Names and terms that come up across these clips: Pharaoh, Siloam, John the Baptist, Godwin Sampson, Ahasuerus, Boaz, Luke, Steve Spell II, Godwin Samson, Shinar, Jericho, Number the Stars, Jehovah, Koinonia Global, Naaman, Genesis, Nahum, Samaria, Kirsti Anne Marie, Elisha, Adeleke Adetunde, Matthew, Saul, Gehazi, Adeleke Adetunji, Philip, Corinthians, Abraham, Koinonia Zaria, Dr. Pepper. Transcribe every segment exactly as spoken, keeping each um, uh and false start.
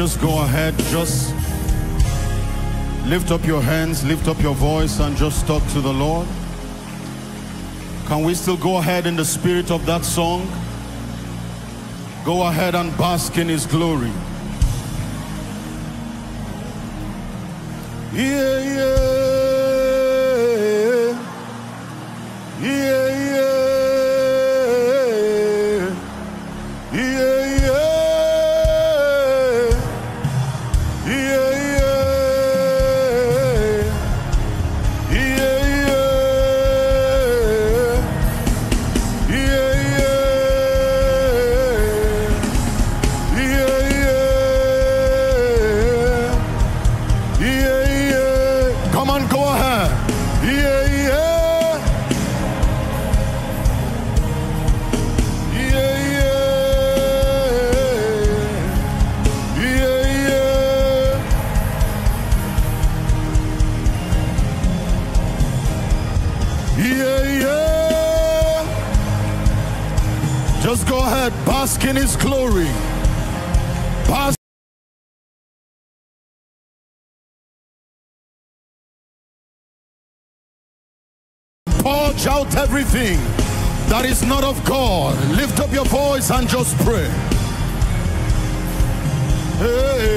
just go ahead, just lift up your hands, lift up your voice, and just talk to the Lord. Can we still go ahead in the spirit of that song? Go ahead and bask in his glory. Yeah, yeah, yeah. Bask in his glory. Bask. Purge out everything that is not of God. Lift up your voice and just pray. Hey.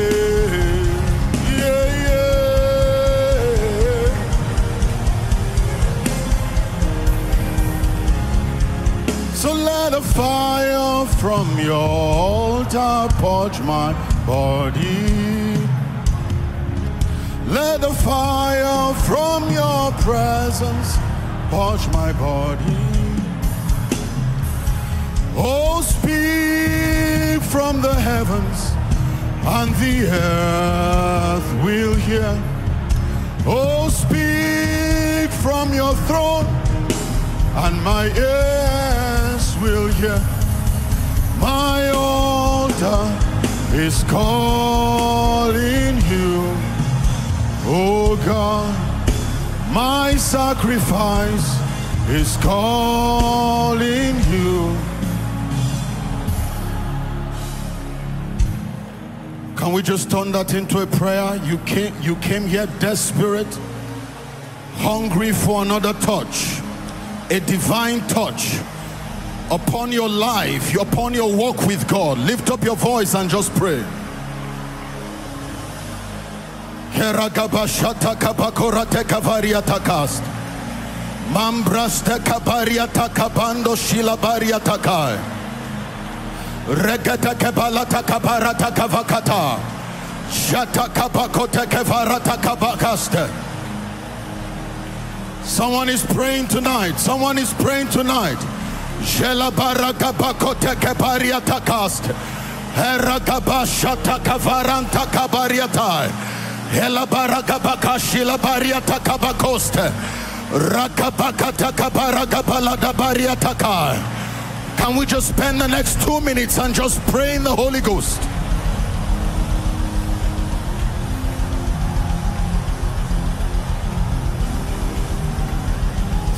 So let a fire from your altar purge my body. Let the fire from your presence purge my body. Oh, speak from the heavens and the earth will hear. Oh, speak from your throne and my ear will hear. My altar is calling you, oh God. My sacrifice is calling you. Can we just turn that into a prayer? You came, you came here desperate, hungry for another touch, a divine touch upon your life, upon your walk with God. Lift up your voice and just pray. Someone is praying tonight. Someone is praying tonight. Jela baraka bakote kebaria takast, hera gabasha takavaranta kabariata, hela baraka bakashi la bariata kabakoste, rakabakata kabaraga balada bariata ka. Can we just spend the next two minutes and just pray in the Holy Ghost?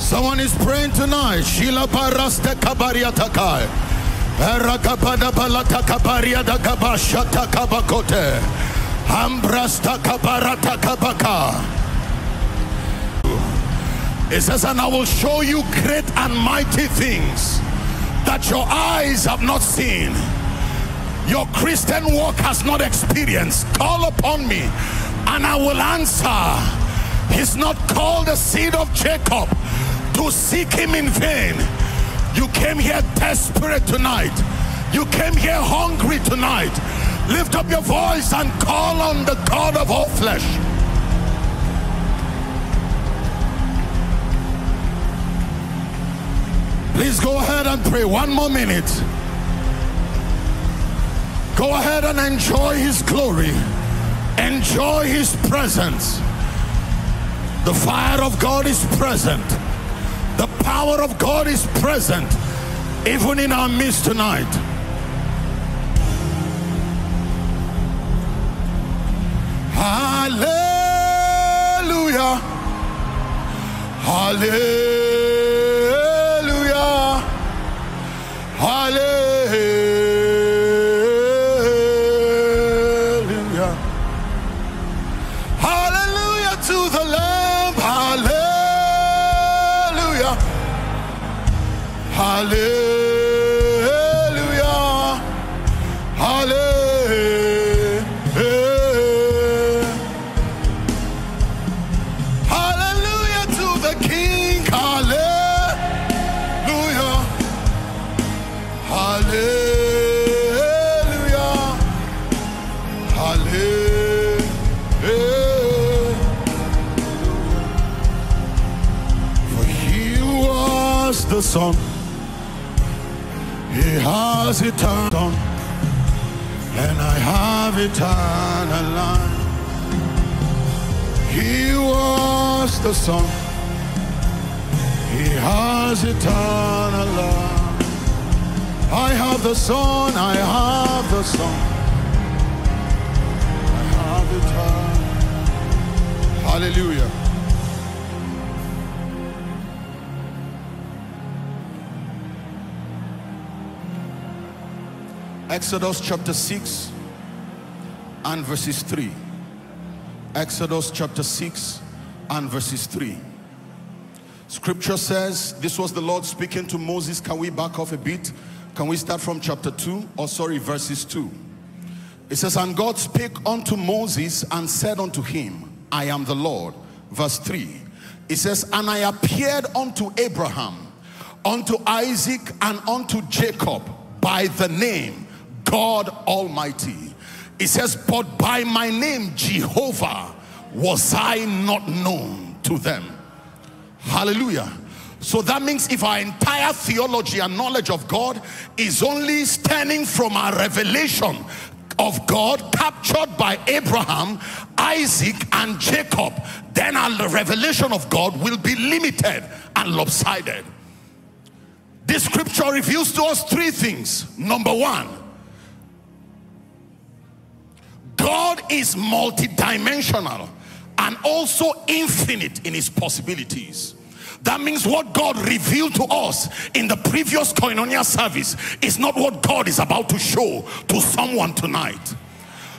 Someone is praying tonight. Shila baraste kabaria takai. Erakapada balata kabaria da kabasha takabakote. Ambrasta kabarata kabaka. It says, and I will show you great and mighty things that your eyes have not seen, your Christian walk has not experienced. Call upon me and I will answer. He's not called the seed of Jacob to seek him in vain. You came here desperate tonight. You came here hungry tonight. Lift up your voice and call on the God of all flesh. Please go ahead and pray. One more minute. Go ahead and enjoy his glory. Enjoy his presence. The fire of God is present. The power of God is present, even in our midst tonight. Hallelujah. Hallelujah. Hallelujah. Hallelujah. Hallelujah. Hallelujah to the King. Hallelujah. Hallelujah. Hallelujah. For he was the Son. He has eternal on, and I have eternal life. He was the Son. He has eternal life. I have the Son. I have the Son. I have eternal. Hallelujah. Exodus chapter six and verses three. Exodus chapter six and verses three. Scripture says, this was the Lord speaking to Moses. Can we back off a bit? Can we start from chapter two? Or sorry, verses two. It says, and God spake unto Moses and said unto him, I am the Lord. Verse three. It says, and I appeared unto Abraham, unto Isaac, and unto Jacob by the name God Almighty. It says, but by my name Jehovah was I not known to them. Hallelujah. So that means if our entire theology and knowledge of God is only stemming from our revelation of God captured by Abraham, Isaac, and Jacob, then our revelation of God will be limited and lopsided. This scripture reveals to us three things. Number one, God is multidimensional and also infinite in his possibilities. That means what God revealed to us in the previous Koinonia service is not what God is about to show to someone tonight.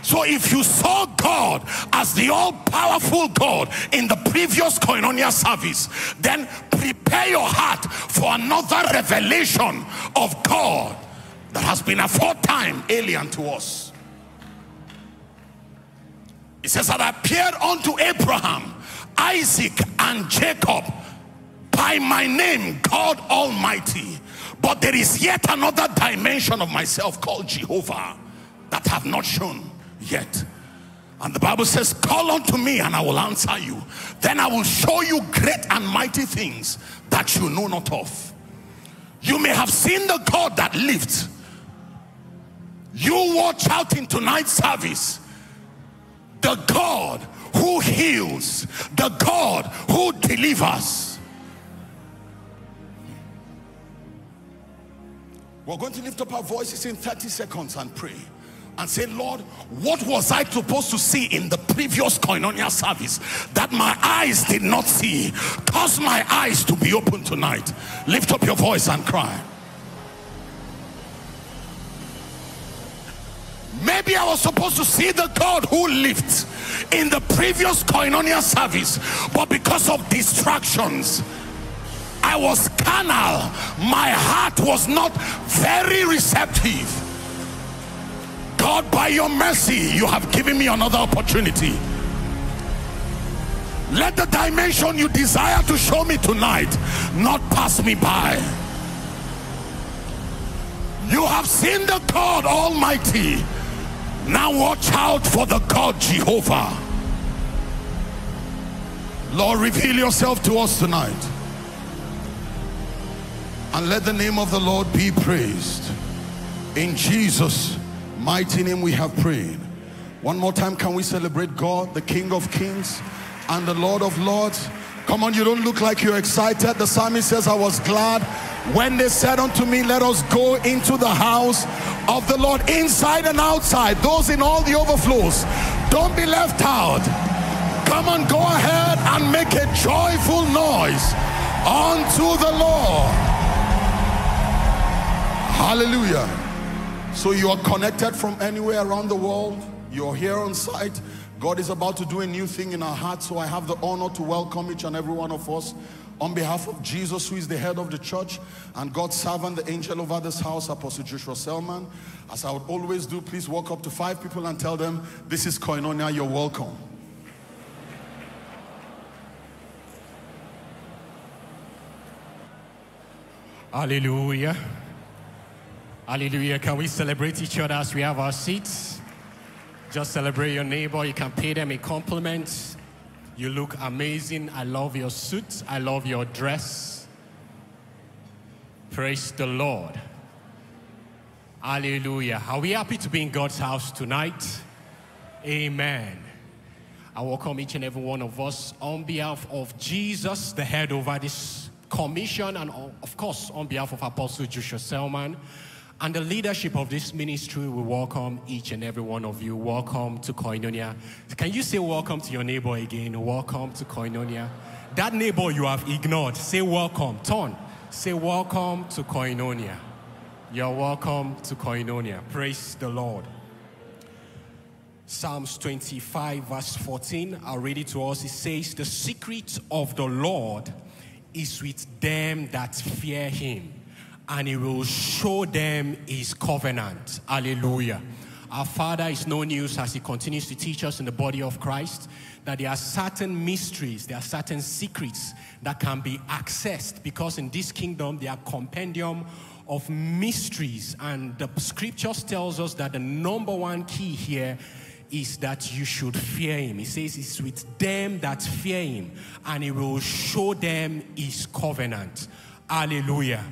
So if you saw God as the all-powerful God in the previous Koinonia service, then prepare your heart for another revelation of God that has been aforetime alien to us. It says that I appeared unto Abraham, Isaac, and Jacob by my name, God Almighty. But there is yet another dimension of myself called Jehovah that have not shown yet. And the Bible says, call unto me and I will answer you. Then I will show you great and mighty things that you know not of. You may have seen the God that lived. You watch out in tonight's service. The God who heals, the God who delivers. We're going to lift up our voices in thirty seconds and pray and say, Lord, what was I supposed to see in the previous Koinonia service that my eyes did not see? Cause my eyes to be open tonight. Lift up your voice and cry. Maybe I was supposed to see the God who lived in the previous Koinonia service, but because of distractions, I was carnal. My heart was not very receptive. God, by your mercy, you have given me another opportunity. Let the dimension you desire to show me tonight not pass me by. You have seen the God Almighty. Now watch out for the God Jehovah. Lord, reveal yourself to us tonight. And let the name of the Lord be praised. In Jesus' mighty name we have prayed. One more time, can we celebrate God, the King of Kings and the Lord of Lords? Come on, you don't look like you're excited. The psalmist says, I was glad when they said unto me, let us go into the house of the Lord, inside and outside, those in all the overflows. Don't be left out. Come on, go ahead and make a joyful noise unto the Lord. Hallelujah. So you are connected from anywhere around the world. You're here on site. God is about to do a new thing in our hearts, so I have the honor to welcome each and every one of us On behalf of Jesus, who is the head of the church, and God's servant, the angel over this house, Apostle Joshua Selman, as I would always do, please walk up to five people and tell them, this is Koinonia, you're welcome. Hallelujah. Hallelujah. Can we celebrate each other as we have our seats? Just celebrate your neighbor. You can pay them a compliment. You look amazing. I love your suit. I love your dress. Praise the Lord. Hallelujah. Are we happy to be in God's house tonight? Amen. I welcome each and every one of us on behalf of Jesus, the head over this commission, and of course, on behalf of Apostle Joshua Selman and the leadership of this ministry. We welcome each and every one of you. Welcome to Koinonia. Can you say welcome to your neighbor again? Welcome to Koinonia. That neighbor you have ignored, say welcome. Turn. Say welcome to Koinonia. You're welcome to Koinonia. Praise the Lord. Psalms twenty-five verse fourteen, I'll read it to us. It says, the secret of the Lord is with them that fear him, and he will show them his covenant. Hallelujah. Our Father is no news as he continues to teach us in the body of Christ that there are certain mysteries, there are certain secrets that can be accessed, because in this kingdom there are compendium of mysteries, and the scriptures tells us that the number one key here is that you should fear him. He says it's with them that fear him, and he will show them his covenant. Hallelujah.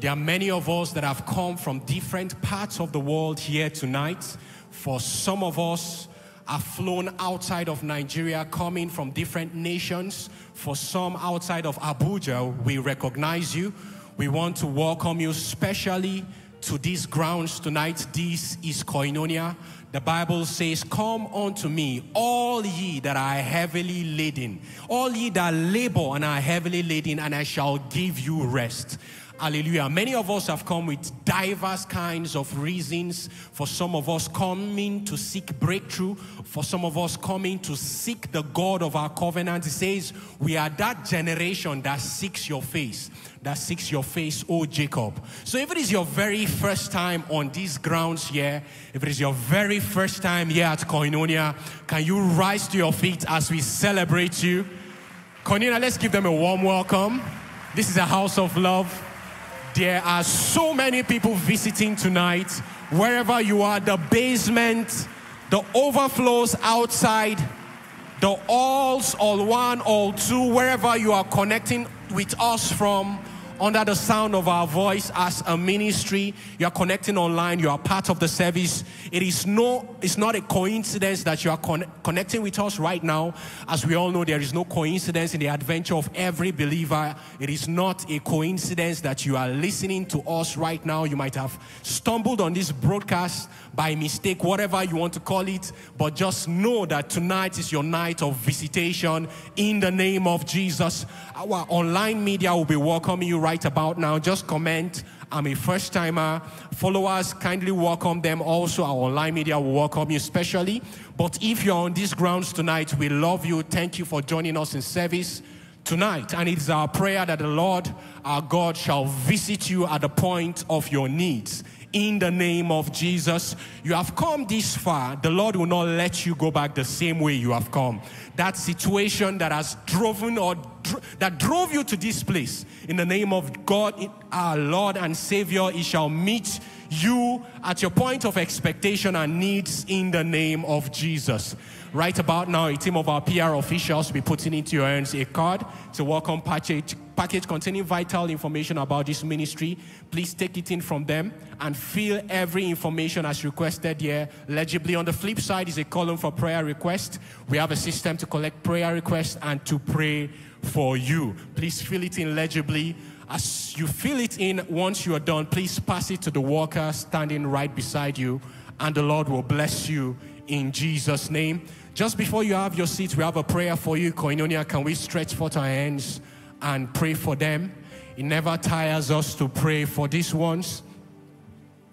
There are many of us that have come from different parts of the world here tonight. For some of us have flown outside of Nigeria, coming from different nations. For some outside of Abuja, we recognize you. We want to welcome you specially to these grounds tonight. This is Koinonia. The Bible says, come unto me, all ye that are heavily laden, all ye that labor and are heavily laden, and I shall give you rest. Hallelujah. Many of us have come with diverse kinds of reasons. For some of us coming to seek breakthrough. For some of us coming to seek the God of our covenant. He says, we are that generation that seeks your face. That seeks your face, O Jacob. So if it is your very first time on these grounds here, if it is your very first time here at Koinonia, can you rise to your feet as we celebrate you? Koinonia, let's give them a warm welcome. This is a house of love. There are so many people visiting tonight. Wherever you are, the basement, the overflows outside, the alls, all one, all two, wherever you are connecting with us from, under the sound of our voice as a ministry, you are connecting online, you are part of the service. It is no, it's not a coincidence that you are con connecting with us right now. As we all know, there is no coincidence in the adventure of every believer. It is not a coincidence that you are listening to us right now. You might have stumbled on this broadcast by mistake, whatever you want to call it, but just know that tonight is your night of visitation in the name of Jesus. Our online media will be welcoming you right about now. Just comment, I'm a first timer. Followers, kindly welcome them. Also, our online media will welcome you specially. But if you're on these grounds tonight, we love you. Thank you for joining us in service tonight. And it's our prayer that the Lord, our God, shall visit you at the point of your needs. In the name of Jesus, you have come this far. The Lord will not let you go back the same way you have come. That situation that has driven or dr that drove you to this place, in the name of God, it, our Lord and Savior, he shall meet you at your point of expectation and needs in the name of Jesus. Right about now, a team of our P R officials will be putting into your hands a card to welcome package, package containing vital information about this ministry. Please take it in from them and fill every information as requested here legibly. On the flip side is a column for prayer request. We have a system to collect prayer requests and to pray for you. Please fill it in legibly. As you fill it in, once you are done, please pass it to the worker standing right beside you, and the Lord will bless you in Jesus' name. Just before you have your seat, we have a prayer for you. Koinonia, can we stretch forth our hands and pray for them? It never tires us to pray for these ones.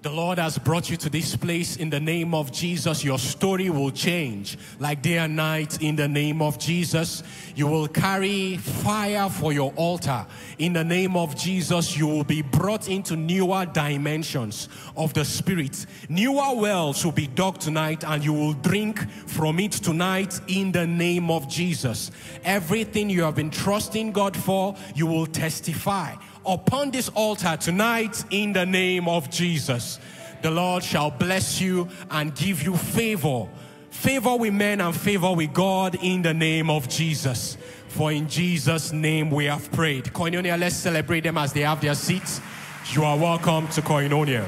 The Lord has brought you to this place in the name of Jesus. Your story will change like day and night in the name of Jesus. You will carry fire for your altar. In the name of Jesus, you will be brought into newer dimensions of the Spirit. Newer wells will be dug tonight and you will drink from it tonight in the name of Jesus. Everything you have been trusting God for, you will testify upon this altar tonight in the name of Jesus. The Lord shall bless you and give you favor. Favor with men and favor with God in the name of Jesus. For in Jesus' name we have prayed. Koinonia, let's celebrate them as they have their seats. You are welcome to Koinonia.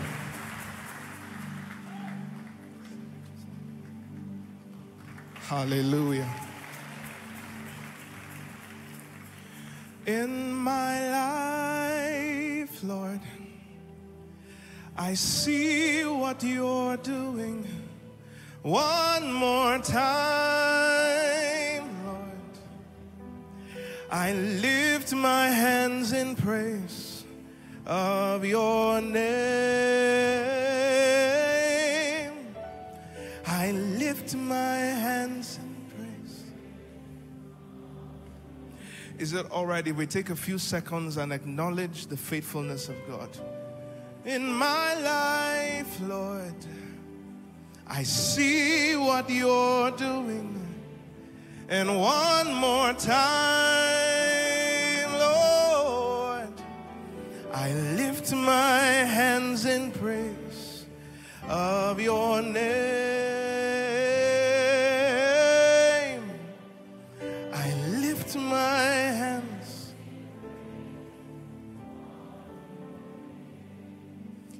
Hallelujah. In my life, Lord, I see what you're doing. One more time, Lord, I lift my hands in praise of your name. I lift my hands. Is it all right if we take a few seconds and acknowledge the faithfulness of God? In my life, Lord, I see what you're doing. And one more time, Lord, I lift my hands in praise of your name. I lift my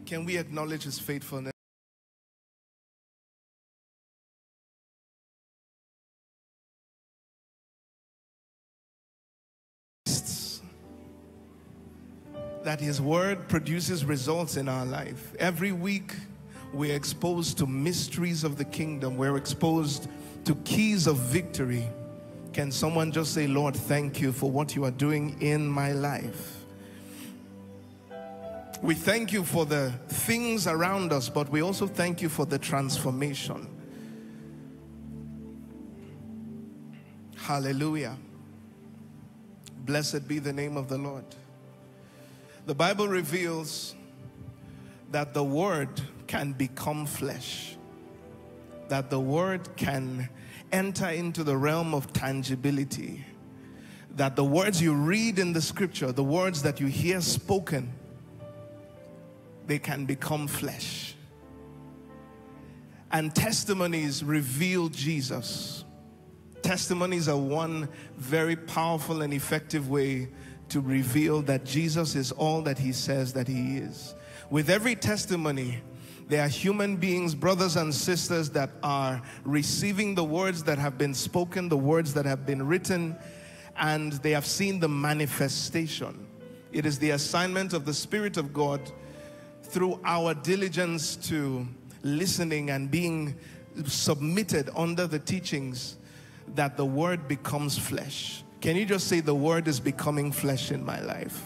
Can we acknowledge his faithfulness? That his word produces results in our life. Every week we're exposed to mysteries of the kingdom. We're exposed to keys of victory. Can someone just say, Lord, thank you for what you are doing in my life? We thank you for the things around us, but we also thank you for the transformation. Hallelujah. Blessed be the name of the Lord. The Bible reveals that the Word can become flesh, that the Word can enter into the realm of tangibility, that the words you read in the Scripture, the words that you hear spoken, they can become flesh. And testimonies reveal Jesus. Testimonies are one very powerful and effective way to reveal that Jesus is all that he says that he is. With every testimony, there are human beings, brothers and sisters, that are receiving the words that have been spoken, the words that have been written, and they have seen the manifestation. It is the assignment of the Spirit of God through our diligence to listening and being submitted under the teachings that the word becomes flesh. Can you just say the word is becoming flesh in my life?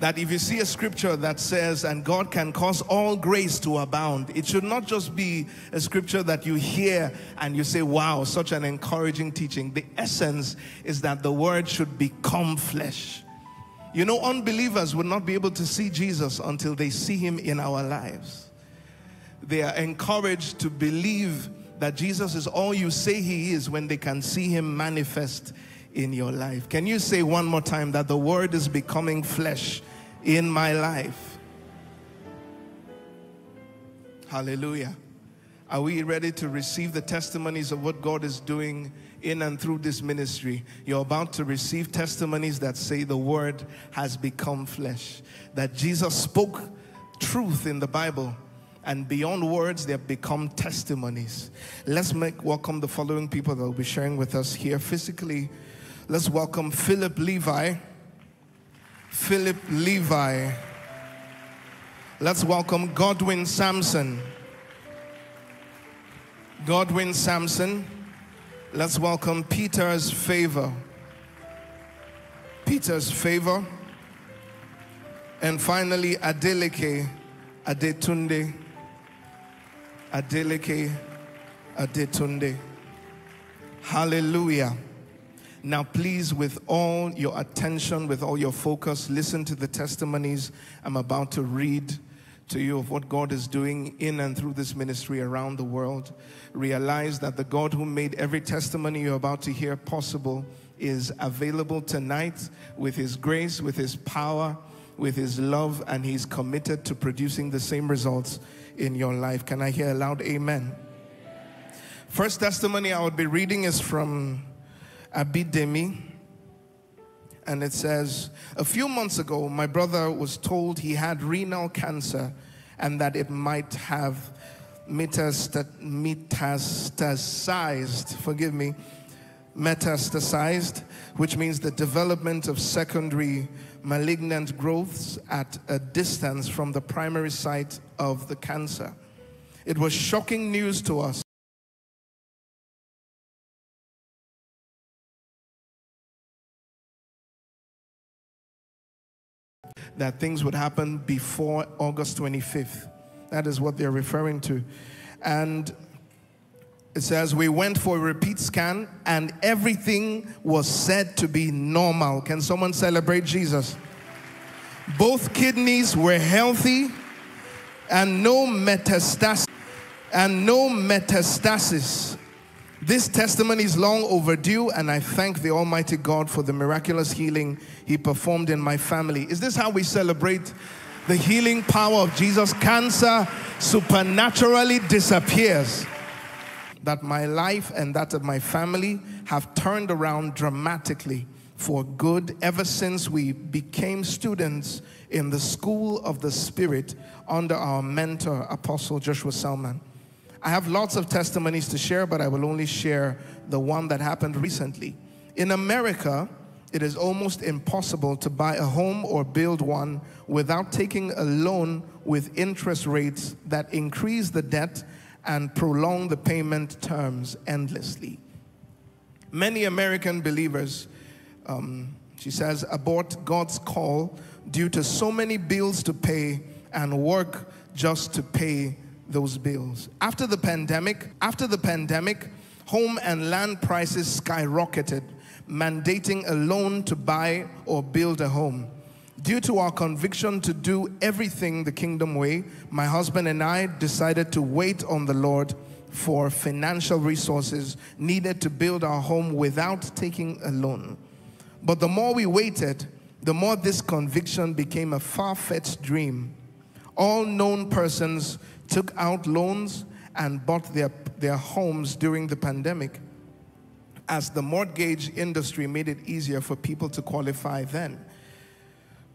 That if you see a scripture that says, and God can cause all grace to abound, it should not just be a scripture that you hear and you say, wow, such an encouraging teaching. The essence is that the word should become flesh. You know, unbelievers would not be able to see Jesus until they see him in our lives. They are encouraged to believe that Jesus is all you say he is when they can see him manifest in your life. Can you say one more time that the word is becoming flesh in my life? Hallelujah. Are we ready to receive the testimonies of what God is doing in and through this ministry? You're about to receive testimonies that say the word has become flesh. That Jesus spoke truth in the Bible, and beyond words, they have become testimonies. Let's make welcome the following people that will be sharing with us here physically. Let's welcome Philip Levi. Philip Levi. Let's welcome Godwin Sampson. Godwin Sampson. Let's welcome Peter's Favor. Peter's Favor. And finally, Adeleke Adetunde, Adeleke, Adetunde. Hallelujah. Now please, with all your attention, with all your focus, listen to the testimonies I'm about to read to you of what God is doing in and through this ministry around the world. Realize that the God who made every testimony you're about to hear possible is available tonight with His grace, with His power, with His love, and He's committed to producing the same results in your life. Can I hear a loud amen? First testimony I would be reading is from Abidemi, and it says, a few months ago, my brother was told he had renal cancer and that it might have metastasized, metastasized forgive me, metastasized, which means the development of secondary malignant growths at a distance from the primary site of the cancer. It was shocking news to us. That things would happen before August twenty-fifth. That is what they're referring to. And it says, we went for a repeat scan and everything was said to be normal. Can someone celebrate Jesus? Both kidneys were healthy and no metastasis. And no metastasis. This testimony is long overdue, and I thank the Almighty God for the miraculous healing He performed in my family. Is this how we celebrate the healing power of Jesus? Cancer supernaturally disappears. That my life and that of my family have turned around dramatically for good ever since we became students in the School of the Spirit under our mentor, Apostle Joshua Selman. I have lots of testimonies to share, but I will only share the one that happened recently. In America, it is almost impossible to buy a home or build one without taking a loan with interest rates that increase the debt and prolong the payment terms endlessly. Many American believers, um, she says, abort God's call due to so many bills to pay and work just to pay those bills. After the pandemic, after the pandemic, home and land prices skyrocketed, mandating a loan to buy or build a home. Due to our conviction to do everything the kingdom way, my husband and I decided to wait on the Lord for financial resources needed to build our home without taking a loan. But the more we waited, the more this conviction became a far-fetched dream. All known persons took out loans and bought their, their homes during the pandemic, as the mortgage industry made it easier for people to qualify then.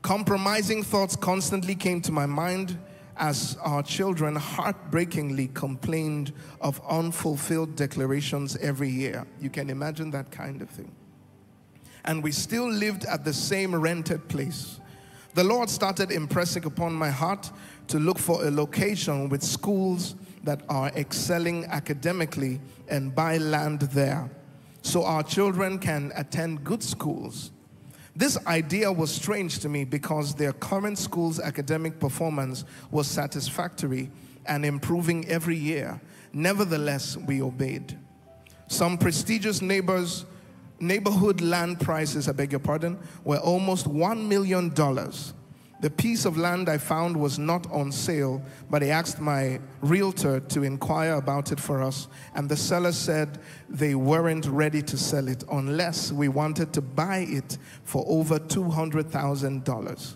Compromising thoughts constantly came to my mind as our children heartbreakingly complained of unfulfilled declarations every year. You can imagine that kind of thing. And we still lived at the same rented place. The Lord started impressing upon my heart to look for a location with schools that are excelling academically and buy land there, so our children can attend good schools. This idea was strange to me because their current school's academic performance was satisfactory and improving every year. Nevertheless, we obeyed. Some prestigious neighbors Neighborhood land prices, I beg your pardon, were almost one million dollars. The piece of land I found was not on sale, but I asked my realtor to inquire about it for us, and the seller said they weren't ready to sell it unless we wanted to buy it for over two hundred thousand dollars.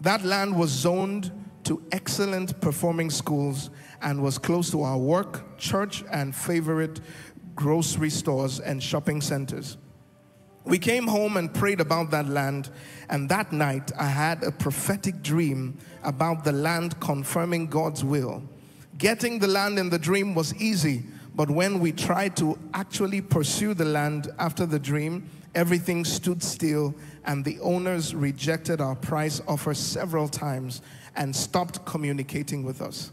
That land was zoned to excellent performing schools and was close to our work, church, and favorite grocery stores and shopping centers. We came home and prayed about that land, and that night I had a prophetic dream about the land confirming God's will. Getting the land in the dream was easy, but when we tried to actually pursue the land after the dream, everything stood still, and the owners rejected our price offer several times and stopped communicating with us.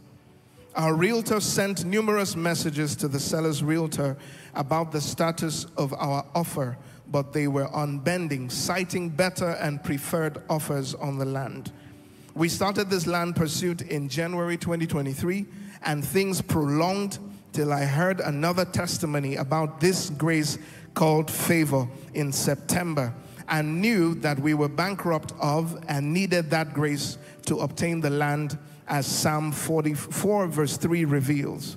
Our realtor sent numerous messages to the seller's realtor about the status of our offer, but they were unbending, citing better and preferred offers on the land. We started this land pursuit in January twenty twenty-three, and things prolonged till I heard another testimony about this grace called favor in September, and knew that we were bankrupt of and needed that grace to obtain the land, as Psalm forty-four verse three reveals.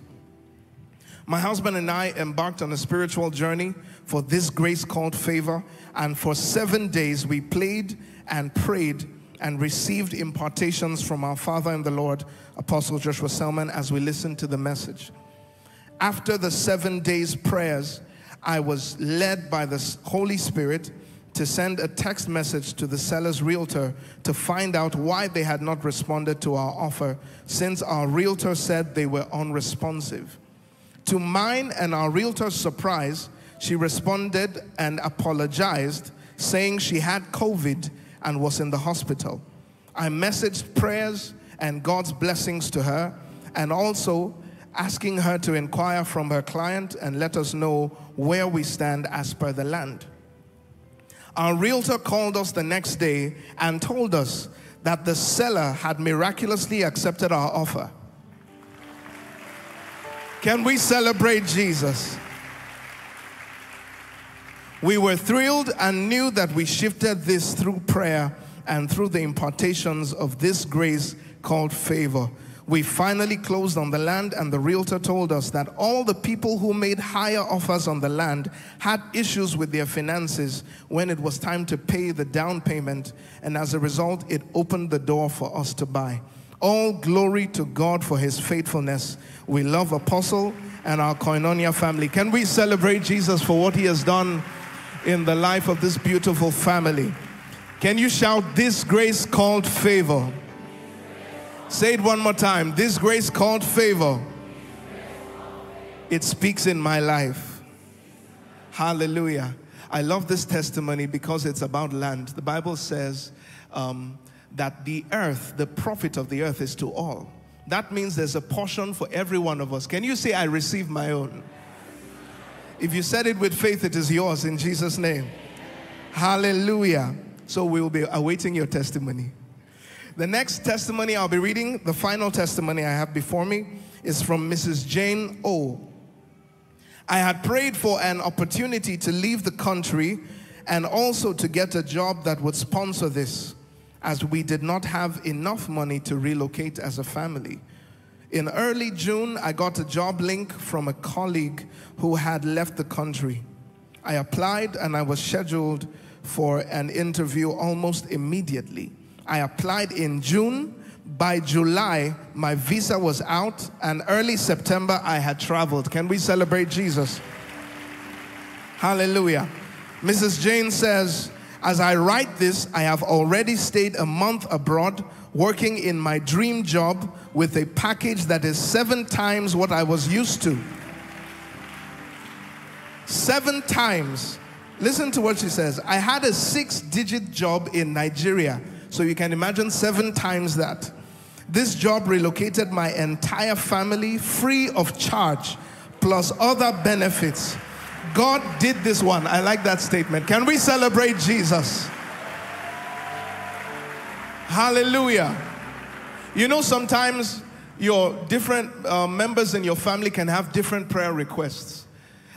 My husband and I embarked on a spiritual journey for this grace called favor, and for seven days we played and prayed and received impartations from our father in the Lord, Apostle Joshua Selman, as we listened to the message. After the seven days prayers, I was led by the Holy Spirit to send a text message to the seller's realtor to find out why they had not responded to our offer, since our realtor said they were unresponsive. To mine and our realtor's surprise, she responded and apologized, saying she had COVID and was in the hospital. I messaged prayers and God's blessings to her, and also asking her to inquire from her client and let us know where we stand as per the land. Our realtor called us the next day and told us that the seller had miraculously accepted our offer. Can we celebrate Jesus? We were thrilled and knew that we shifted this through prayer and through the impartations of this grace called favor. We finally closed on the land, and the realtor told us that all the people who made higher offers on the land had issues with their finances when it was time to pay the down payment, and as a result, it opened the door for us to buy. All glory to God for His faithfulness. We love Apostle and our Koinonia family. Can we celebrate Jesus for what He has done in the life of this beautiful family? Can you shout, "This grace called favor"? Say it one more time. This grace called favor, it speaks in my life. Hallelujah. I love this testimony because it's about land. The Bible says um, that the earth, the profit of the earth is to all. That means there's a portion for every one of us. Can you say, "I receive my own"? If you said it with faith, it is yours in Jesus' name. Hallelujah. So we will be awaiting your testimony. The next testimony I'll be reading, the final testimony I have before me, is from Missus Jane O. I had prayed for an opportunity to leave the country and also to get a job that would sponsor this, as we did not have enough money to relocate as a family. In early June, I got a job link from a colleague who had left the country. I applied and I was scheduled for an interview almost immediately. I applied in June. By July, my visa was out, and early September, I had traveled. Can we celebrate Jesus? Hallelujah. Missus Jane says, as I write this, I have already stayed a month abroad, working in my dream job with a package that is seven times what I was used to. Seven times. Listen to what she says. I had a six-digit job in Nigeria. So you can imagine seven times that. This job relocated my entire family free of charge, plus other benefits. God did this one. I like that statement. Can we celebrate Jesus? Hallelujah. You know, sometimes your different uh, members in your family can have different prayer requests.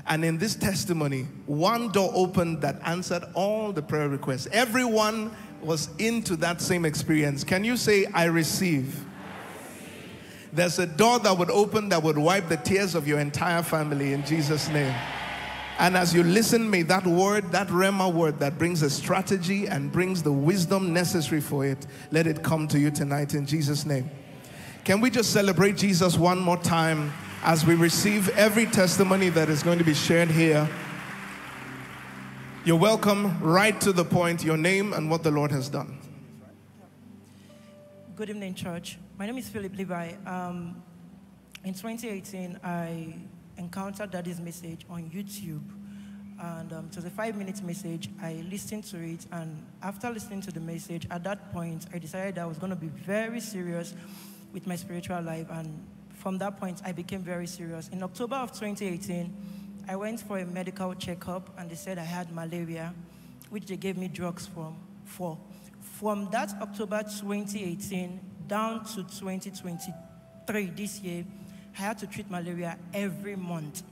And in this testimony, one door opened that answered all the prayer requests. Everyone was into that same experience. Can you say, "I receive"? I receive. There's a door that would open that would wipe the tears of your entire family in Jesus' name. And as you listen, may that word, that Rhema word that brings a strategy and brings the wisdom necessary for it, let it come to you tonight in Jesus' name. Can we just celebrate Jesus one more time as we receive every testimony that is going to be shared here? You're welcome, right to the point, your name and what the Lord has done. Good evening, church. My name is Philip Levi. Um, in twenty eighteen, I encountered Daddy's message on YouTube. And um, it was a five-minute message. I listened to it, and after listening to the message, at that point, I decided I was going to be very serious with my spiritual life. And from that point, I became very serious. In October of twenty eighteen, I went for a medical checkup, and they said I had malaria, which they gave me drugs for, for, From that October twenty eighteen down to twenty twenty-three, this year, I had to treat malaria every month.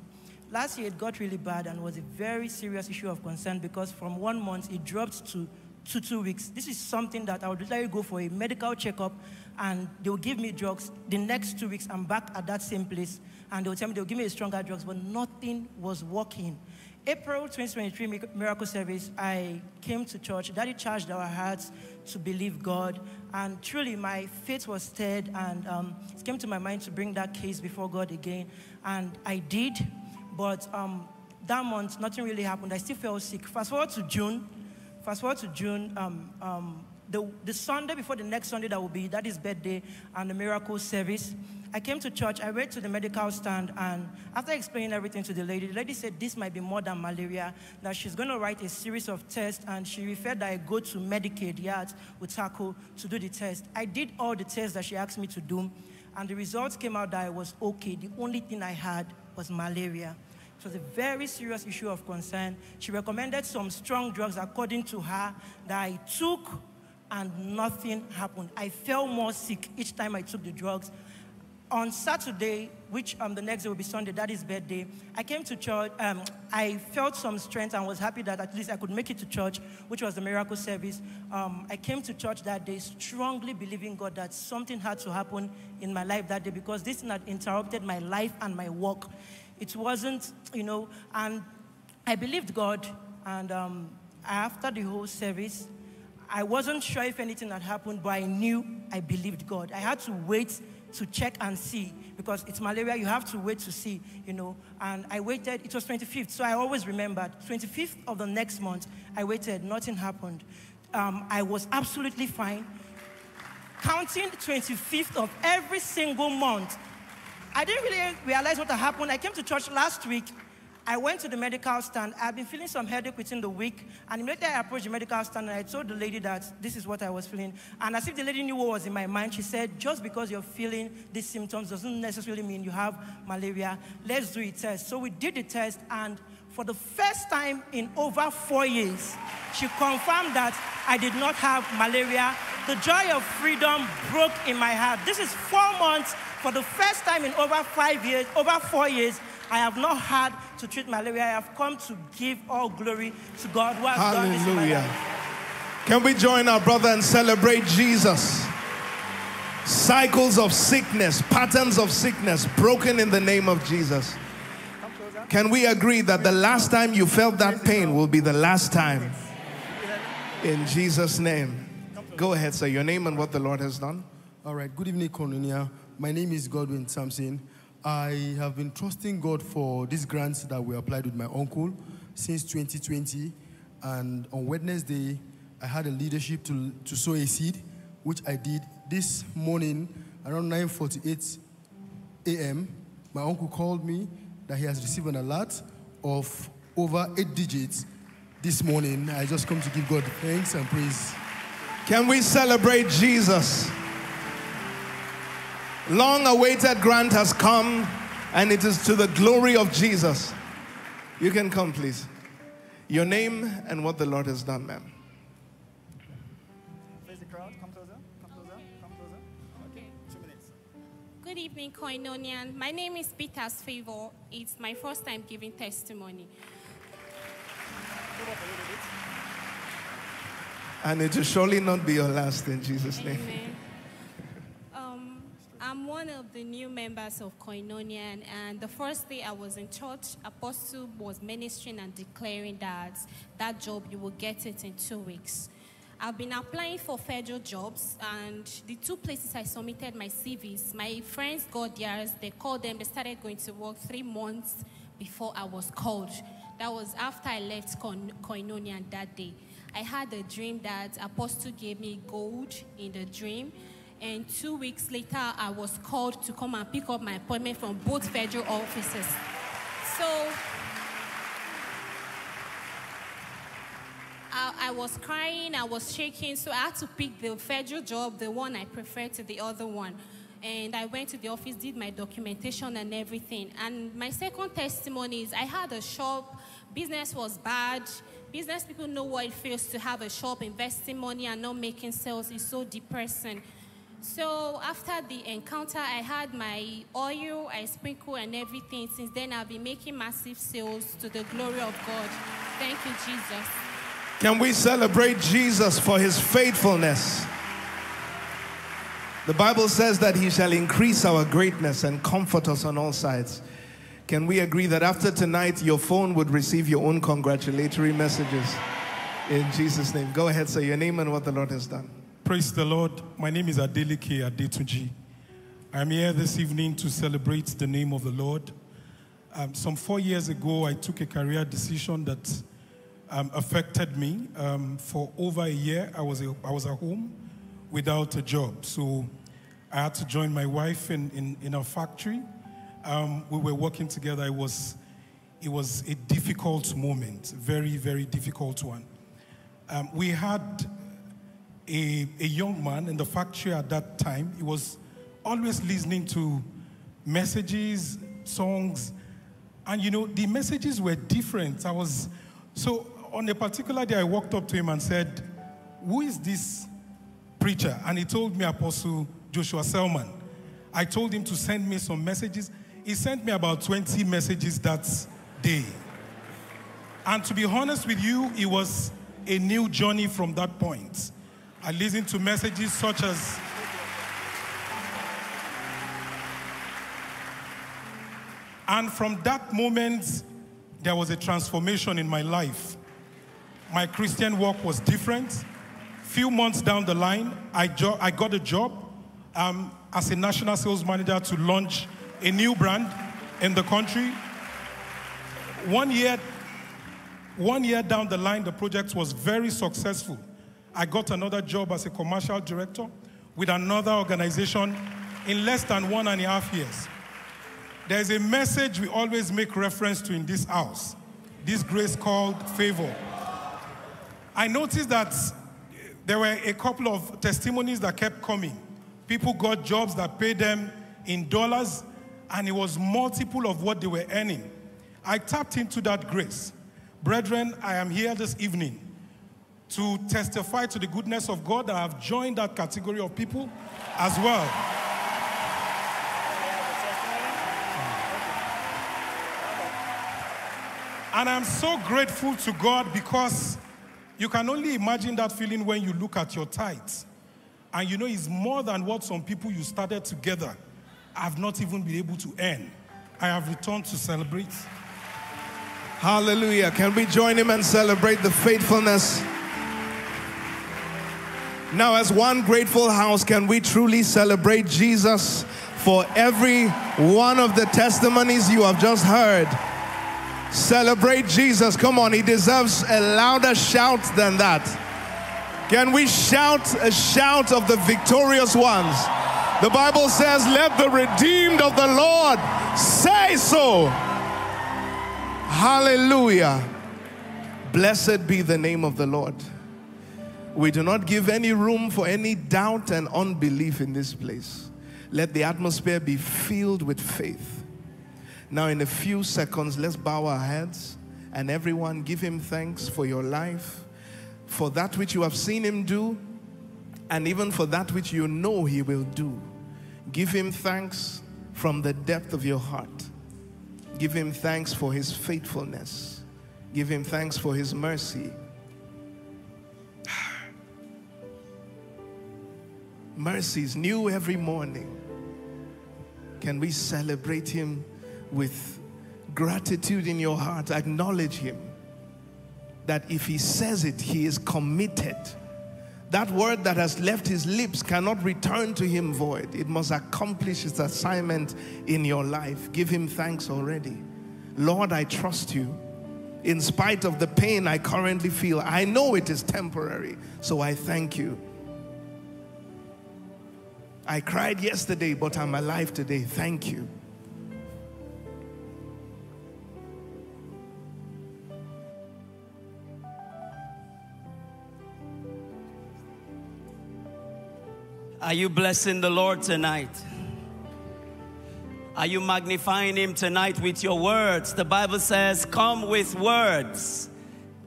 Last year, it got really bad and was a very serious issue of concern because from one month, it dropped to two, two weeks. This is something that I would literally go for a medical checkup and they'll give me drugs. The next two weeks, I'm back at that same place and they'll tell me they'll give me stronger drugs, but nothing was working. April twenty twenty-three miracle service, I came to church. Daddy charged our hearts to believe God. And truly, my faith was stirred, and um, it came to my mind to bring that case before God again. And I did, but um, that month, nothing really happened. I still felt sick. Fast forward to June. Fast forward to June. Um, um, the, the Sunday before the next Sunday that will be Daddy's birthday and the miracle service, I came to church, I went to the medical stand, and after explaining everything to the lady, the lady said this might be more than malaria, that she's going to write a series of tests, and she referred that I go to Medicaid, yeah, Utako, to do the test. I did all the tests that she asked me to do, and the results came out that I was okay. The only thing I had was malaria. It was a very serious issue of concern. She recommended some strong drugs according to her that I took, and nothing happened. I felt more sick each time I took the drugs. On Saturday, which um, the next day will be Sunday, Daddy's birthday, I came to church. Um, I felt some strength and was happy that at least I could make it to church, which was the miracle service. Um, I came to church that day strongly believing God that something had to happen in my life that day because this thing had interrupted my life and my work. It wasn't, you know, and I believed God. And um, after the whole service, I wasn't sure if anything had happened, but I knew I believed God. I had to wait to check and see, because it's malaria, you have to wait to see, you know, and I waited. It was twenty-fifth, so I always remembered, twenty-fifth of the next month, I waited, nothing happened. Um, I was absolutely fine. Counting twenty-fifth of every single month, I didn't really realize what had happened. I came to church last week, I went to the medical stand. I've been feeling some headache within the week. And immediately I approached the medical stand and I told the lady that this is what I was feeling. And as if the lady knew what was in my mind, she said, just because you're feeling these symptoms doesn't necessarily mean you have malaria. Let's do a test. So we did the test, and for the first time in over four years, she confirmed that I did not have malaria. The joy of freedom broke in my heart. This is four months. For the first time in over five years, over four years, I have not had to treat malaria. I have come to give all glory to God who has done this in my life. Can we join our brother and celebrate Jesus? Cycles of sickness, patterns of sickness broken in the name of Jesus. Can we agree that the last time you felt that pain will be the last time? In Jesus' name. Go ahead, sir. Your name and what the Lord has done. All right. Good evening, Koinonia. My name is Godwin Samson. I have been trusting God for these grants that we applied with my uncle since twenty twenty. And on Wednesday, I had a leadership to, to sow a seed, which I did this morning around nine forty-eight a m My uncle called me that he has received an alert of over eight digits this morning. I just come to give God thanks and praise. Can we celebrate Jesus? Long-awaited grant has come, and it is to the glory of Jesus. You can come, please. Your name and what the Lord has done, ma'am. Face the crowd. Come closer. Come closer. Come closer. Okay. Two minutes. Good evening, Koinonian. My name is Peter's Favor. It's my first time giving testimony. And it will surely not be your last in Jesus' name. Amen. I'm one of the new members of Koinonia, and the first day I was in church, Apostle was ministering and declaring that that job, you will get it in two weeks. I've been applying for federal jobs, and the two places I submitted my C Vs, my friends got theirs, they called them, they started going to work three months before I was called. That was after I left Koinonia that day. I had a dream that Apostle gave me gold in the dream. And two weeks later, I was called to come and pick up my appointment from both federal offices. So I, I was crying, I was shaking, so I had to pick the federal job, the one I preferred to the other one. And I went to the office, did my documentation and everything. And my second testimony is I had a shop, business was bad, Business people know what it feels to have a shop, investing money and not making sales. It's so depressing. So after the encounter, I had my oil, I sprinkle and everything. Since then, I've been making massive sales to the glory of God. Thank you, Jesus. Can we celebrate Jesus for his faithfulness? The Bible says that he shall increase our greatness and comfort us on all sides. Can we agree that after tonight, your phone would receive your own congratulatory messages? In Jesus' name. Go ahead, say your name and what the Lord has done. Praise the Lord. My name is Adeleke Adetunji. I'm here this evening to celebrate the name of the Lord. Um, some four years ago, I took a career decision that um, affected me. Um, for over a year, I was, a, I was at home without a job. So I had to join my wife in, in, in our factory. Um, we were working together. It was, it was a difficult moment, very, very difficult one. Um, we had... A, a young man in the factory at that time. He was always listening to messages, songs, and you know, the messages were different. I was, so on a particular day, I walked up to him and said, "Who is this preacher?" And he told me Apostle Joshua Selman. I told him to send me some messages. He sent me about twenty messages that day. And to be honest with you, it was a new journey from that point. I listened to messages such as and from that moment there was a transformation in my life. My Christian walk was different. Few months down the line, I, jo I got a job um, as a national sales manager to launch a new brand in the country. One year, one year down the line, the project was very successful. I got another job as a commercial director with another organization in less than one and a half years. There is a message we always make reference to in this house, this grace called favor. I noticed that there were a couple of testimonies that kept coming. People got jobs that paid them in dollars, and it was multiple of what they were earning. I tapped into that grace. Brethren, I am here this evening to testify to the goodness of God, that I have joined that category of people as well. And I'm so grateful to God, because you can only imagine that feeling when you look at your tithes. And you know it's more than what some people you started together have not even been able to earn. I have returned to celebrate. Hallelujah. Can we join him and celebrate the faithfulness? Now, as one grateful house, can we truly celebrate Jesus for every one of the testimonies you have just heard? Celebrate Jesus. Come on, he deserves a louder shout than that. Can we shout a shout of the victorious ones? The Bible says, let the redeemed of the Lord say so. Hallelujah. Blessed be the name of the Lord. We do not give any room for any doubt and unbelief in this place. Let the atmosphere be filled with faith. Now, in a few seconds, let's bow our heads and everyone give him thanks for your life, for that which you have seen him do, and even for that which you know he will do. Give him thanks from the depth of your heart. Give him thanks for his faithfulness. Give him thanks for his mercy. Mercies new every morning. Can we celebrate him with gratitude in your heart? Acknowledge him that if he says it, he is committed. That word that has left his lips cannot return to him void. It must accomplish its assignment in your life. Give him thanks already. Lord, I trust you. In spite of the pain I currently feel, I know it is temporary, so I thank you. I cried yesterday, but I'm alive today. Thank you. Are you blessing the Lord tonight? Are you magnifying him tonight with your words? The Bible says, come with words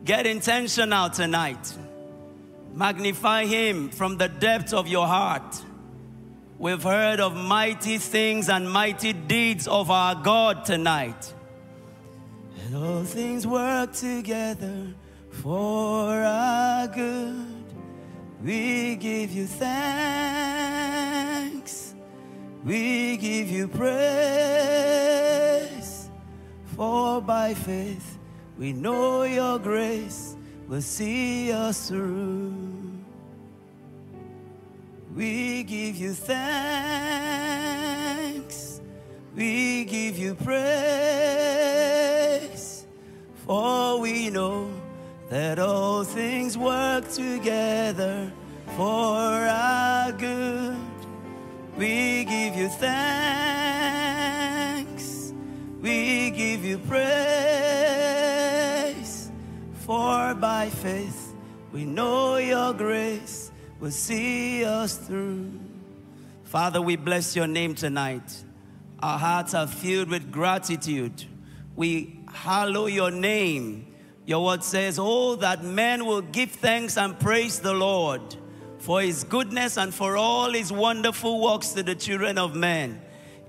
Get intentional tonight. Magnify him from the depths of your heart. We've heard of mighty things and mighty deeds of our God tonight. And all things work together for our good. We give you thanks. We give you praise. For by faith we know your grace will see us through. We give you thanks. We give you praise. For we know that all things work together for our good. We give you thanks. We give you praise. For by faith we know your grace will see us through. Father, we bless your name tonight. Our hearts are filled with gratitude. We hallow your name. Your word says, oh, that men will give thanks and praise the Lord for his goodness and for all his wonderful works to the children of men.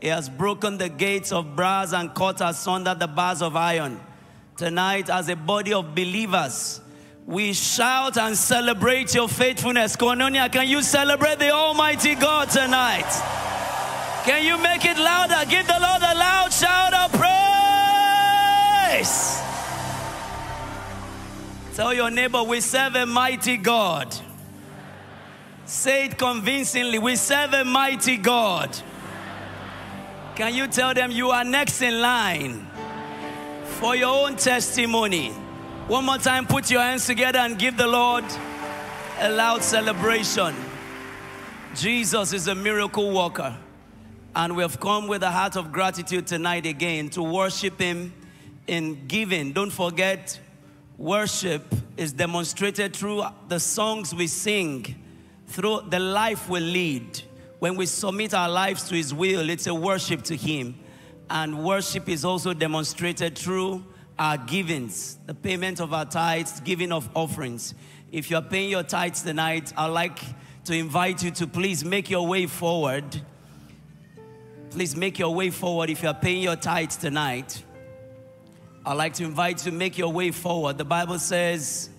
He has broken the gates of brass and cut asunder the bars of iron. Tonight, as a body of believers, we shout and celebrate your faithfulness. Koinonia, can you celebrate the Almighty God tonight? Can you make it louder? Give the Lord a loud shout of praise. Tell your neighbor, we serve a mighty God. Say it convincingly, we serve a mighty God. Can you tell them you are next in line for your own testimony? One more time, put your hands together and give the Lord a loud celebration. Jesus is a miracle worker, and we have come with a heart of gratitude tonight again to worship him in giving. Don't forget, worship is demonstrated through the songs we sing, through the life we lead. When we submit our lives to his will, it's a worship to him. And worship is also demonstrated through our givings, the payment of our tithes, giving of offerings. If you're paying your tithes tonight, I'd like to invite you to please make your way forward. Please make your way forward if you're paying your tithes tonight. I'd like to invite you to make your way forward. The Bible says,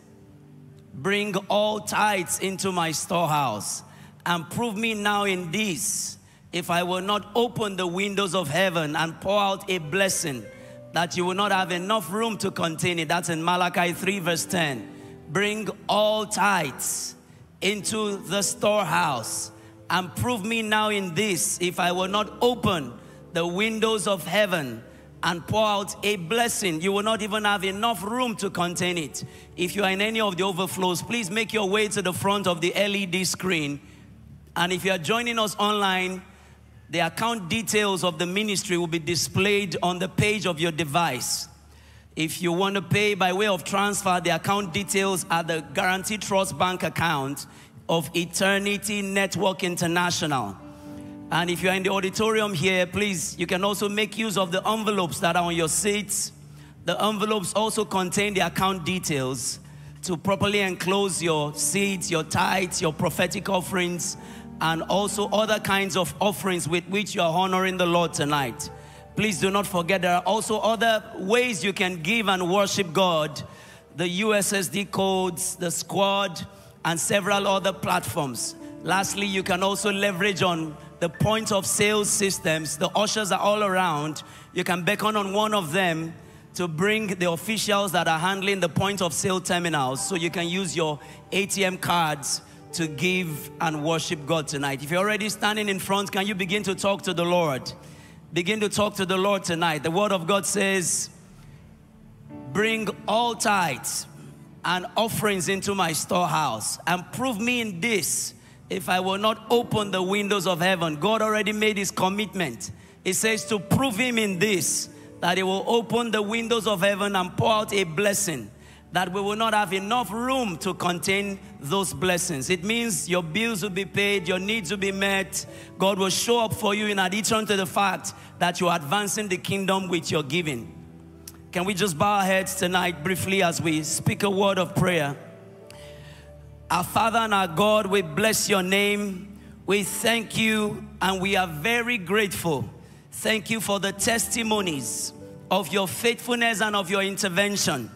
bring all tithes into my storehouse and prove me now in this, if I will not open the windows of heaven and pour out a blessing that you will not have enough room to contain it. That's in Malachi three verse ten. Bring all tithes into the storehouse and prove me now in this, if I will not open the windows of heaven and pour out a blessing, you will not even have enough room to contain it. If you are in any of the overflows, please make your way to the front of the L E D screen. And if you are joining us online, the account details of the ministry will be displayed on the page of your device. If you want to pay by way of transfer, the account details are the Guaranteed Trust Bank account of Eternity Network International. And if you're in the auditorium here, please, you can also make use of the envelopes that are on your seats. The envelopes also contain the account details to properly enclose your seeds, your tithes, your prophetic offerings, and also other kinds of offerings with which you are honoring the Lord tonight. Please do not forget, there are also other ways you can give and worship God. The U S S D codes, the squad, and several other platforms. Lastly, you can also leverage on the point of sale systems. The ushers are all around. You can beckon on one of them to bring the officials that are handling the point of sale terminals, so you can use your A T M cards to give and worship God tonight. If you're already standing in front, can you begin to talk to the Lord? Begin to talk to the Lord tonight. The Word of God says, bring all tithes and offerings into my storehouse and prove me in this, if I will not open the windows of heaven. God already made his commitment. He says to prove him in this, that he will open the windows of heaven and pour out a blessing, that we will not have enough room to contain those blessings. It means your bills will be paid, your needs will be met. God will show up for you in addition to the fact that you are advancing the kingdom with your giving. Can we just bow our heads tonight briefly as we speak a word of prayer? Our Father and our God, we bless your name. We thank you and we are very grateful. Thank you for the testimonies of your faithfulness and of your intervention.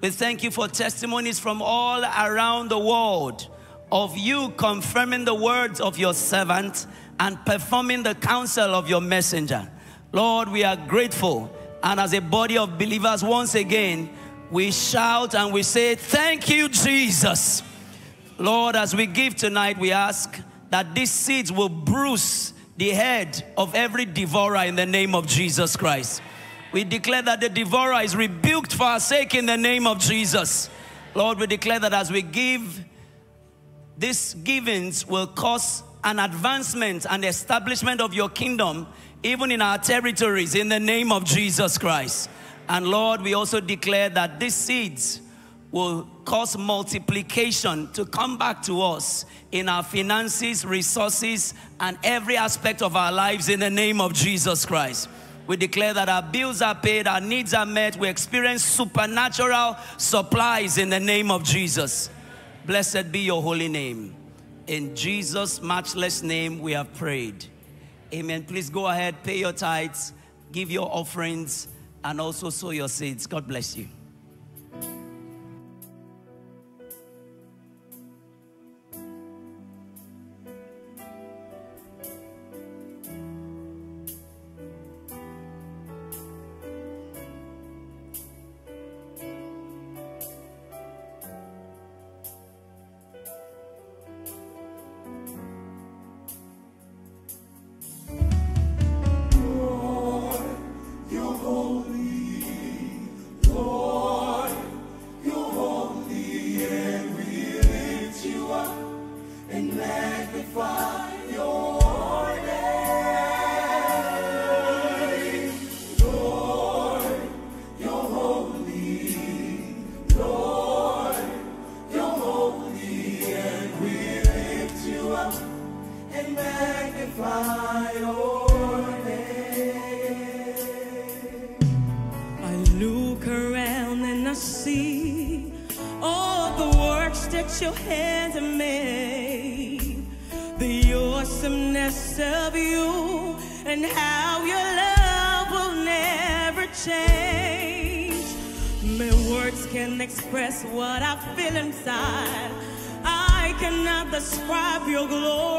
We thank you for testimonies from all around the world of you confirming the words of your servant and performing the counsel of your messenger. Lord, we are grateful. And as a body of believers, once again, we shout and we say, thank you, Jesus. Lord, as we give tonight, we ask that these seeds will bruise the head of every devourer in the name of Jesus Christ. We declare that the devourer is rebuked for our sake in the name of Jesus. Lord, we declare that as we give, these givings will cause an advancement and establishment of your kingdom, even in our territories, in the name of Jesus Christ. And Lord, we also declare that these seeds will cause multiplication to come back to us in our finances, resources, and every aspect of our lives in the name of Jesus Christ. We declare that our bills are paid, our needs are met, we experience supernatural supplies in the name of Jesus. Blessed be your holy name. In Jesus' matchless name we have prayed. Amen. Please go ahead, pay your tithes, give your offerings, and also sow your seeds. God bless you. Glory,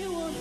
Singing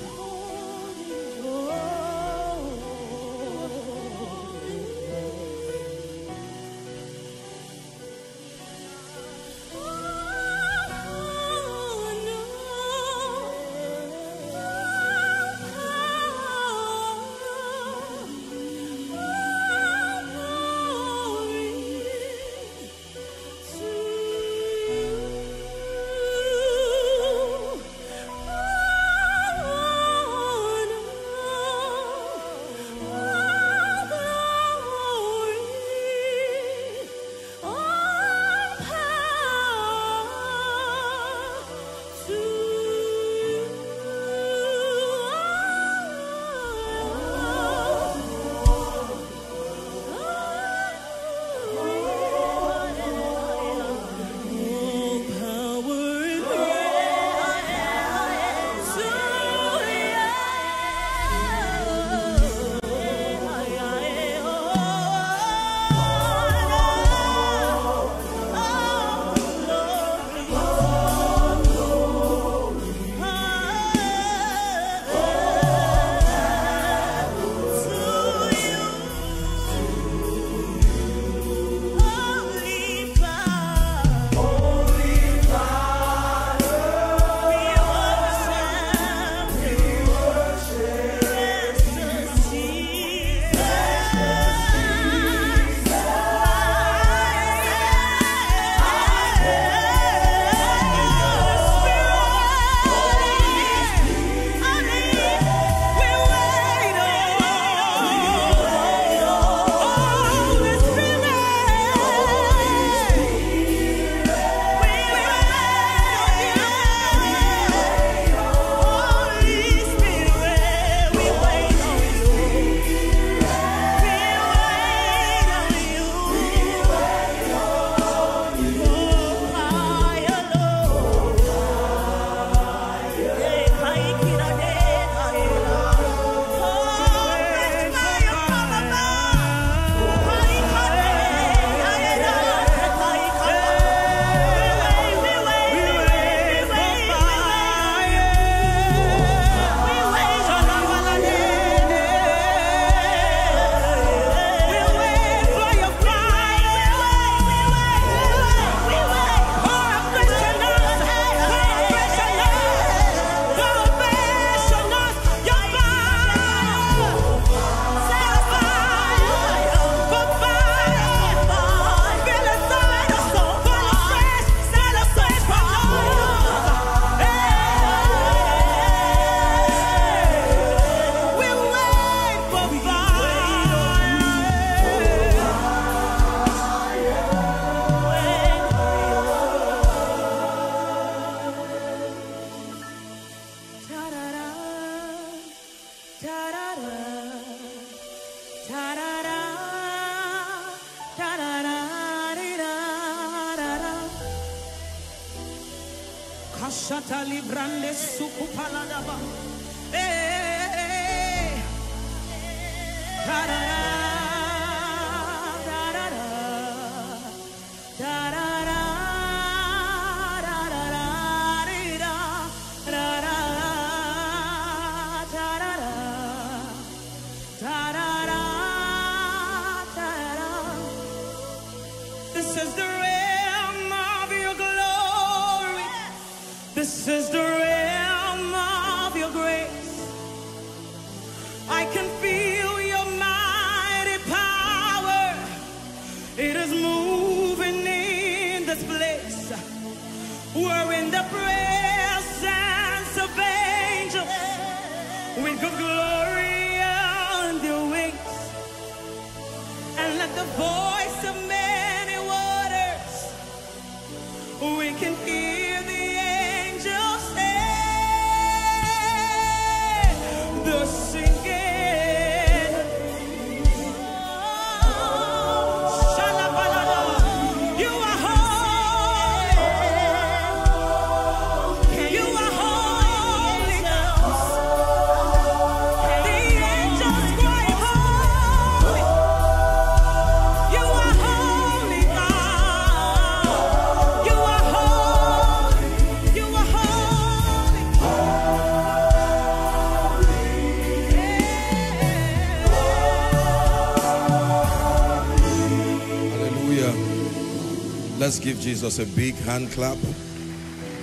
Let's give Jesus a big hand clap.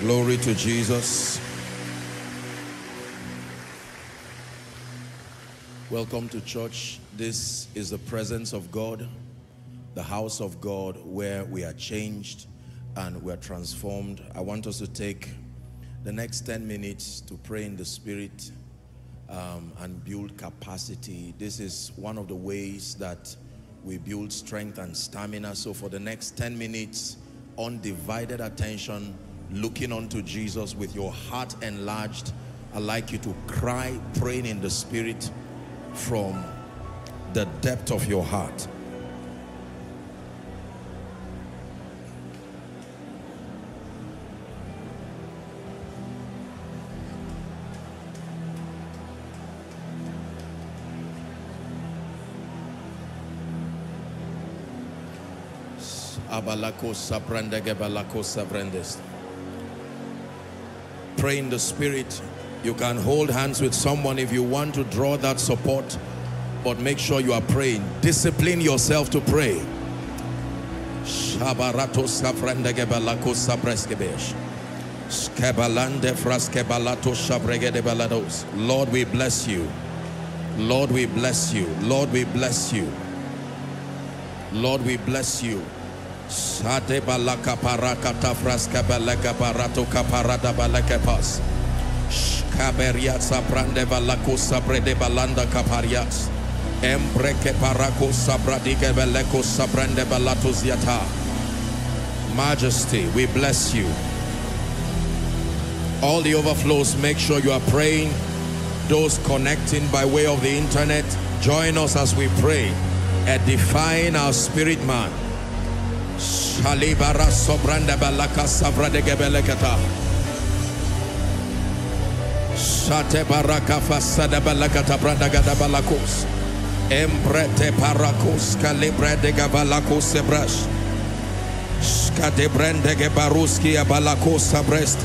Glory to Jesus. Welcome to church. This is the presence of God, the house of God, where we are changed and we are transformed. I want us to take the next ten minutes to pray in the Spirit um, and build capacity. This is one of the ways that we build strength and stamina. So for the next ten minutes, undivided attention, looking unto Jesus with your heart enlarged. I'd like you to cry, praying in the Spirit from the depth of your heart. Pray in the Spirit. You can hold hands with someone if you want to draw that support, but make sure you are praying. Discipline yourself to pray. Lord, we bless you. Lord, we bless you. Lord, we bless you. Lord, we bless you. Sate balaka paraka tafraska balaka barato kaparada balaka pas. Shkaberia sabrande balako sabrede balanda kapariats. Embreke parako sabradike beleko sabrande balatos yata. Majesty, we bless you. All the overflows, make sure you are praying. Those connecting by way of the internet, join us as we pray and define our spirit man. Shalibara sobranda balaka savra de gebelekata. Shate baraka fasada balakata branda gada balakos. Embrete parakos calibre de gabalakos sebrash. Skate brende gebaruski abalakos sabrest.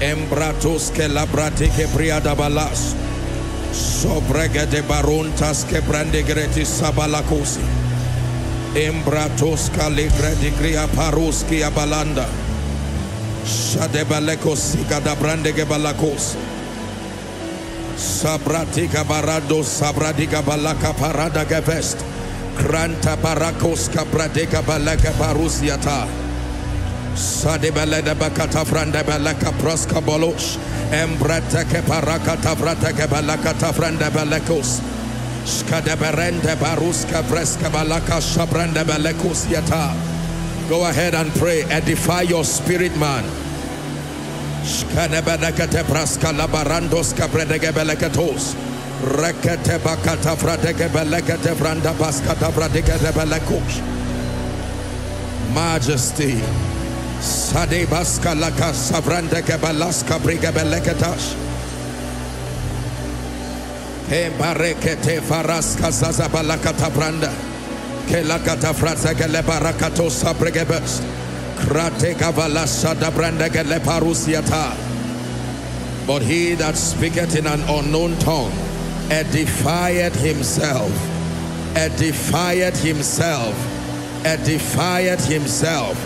Embratos ke labrate ke priada balas. Sobrega de baruntas ke brande gretis sabalakosi. Embratoska libre di gria paruski abalanda. Shadebalekos ikadabrandege balakos. Sabratika barado sabradika balaka parada gevest. Kranta barakoska bradeka balaka parusiata. Sadebaleda bakata franda balaka proska bolosh. Embrateke parakata brateke balakata franda balakos. Go ahead and pray. Edify your spirit man. Majesty. Embarekete faraska zazabalakata branda kelakata fraza gelebarakato sabregebes krate gavalasa da branda geleparusiata. But he that speaketh in an unknown tongue edifieth himself, edifieth himself, edifieth himself.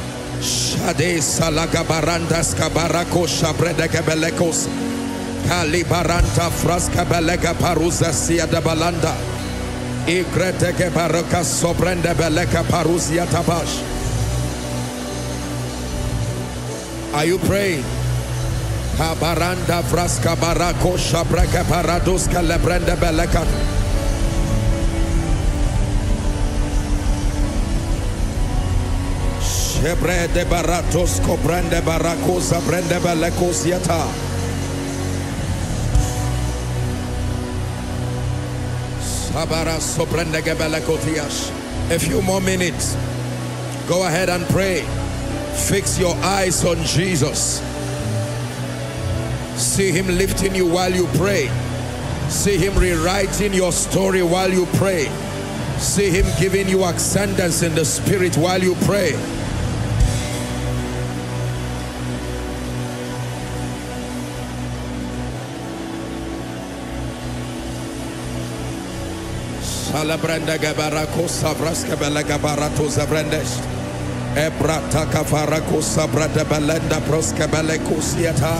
Shade salagabarandas kabarako sabredegebelekos. Kalibaranta fraska belega paruza sia de balanda. Igreteke baraka sobrende beleka paruzia tabash. Are you praying? Kabaranda fraska barako shabreke paraduska lebrende beleka. Shebre de baratos kobrende barako sabrende belekos yata. A few more minutes. Go ahead and pray. Fix your eyes on Jesus. See him lifting you while you pray. See him rewriting your story while you pray. See him giving you ascendance in the spirit while you pray. Alabranda gabarako savras kabela gabarato zavrendesh. Ebrata kafarako sabrata balenda proskabeleko siata.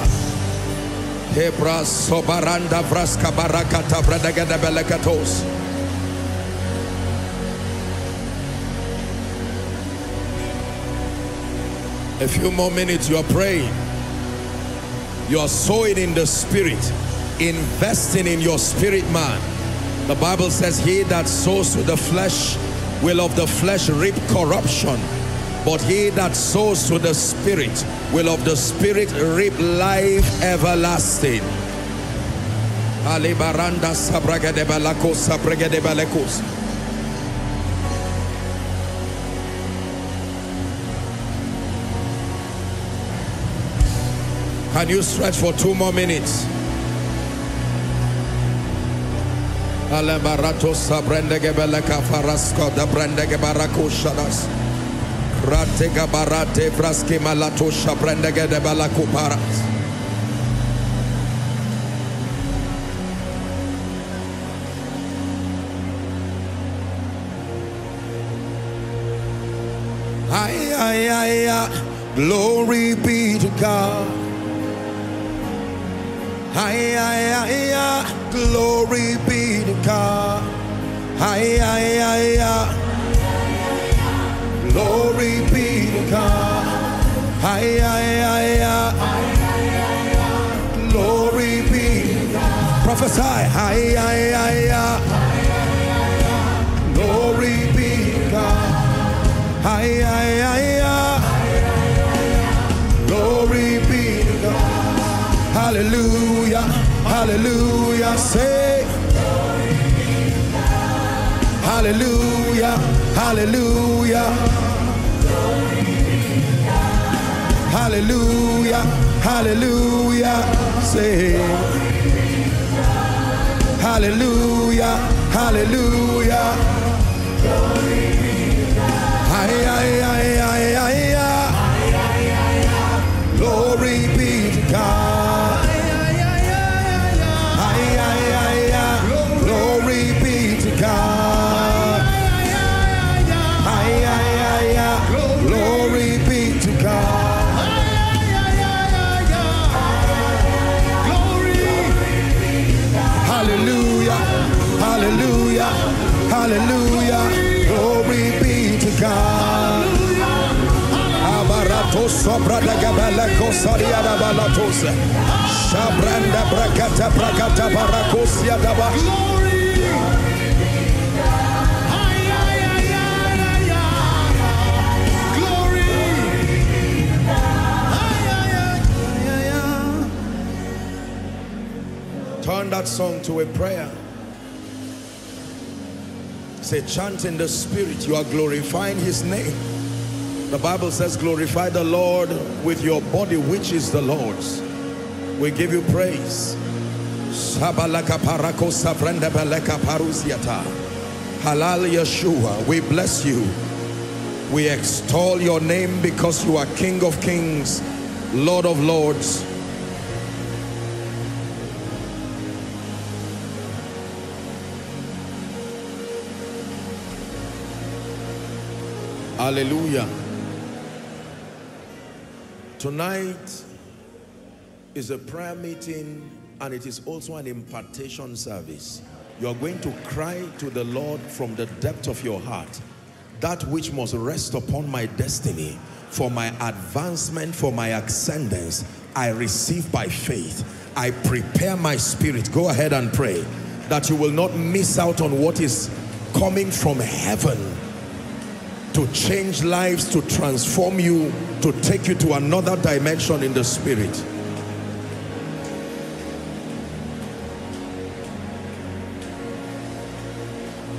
Hebra sobaranda vraska barakata bradagada belekatos. A few more minutes, you are praying. You are sowing in the spirit, investing in your spirit man. The Bible says, he that sows to the flesh will of the flesh reap corruption, but he that sows to the spirit will of the spirit reap life everlasting. Can you stretch for two more minutes? Ay, ay, ay, ay. Glory be to God. Ay, ay, ay, ay, glory be to God. Ay, ay, ay, ay, glory be to God. Ay, ay, ay, ay, glory be to God. Prophesy. Ay, ay, ay, ay, glory be to God. Ay, ay, ay, ay, glory be to God. Hallelujah, hallelujah, say. Hallelujah, hallelujah. Hallelujah, hallelujah, say. Hallelujah, hallelujah. Ay, ay, ay, ay, ay, ay. Glory be to God. God. Ay, ay, ay, ay. Glory be to God. Ay, ay, ay, ay. Glory. Hallelujah. Hallelujah. Hallelujah. Glory be to God. Abarato sobra da gabala cosaria da balatosa. Shabranda bracata bracata baracosia da ba. Turn that song to a prayer. Say, chant in the spirit. You are glorifying his name. The Bible says, glorify the Lord with your body, which is the Lord's. We give you praise. Halal Yeshua, we bless you. We extol your name because you are King of Kings, Lord of Lords. Hallelujah. Tonight is a prayer meeting, and it is also an impartation service. You are going to cry to the Lord from the depth of your heart, that which must rest upon my destiny, for my advancement, for my ascendance, I receive by faith. I prepare my spirit. Go ahead and pray that you will not miss out on what is coming from heaven, to change lives, to transform you, to take you to another dimension in the spirit.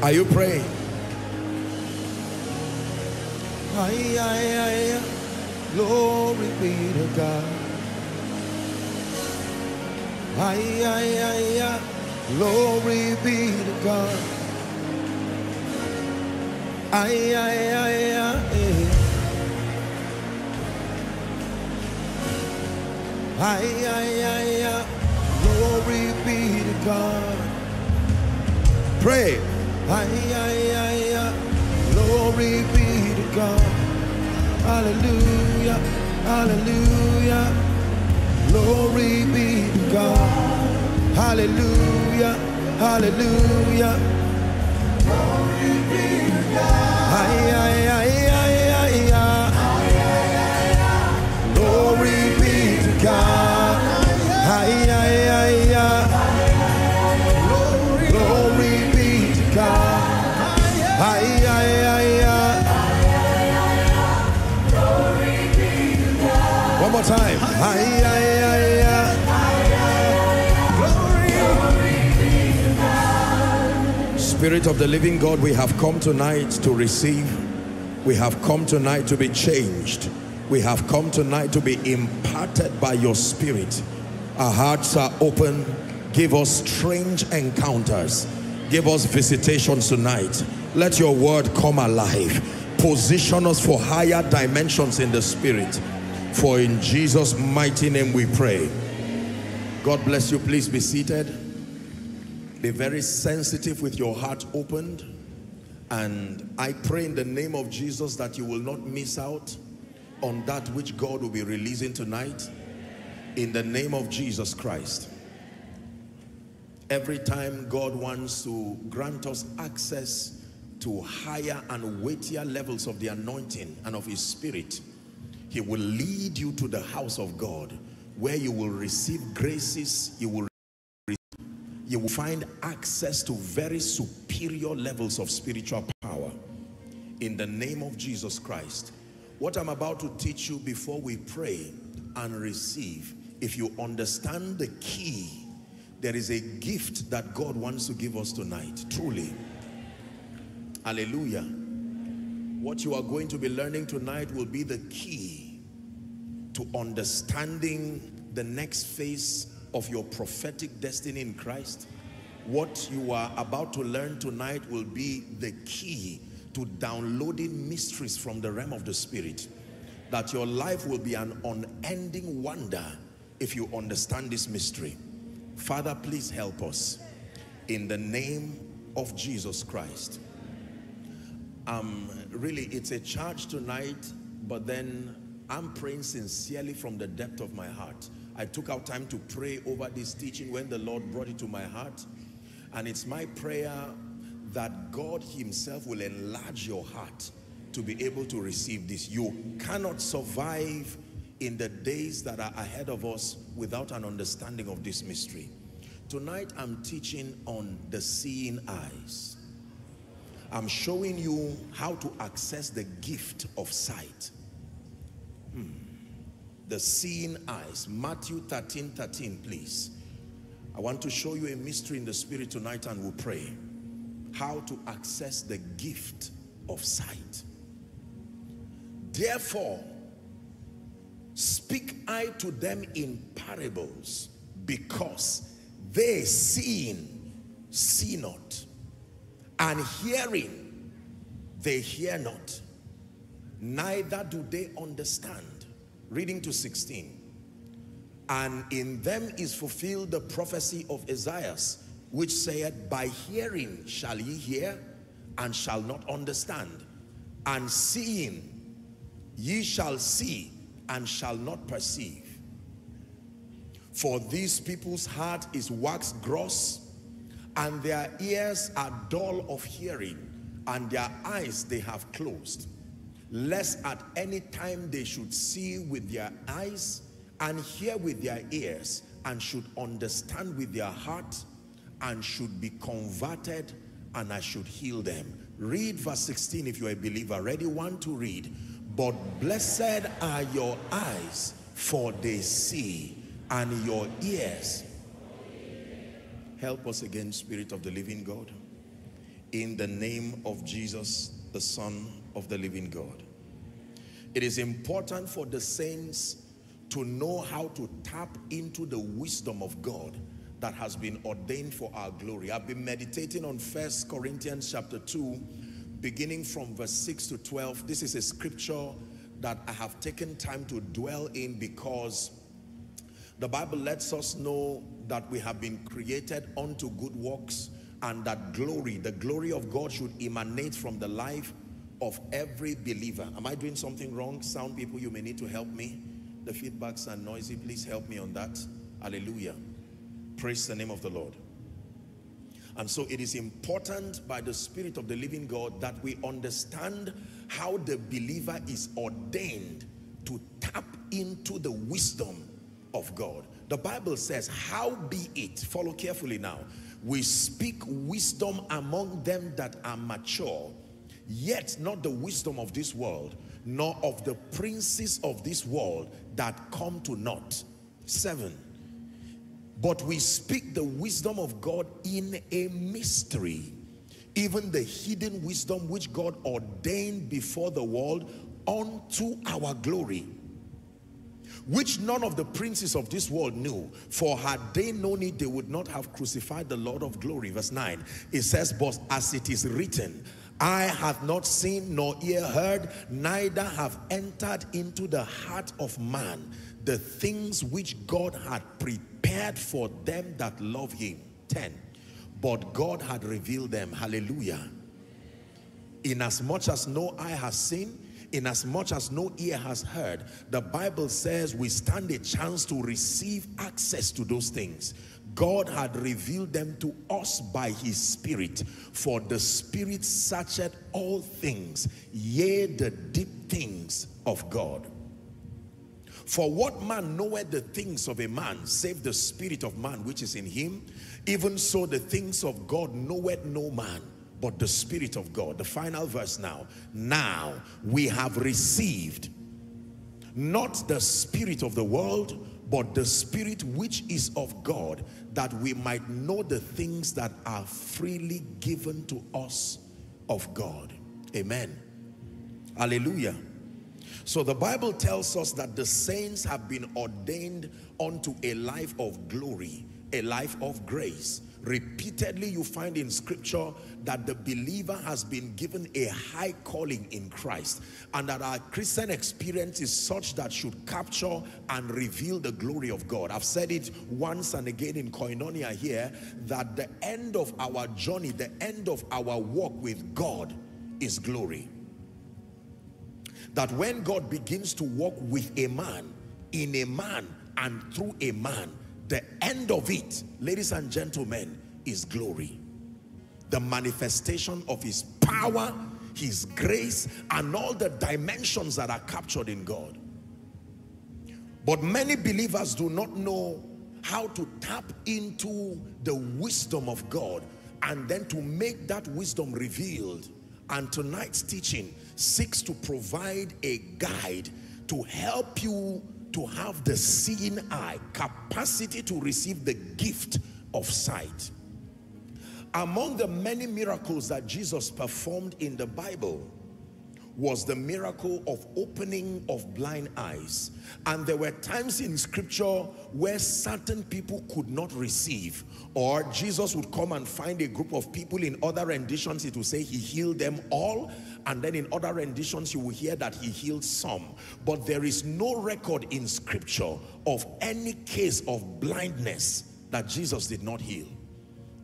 Are you praying? Ay, ay, ay, glory be to God. Ay, ay, ay, glory be to God. Ay, ay, ay, ay. Ay, ay, ay, ay. Glory be to God. Pray. Ay, ay, ay, ay. Glory be to God. Hallelujah, hallelujah. Glory be to God. Hallelujah, hallelujah. Glory be to God. Ay, ay, ay, ay, ay, ay. Ay, ay, ay, ay. Glory be to God. Ay, ay, ay, ay. Glory, glory be to God. Ay, ay, ay, ay. Glory be to God. One more time. Ay, ay, ay, ay. Spirit of the living God, we have come tonight to receive. We have come tonight to be changed. We have come tonight to be imparted by your spirit. Our hearts are open. Give us strange encounters. Give us visitations tonight. Let your word come alive. Position us for higher dimensions in the spirit. For in Jesus' mighty name we pray. God bless you. Please be seated. Be very sensitive with your heart opened, and I pray in the name of Jesus that you will not miss out on that which God will be releasing tonight in the name of Jesus Christ. Every time God wants to grant us access to higher and weightier levels of the anointing and of his spirit, he will lead you to the house of God where you will receive graces, you will you will find access to very superior levels of spiritual power in the name of Jesus Christ. What I'm about to teach you before we pray and receive, if you understand the key, there is a gift that God wants to give us tonight, truly. Hallelujah. What you are going to be learning tonight will be the key to understanding the next phase of your prophetic destiny in Christ. What you are about to learn tonight will be the key to downloading mysteries from the realm of the spirit, that your life will be an unending wonder if you understand this mystery. Father, please help us in the name of Jesus Christ. Um, really, it's a charge tonight, but then I'm praying sincerely from the depth of my heart. I took out time to pray over this teaching when the Lord brought it to my heart. And it's my prayer that God himself will enlarge your heart to be able to receive this. You cannot survive in the days that are ahead of us without an understanding of this mystery. Tonight I'm teaching on the seeing eyes. I'm showing you how to access the gift of sight. Hmm. The seeing eyes. Matthew thirteen thirteen, please. I want to show you a mystery in the spirit tonight, and we'll pray how to access the gift of sight. Therefore, speak I to them in parables, because they seeing see not, and hearing they hear not, neither do they understand. Reading to sixteen. And in them is fulfilled the prophecy of Isaiah, which saith, by hearing shall ye hear, and shall not understand, and seeing ye shall see, and shall not perceive. For these people's heart is waxed gross, and their ears are dull of hearing, and their eyes they have closed, lest at any time they should see with their eyes, and hear with their ears, and should understand with their heart, and should be converted, and I should heal them. Read verse sixteen if you're a believer. Ready? One to read. But blessed are your eyes, for they see, and your ears. Help us again, Spirit of the living God, in the name of Jesus, the Son of the living God. It is important for the saints to know how to tap into the wisdom of God that has been ordained for our glory. I've been meditating on First Corinthians chapter two, beginning from verse six to twelve. This is a scripture that I have taken time to dwell in, because the Bible lets us know that we have been created unto good works, and that glory, the glory of God, should emanate from the life of every believer. Am I doing something wrong? Sound people, you may need to help me. The feedbacks are noisy. Please help me on that. Hallelujah. Praise the name of the Lord. And so it is important by the Spirit of the living God that we understand how the believer is ordained to tap into the wisdom of God. The Bible says, how be it, follow carefully now, we speak wisdom among them that are mature, yet not the wisdom of this world, nor of the princes of this world that come to naught. Seven. But we speak the wisdom of God in a mystery, even the hidden wisdom which God ordained before the world unto our glory, which none of the princes of this world knew. For had they known it, they would not have crucified the Lord of glory. Verse nine, it says, but as it is written, I have not seen nor ear heard, neither have entered into the heart of man the things which God had prepared for them that love him. ten. But God had revealed them. Hallelujah. Inasmuch as no eye has seen, inasmuch as no ear has heard, the Bible says we stand a chance to receive access to those things. God had revealed them to us by his Spirit, for the Spirit searcheth all things, yea, the deep things of God. For what man knoweth the things of a man, save the spirit of man which is in him? Even so the things of God knoweth no man, but the Spirit of God. The final verse now. Now we have received not the spirit of the world, but the Spirit which is of God, that we might know the things that are freely given to us of God. Amen. Hallelujah. So the Bible tells us that the saints have been ordained unto a life of glory, a life of grace. Repeatedly you find in scripture that the believer has been given a high calling in Christ, and that our Christian experience is such that should capture and reveal the glory of God. I've said it once and again in Koinonia here, that the end of our journey, the end of our walk with God is glory. That when God begins to walk with a man, in a man, and through a man, the end of it, ladies and gentlemen, is glory. The manifestation of his power, his grace, and all the dimensions that are captured in God. But many believers do not know how to tap into the wisdom of God and then to make that wisdom revealed. And tonight's teaching seeks to provide a guide to help you to have the seeing eye, capacity to receive the gift of sight. Among the many miracles that Jesus performed in the Bible was the miracle of opening of blind eyes. And there were times in scripture where certain people could not receive, or Jesus would come and find a group of people. In other renditions it will say he healed them all, and then in other renditions you will hear that he healed some. But there is no record in scripture of any case of blindness that Jesus did not heal.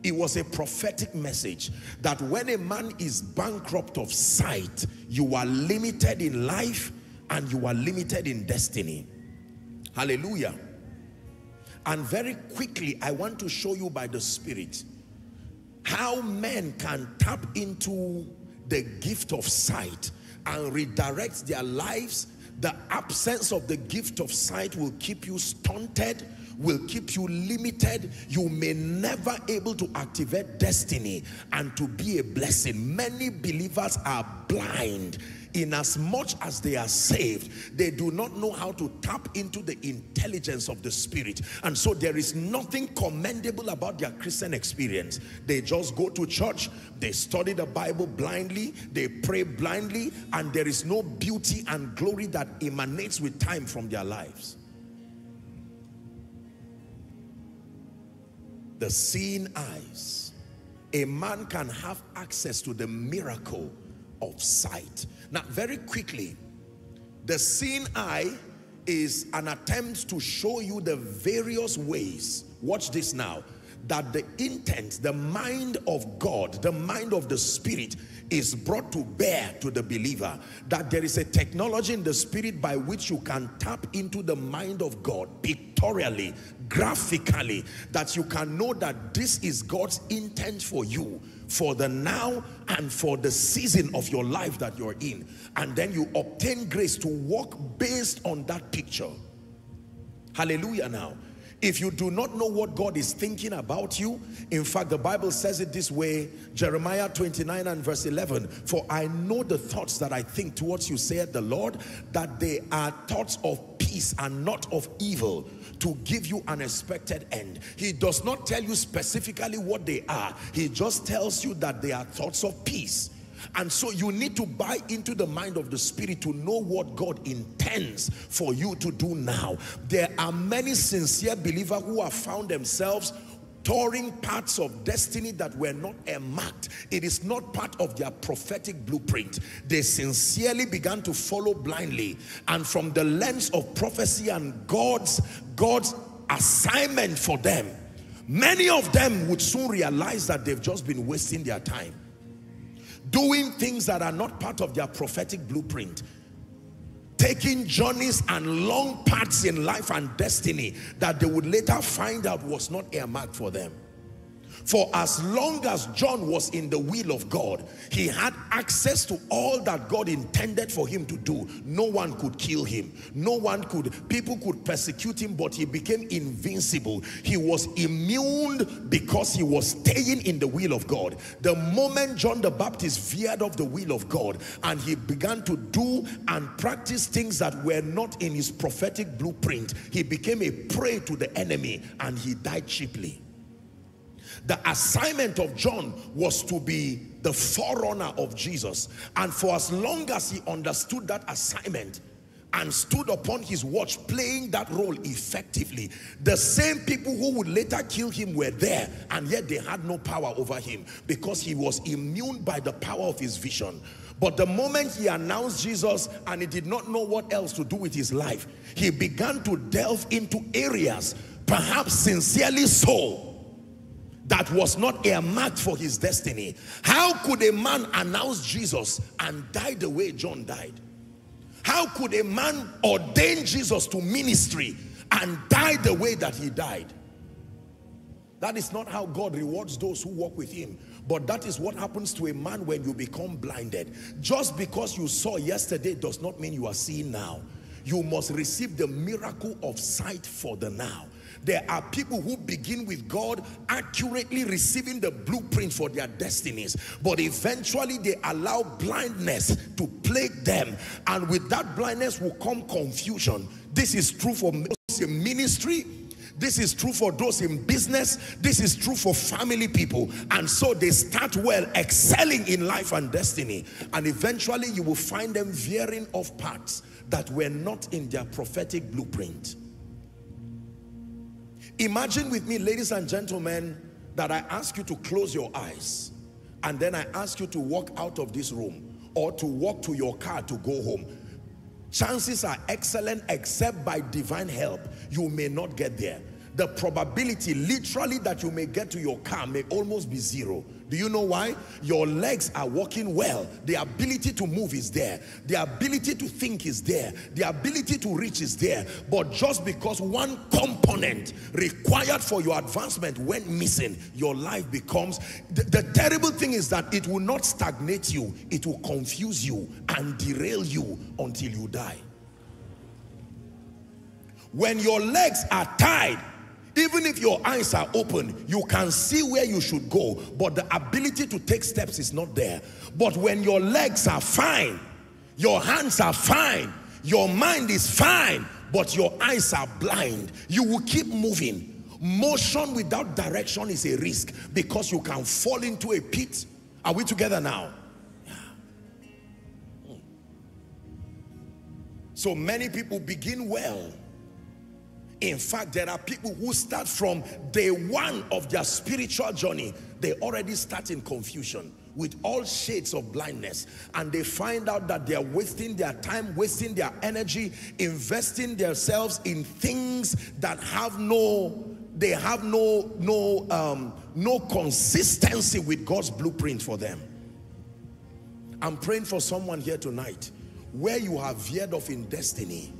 It was a prophetic message that when a man is bankrupt of sight, you are limited in life and you are limited in destiny. Hallelujah. And very quickly, I want to show you by the Spirit how men can tap into the gift of sight and redirect their lives. The absence of the gift of sight will keep you stunted, will keep you limited. You may never be able to activate destiny and to be a blessing. Many believers are blind. In as much as they are saved, they do not know how to tap into the intelligence of the Spirit. And so there is nothing commendable about their Christian experience. They just go to church, they study the Bible blindly, they pray blindly, and there is no beauty and glory that emanates with time from their lives. The seeing eyes. A man can have access to the miracle of sight. Now, very quickly, the seeing eye is an attempt to show you the various ways, watch this now, that the intent, the mind of God, the mind of the Spirit is brought to bear to the believer. That there is a technology in the Spirit by which you can tap into the mind of God pictorially, graphically, that you can know that this is God's intent for you, for the now and for the season of your life that you're in. And then you obtain grace to walk based on that picture. Hallelujah now. If you do not know what God is thinking about you, in fact, the Bible says it this way, Jeremiah twenty-nine and verse eleven, for I know the thoughts that I think towards you, saith the Lord, that they are thoughts of peace and not of evil, to give you an expected end. He does not tell you specifically what they are. He just tells you that they are thoughts of peace. And so you need to buy into the mind of the Spirit to know what God intends for you to do now. There are many sincere believers who have found themselves touring parts of destiny that were not earmarked. It is not part of their prophetic blueprint. They sincerely began to follow blindly. And from the lens of prophecy and God's, God's assignment for them, many of them would soon realize that they've just been wasting their time, doing things that are not part of their prophetic blueprint, taking journeys and long paths in life and destiny that they would later find out was not earmarked for them. For as long as John was in the will of God, he had access to all that God intended for him to do. No one could kill him. No one could, people could persecute him, but he became invincible. He was immune because he was staying in the will of God. The moment John the Baptist veered off the will of God and he began to do and practice things that were not in his prophetic blueprint, he became a prey to the enemy and he died cheaply. The assignment of John was to be the forerunner of Jesus. And for as long as he understood that assignment and stood upon his watch playing that role effectively, the same people who would later kill him were there, and yet they had no power over him because he was immune by the power of his vision. But the moment he announced Jesus and he did not know what else to do with his life, he began to delve into areas, perhaps sincerely so, that was not earmarked for his destiny. How could a man announce Jesus and die the way John died? How could a man ordain Jesus to ministry and die the way that he died? That is not how God rewards those who walk with him. But that is what happens to a man when you become blinded. Just because you saw yesterday does not mean you are seeing now. You must receive the miracle of sight for the now. There are people who begin with God accurately receiving the blueprint for their destinies, but eventually they allow blindness to plague them, and with that blindness will come confusion. This is true for those in ministry, this is true for those in business, this is true for family people, and so they start well, excelling in life and destiny, and eventually you will find them veering off paths that were not in their prophetic blueprint. Imagine with me, ladies and gentlemen, that I ask you to close your eyes and then I ask you to walk out of this room or to walk to your car to go home. Chances are excellent, except by divine help, you may not get there. The probability literally that you may get to your car may almost be zero. Do you know why? Your legs are working well. The ability to move is there. The ability to think is there. The ability to reach is there. But just because one component required for your advancement went missing, your life becomes... The, the terrible thing is that it will not stagnate you. It will confuse you and derail you until you die. When your legs are tied, even if your eyes are open, you can see where you should go, but the ability to take steps is not there. But when your legs are fine, your hands are fine, your mind is fine, but your eyes are blind, you will keep moving. Motion without direction is a risk because you can fall into a pit. Are we together now? Yeah. So many people begin well. In fact, there are people who start from day one of their spiritual journey. They already start in confusion with all shades of blindness, and they find out that they are wasting their time, wasting their energy, investing themselves in things that have no they have no no um, no consistency with God's blueprint for them. I'm praying for someone here tonight where you have veered off in destiny,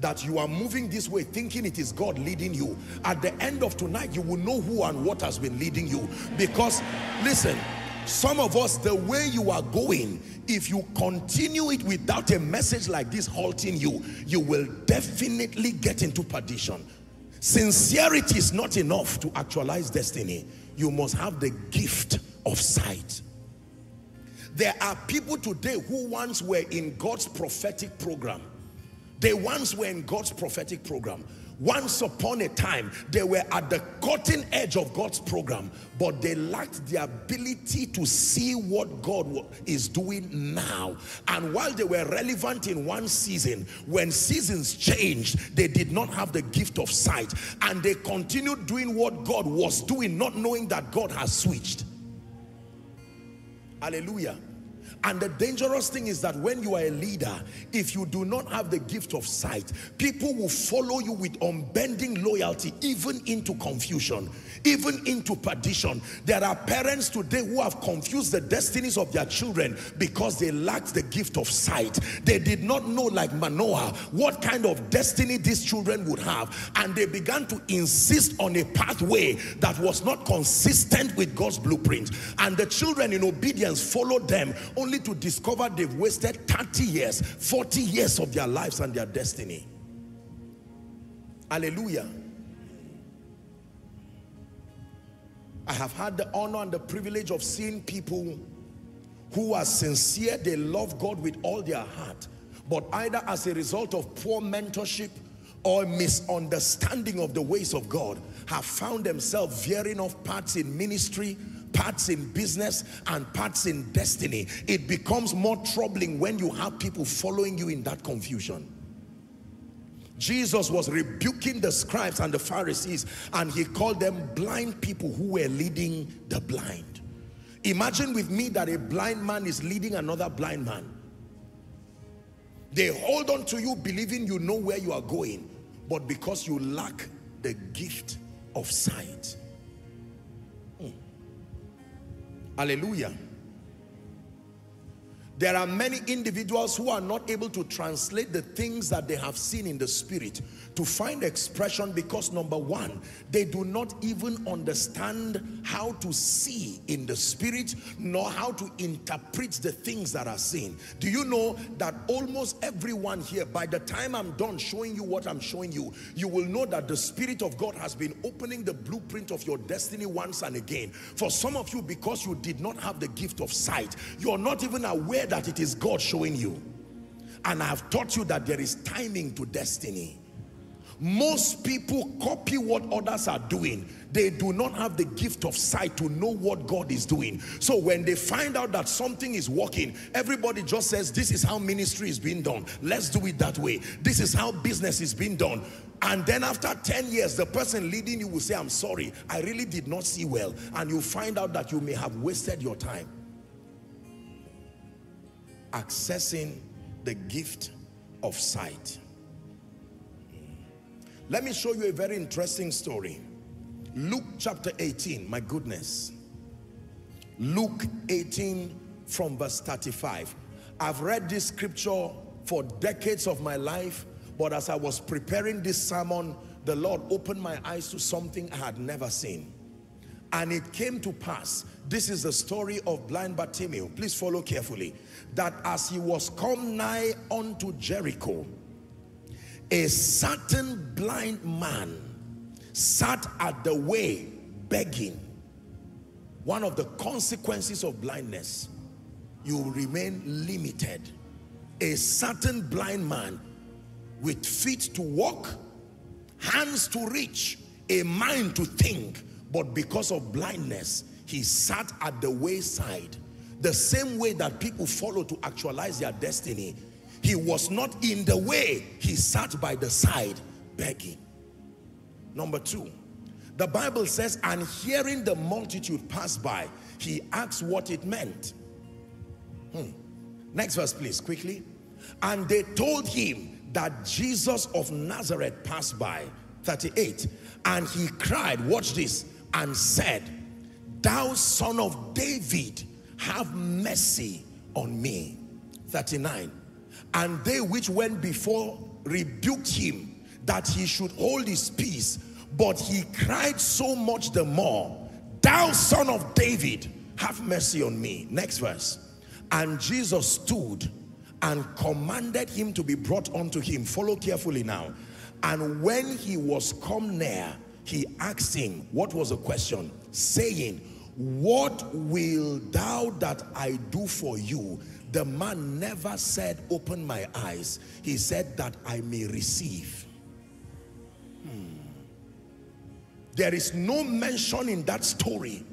that you are moving this way thinking it is God leading you. At the end of tonight, you will know who and what has been leading you. Because, listen, some of us, the way you are going, if you continue it without a message like this halting you, you will definitely get into perdition. Sincerity is not enough to actualize destiny. You must have the gift of sight. There are people today who once were in God's prophetic program. They once were in God's prophetic program. Once upon a time, they were at the cutting edge of God's program, but they lacked the ability to see what God is doing now. And while they were relevant in one season, when seasons changed, they did not have the gift of sight. And they continued doing what God was doing, not knowing that God has switched. Hallelujah. And the dangerous thing is that when you are a leader, if you do not have the gift of sight, people will follow you with unbending loyalty, even into confusion, even into perdition. There are parents today who have confused the destinies of their children because they lacked the gift of sight. They did not know, like Manoah, what kind of destiny these children would have. And they began to insist on a pathway that was not consistent with God's blueprint. And the children in obedience followed them, only to discover they've wasted thirty years, forty years of their lives and their destiny. Hallelujah. I have had the honor and the privilege of seeing people who are sincere, they love God with all their heart, but either as a result of poor mentorship or misunderstanding of the ways of God, have found themselves veering off paths in ministry, parts in business, and parts in destiny. It becomes more troubling when you have people following you in that confusion. Jesus was rebuking the scribes and the Pharisees, and he called them blind people who were leading the blind. Imagine with me that a blind man is leading another blind man. They hold on to you believing you know where you are going, but because you lack the gift of sight. Hallelujah. There are many individuals who are not able to translate the things that they have seen in the spirit to find expression because, number one, they do not even understand how to see in the spirit, nor how to interpret the things that are seen. Do you know that almost everyone here, by the time I'm done showing you what I'm showing you, you will know that the Spirit of God has been opening the blueprint of your destiny once and again. For some of you, because you did not have the gift of sight, you're not even aware that it is God showing you. And I have taught you that there is timing to destiny. Most people copy what others are doing. They do not have the gift of sight to know what God is doing. So when they find out that something is working, everybody just says, this is how ministry is being done. Let's do it that way. This is how business is being done. And then after ten years, the person leading you will say, I'm sorry, I really did not see well. And you find out that you may have wasted your time. Accessing the gift of sight. Let me show you a very interesting story. Luke chapter eighteen, my goodness. Luke eighteen from verse thirty-five. I've read this scripture for decades of my life, but as I was preparing this sermon, the Lord opened my eyes to something I had never seen. And it came to pass, this is the story of blind Bartimaeus, please follow carefully, that as he was come nigh unto Jericho, a certain blind man sat at the way begging. One of the consequences of blindness, you remain limited. A certain blind man with feet to walk, hands to reach, a mind to think, but because of blindness, he sat at the wayside. The same way that people follow to actualize their destiny. He was not in the way, he sat by the side begging. Number two, the Bible says, and hearing the multitude pass by, he asked what it meant. Hmm. Next verse, please, quickly. And they told him that Jesus of Nazareth passed by. thirty-eight. And he cried, watch this, and said, Thou son of David, have mercy on me. thirty-nine. And they which went before rebuked him, that he should hold his peace. But he cried so much the more, Thou son of David, have mercy on me. Next verse. And Jesus stood and commanded him to be brought unto him. Follow carefully now. And when he was come near, he asked him, what was the question? Saying, What will thou that I do for you? The man never said, Open my eyes. He said, That I may receive. Hmm. There is no mention in that story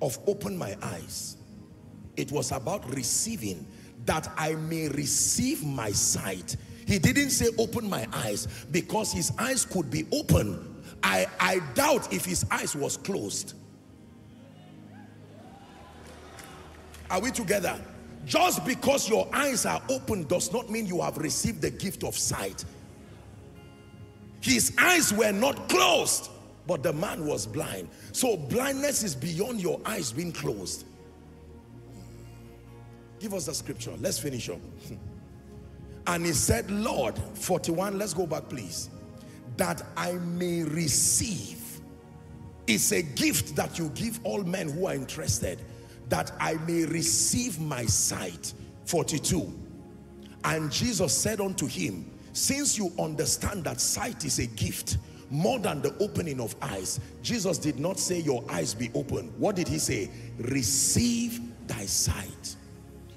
of open my eyes. It was about receiving, that I may receive my sight. He didn't say open my eyes, because his eyes could be open. I, I doubt if his eyes was closed. Are we together? Just because your eyes are open does not mean you have received the gift of sight. His eyes were not closed, but the man was blind. So blindness is beyond your eyes being closed. Give us the scripture. Let's finish up. And he said, Lord, forty-one, let's go back please. That I may receive. It's a gift that you give all men who are interested. That I may receive my sight. forty-two. And Jesus said unto him, Since you understand that sight is a gift, more than the opening of eyes. Jesus did not say your eyes be open. What did he say? Receive thy sight.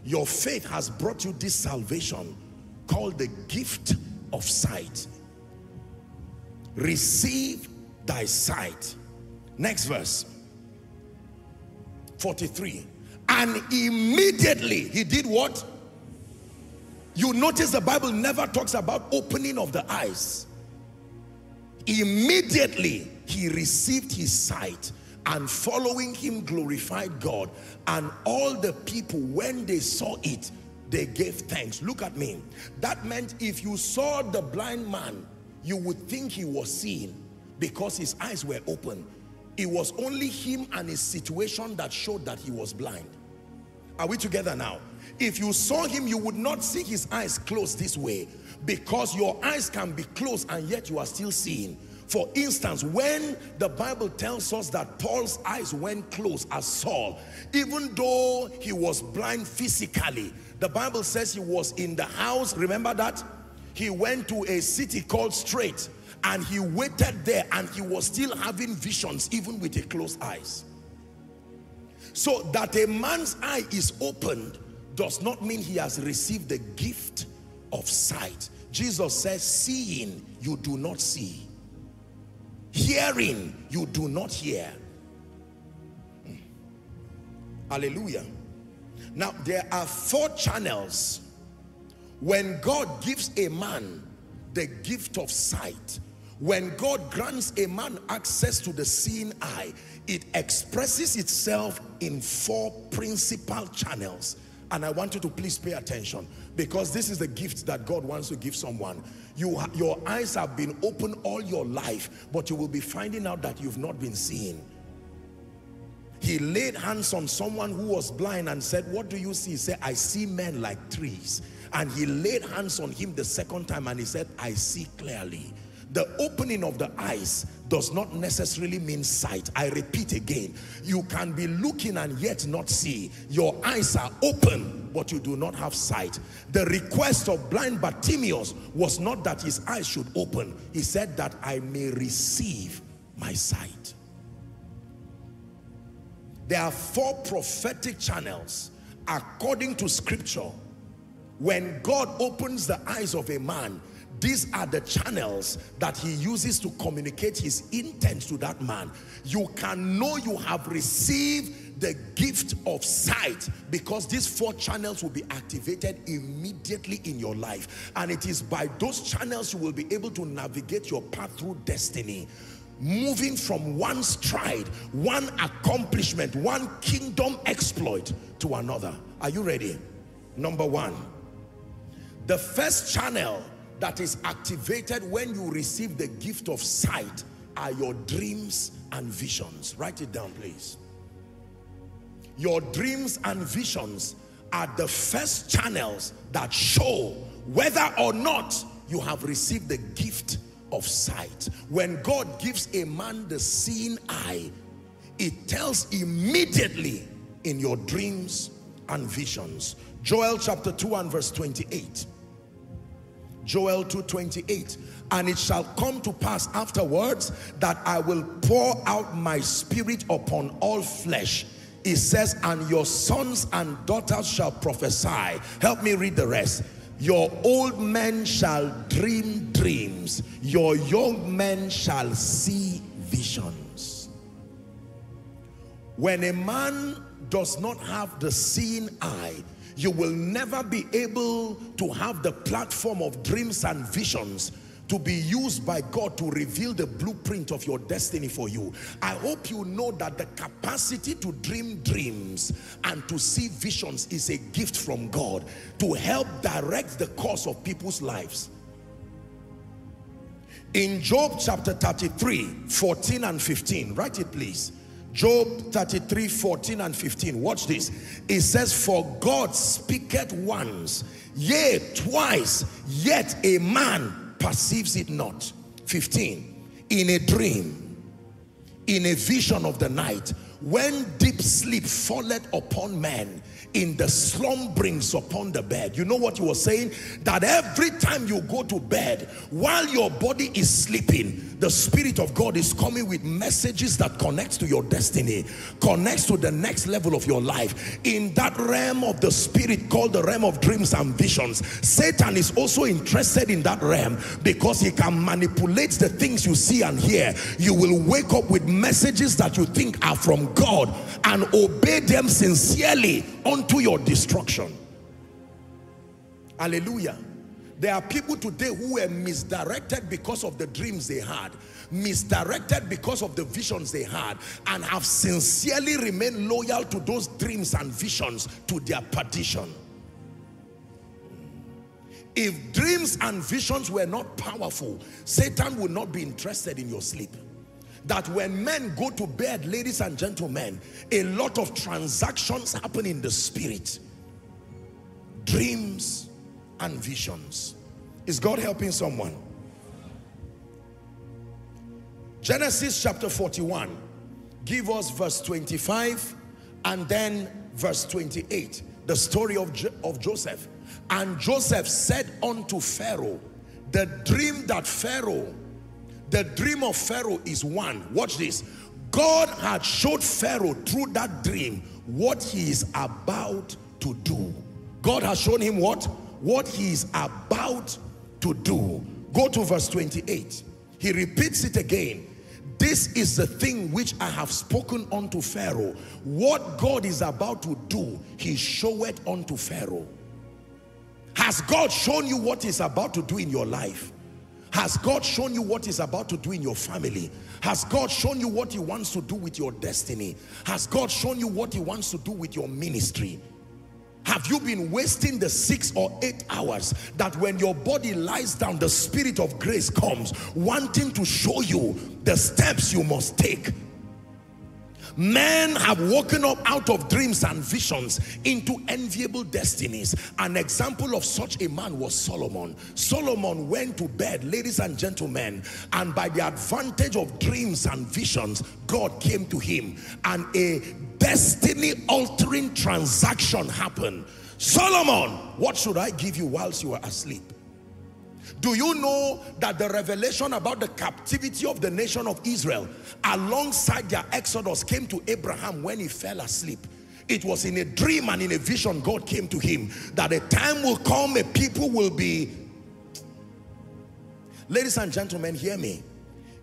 Your faith has brought you this salvation called the gift of sight. Receive thy sight. Next verse. forty-three. And immediately he did what? You notice the Bible never talks about opening of the eyes. Immediately he received his sight, and following him glorified God, and all the people, when they saw it, they gave thanks. Look at me. That meant if you saw the blind man, you would think he was seeing, because his eyes were open. It was only him and his situation that showed that he was blind. Are we together now? If you saw him, you would not see his eyes closed this way, because your eyes can be closed and yet you are still seeing. For instance, when the Bible tells us that Paul's eyes went closed as Saul, even though he was blind physically, the Bible says he was in the house, remember that? He went to a city called Straight, and he waited there, and he was still having visions even with a closed eyes. So that a man's eye is opened does not mean he has received the gift of sight. Jesus says, seeing you do not see, hearing you do not hear. Hmm. Hallelujah. Now there are four channels when God gives a man the gift of sight. When God grants a man access to the seeing eye, it expresses itself in four principal channels. And I want you to please pay attention, because this is the gift that God wants to give someone. You, your eyes have been open all your life, but you will be finding out that you've not been seeing. He laid hands on someone who was blind and said, what do you see? He said, I see men like trees. And he laid hands on him the second time and he said, I see clearly. The opening of the eyes does not necessarily mean sight. I repeat again, you can be looking and yet not see. Your eyes are open, but you do not have sight. The request of blind Bartimaeus was not that his eyes should open. He said that I may receive my sight. There are four prophetic channels according to scripture. When God opens the eyes of a man, these are the channels that he uses to communicate his intent to that man. You can know you have received the gift of sight because these four channels will be activated immediately in your life. And it is by those channels you will be able to navigate your path through destiny. Moving from one stride, one accomplishment, one kingdom exploit to another. Are you ready? Number one. The first channel that is activated when you receive the gift of sight are your dreams and visions. Write it down, please. Your dreams and visions are the first channels that show whether or not you have received the gift of sight. When God gives a man the seeing eye, it tells immediately in your dreams and visions. Joel chapter two and verse twenty-eight. Joel two twenty-eight. And it shall come to pass afterwards that I will pour out my spirit upon all flesh. It says, and your sons and daughters shall prophesy. Help me read the rest. Your old men shall dream dreams. Your young men shall see visions. When a man does not have the seeing eye, you will never be able to have the platform of dreams and visions to be used by God to reveal the blueprint of your destiny for you. I hope you know that the capacity to dream dreams and to see visions is a gift from God to help direct the course of people's lives. In Job chapter thirty-three, fourteen and fifteen, write it please. Job thirty-three, fourteen and fifteen, watch this. It says, for God speaketh once, yea, twice, yet a man perceives it not. fifteen, in a dream, in a vision of the night, when deep sleep falleth upon man, in the slumberings upon the bed. You know what you were saying? That every time you go to bed, while your body is sleeping, the Spirit of God is coming with messages that connects to your destiny, connects to the next level of your life. In that realm of the Spirit called the realm of dreams and visions, Satan is also interested in that realm because he can manipulate the things you see and hear. You will wake up with messages that you think are from God and obey them sincerely unto your destruction. Hallelujah. There are people today who were misdirected because of the dreams they had, misdirected because of the visions they had, and have sincerely remained loyal to those dreams and visions to their perdition. If dreams and visions were not powerful, Satan would not be interested in your sleep. That when men go to bed, ladies and gentlemen, a lot of transactions happen in the spirit. Dreams and visions. Is God helping someone? Genesis chapter forty-one. Give us verse twenty-five and then verse twenty-eight. The story of, Jo- of Joseph. And Joseph said unto Pharaoh, the dream that Pharaoh The dream of Pharaoh is one. Watch this. God had showed Pharaoh through that dream what he is about to do. God has shown him what? What he is about to do. Go to verse twenty-eight. He repeats it again. This is the thing which I have spoken unto Pharaoh. What God is about to do, he showeth unto Pharaoh. Has God shown you what he's about to do in your life? Has God shown you what he's about to do in your family? Has God shown you what he wants to do with your destiny? Has God shown you what he wants to do with your ministry? Have you been wasting the six or eight hours that when your body lies down, the Spirit of grace comes, wanting to show you the steps you must take? Men have woken up out of dreams and visions into enviable destinies. An example of such a man was Solomon. Solomon went to bed, ladies and gentlemen, and by the advantage of dreams and visions, God came to him and a destiny-altering transaction happened. Solomon, what should I give you whilst you are asleep? Do you know that the revelation about the captivity of the nation of Israel alongside their exodus came to Abraham when he fell asleep? It was in a dream and in a vision God came to him that a time will come, a people will be... Ladies and gentlemen, hear me.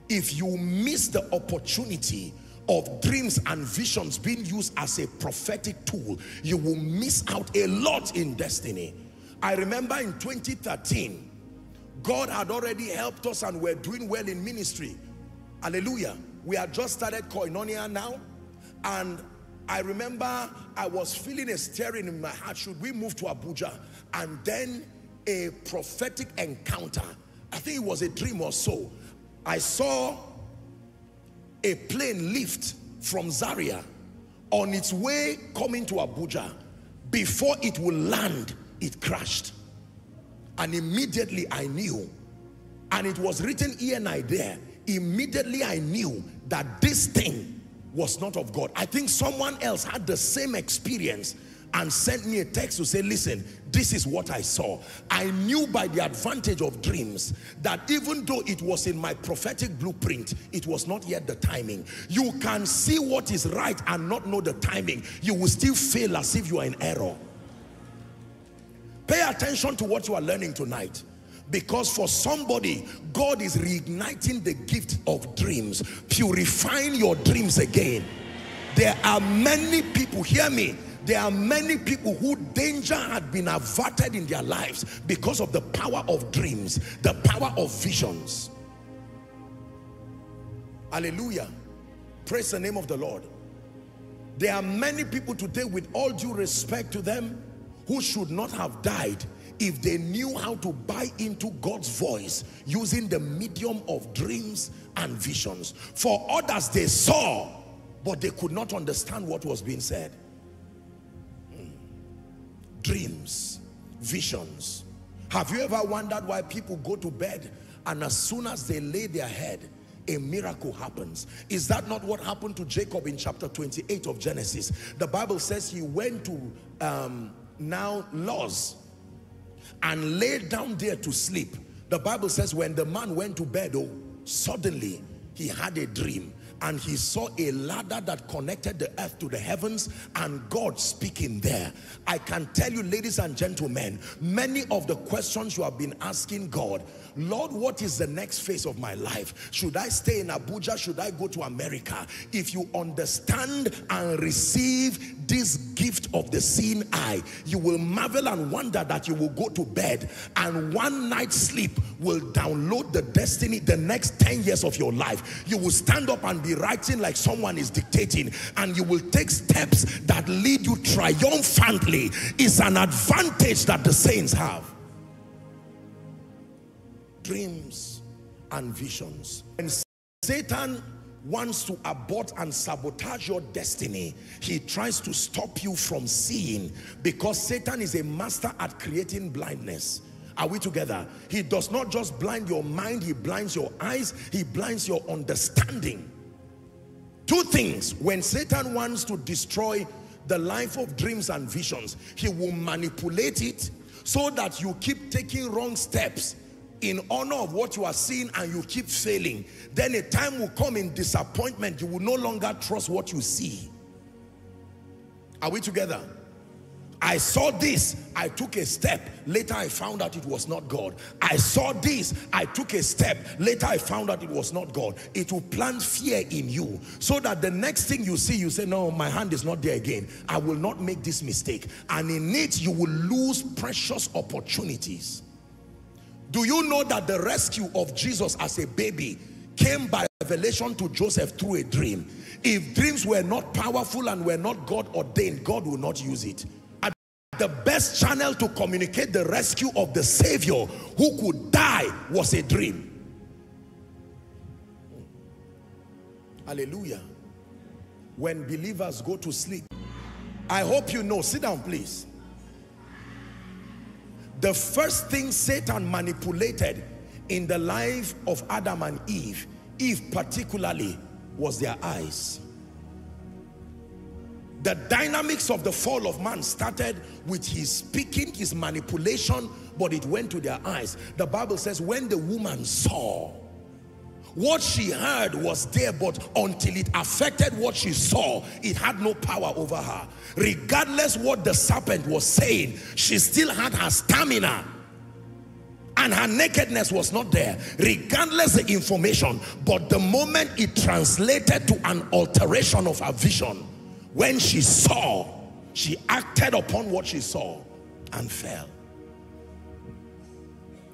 If you miss the opportunity of dreams and visions being used as a prophetic tool, you will miss out a lot in destiny. I remember in twenty thirteen, God had already helped us and we're doing well in ministry. Hallelujah. We had just started Koinonia now. And I remember I was feeling a stirring in my heart. Should we move to Abuja? And then a prophetic encounter. I think it was a dream or so. I saw a plane lift from Zaria on its way coming to Abuja. Before it would land, it crashed. And immediately I knew, and it was written here and I there, immediately I knew that this thing was not of God. I think someone else had the same experience and sent me a text to say, listen, this is what I saw. I knew by the advantage of dreams that even though it was in my prophetic blueprint, it was not yet the timing. You can see what is right and not know the timing. You will still fail as if you are in error. Pay attention to what you are learning tonight. Because for somebody, God is reigniting the gift of dreams, purifying your dreams again. There are many people, hear me, there are many people who danger had been averted in their lives because of the power of dreams, the power of visions. Hallelujah. Praise the name of the Lord. There are many people today, with all due respect to them, who should not have died if they knew how to buy into God's voice using the medium of dreams and visions. For others, they saw, but they could not understand what was being said. Dreams, visions. Have you ever wondered why people go to bed and as soon as they lay their head, a miracle happens? Is that not what happened to Jacob in chapter twenty-eight of Genesis? The Bible says he went to um, now Luz and laid down there to sleep. The Bible says when the man went to bed, oh, suddenly he had a dream. And he saw a ladder that connected the earth to the heavens and God speaking there. I can tell you, ladies and gentlemen, many of the questions you have been asking God, Lord, what is the next phase of my life? Should I stay in Abuja? Should I go to America? If you understand and receive this gift of the seeing eye, you will marvel and wonder that you will go to bed and one night's sleep will download the destiny, the next ten years of your life. You will stand up and be writing like someone is dictating, and you will take steps that lead you triumphantly. It's an advantage that the saints have. Dreams and visions. And Satan wants to abort and sabotage your destiny. He tries to stop you from seeing, because Satan is a master at creating blindness. Are we together? He does not just blind your mind, he blinds your eyes, he blinds your understanding. Two things: when Satan wants to destroy the life of dreams and visions, he will manipulate it so that you keep taking wrong steps in honor of what you are seeing and you keep failing. Then a time will come in disappointment, you will no longer trust what you see. Are we together? I saw this, I took a step, later I found out it was not God. I saw this, I took a step, later I found out it was not God. It will plant fear in you, so that the next thing you see, you say, no, my hand is not there again. I will not make this mistake. And in it, you will lose precious opportunities. Do you know that the rescue of Jesus as a baby came by revelation to Joseph through a dream? If dreams were not powerful and were not God ordained, God will not use it. The best channel to communicate the rescue of the Savior who could die was a dream. Hallelujah. When believers go to sleep, I hope you know, sit down please. The first thing Satan manipulated in the life of Adam and Eve, Eve particularly, was their eyes. The dynamics of the fall of man started with his speaking, his manipulation, but it went to their eyes. The Bible says when the woman saw, what she heard was there, but until it affected what she saw, it had no power over her. Regardless what the serpent was saying, she still had her stamina. And her nakedness was not there, regardless the information. But the moment it translated to an alteration of her vision, when she saw, she acted upon what she saw and fell.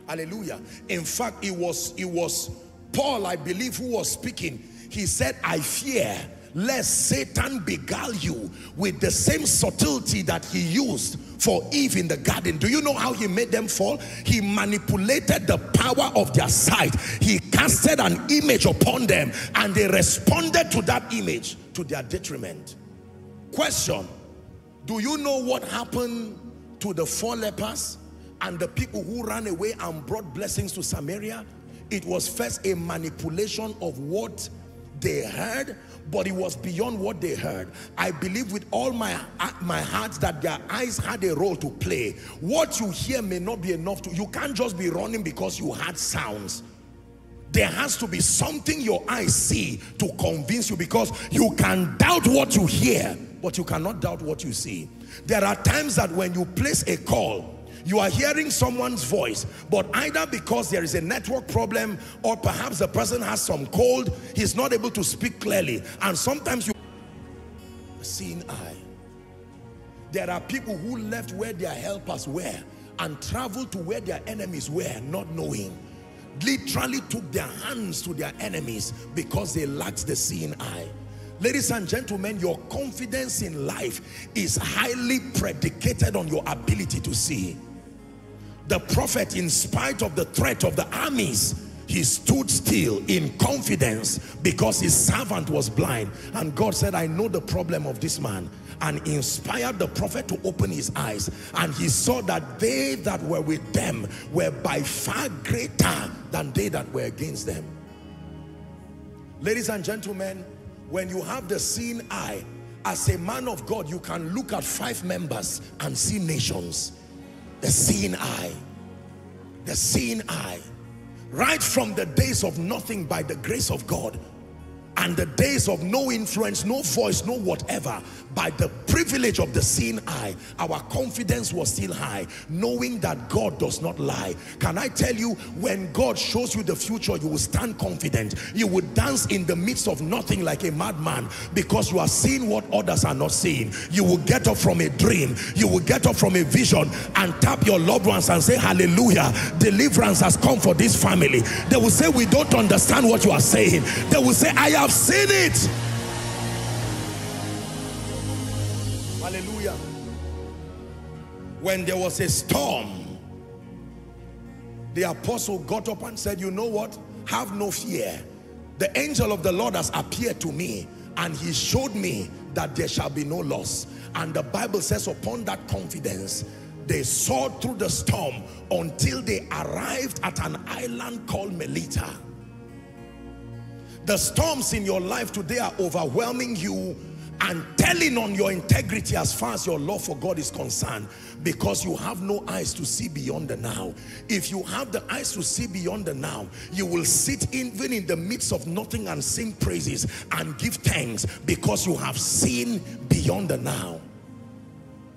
Hallelujah. In fact, it was, it was Paul, I believe, who was speaking. He said, I fear lest Satan beguile you with the same subtlety that he used for Eve in the garden. Do you know how he made them fall? He manipulated the power of their sight. He casted an image upon them, and they responded to that image to their detriment. Question: do you know what happened to the four lepers and the people who ran away and brought blessings to Samaria? It was first a manipulation of what they heard, but it was beyond what they heard. I believe with all my, my heart that their eyes had a role to play. What you hear may not be enough to, you can't just be running because you heard sounds. There has to be something your eyes see to convince you, because you can doubt what you hear, but you cannot doubt what you see. There are times that when you place a call, you are hearing someone's voice, but either because there is a network problem or perhaps the person has some cold, he's not able to speak clearly. And sometimes you seeing eye. There are people who left where their helpers were and traveled to where their enemies were, not knowing. Literally took their hands to their enemies because they lacked the seeing eye. Ladies and gentlemen, your confidence in life is highly predicated on your ability to see. The prophet, in spite of the threat of the armies, he stood still in confidence because his servant was blind. And God said, I know the problem of this man, and inspired the prophet to open his eyes. And he saw that they that were with them were by far greater than they that were against them. Ladies and gentlemen, when you have the seeing eye, as a man of God, you can look at five members and see nations. The seeing eye, the seeing eye. Right from the days of nothing by the grace of God, and the days of no influence, no voice, no whatever, by the privilege of the seeing eye, our confidence was still high, knowing that God does not lie. Can I tell you, when God shows you the future, you will stand confident. You will dance in the midst of nothing like a madman, because you are seeing what others are not seeing. You will get up from a dream, you will get up from a vision, and tap your loved ones and say, hallelujah, deliverance has come for this family. They will say, we don't understand what you are saying. They will say, I am I've seen it. Hallelujah. When there was a storm, the apostle got up and said, you know what? Have no fear. The angel of the Lord has appeared to me, and he showed me that there shall be no loss. And the Bible says upon that confidence, they soared through the storm until they arrived at an island called Melita. The storms in your life today are overwhelming you and telling on your integrity as far as your love for God is concerned, because you have no eyes to see beyond the now. If you have the eyes to see beyond the now, you will sit even in the midst of nothing and sing praises and give thanks, because you have seen beyond the now.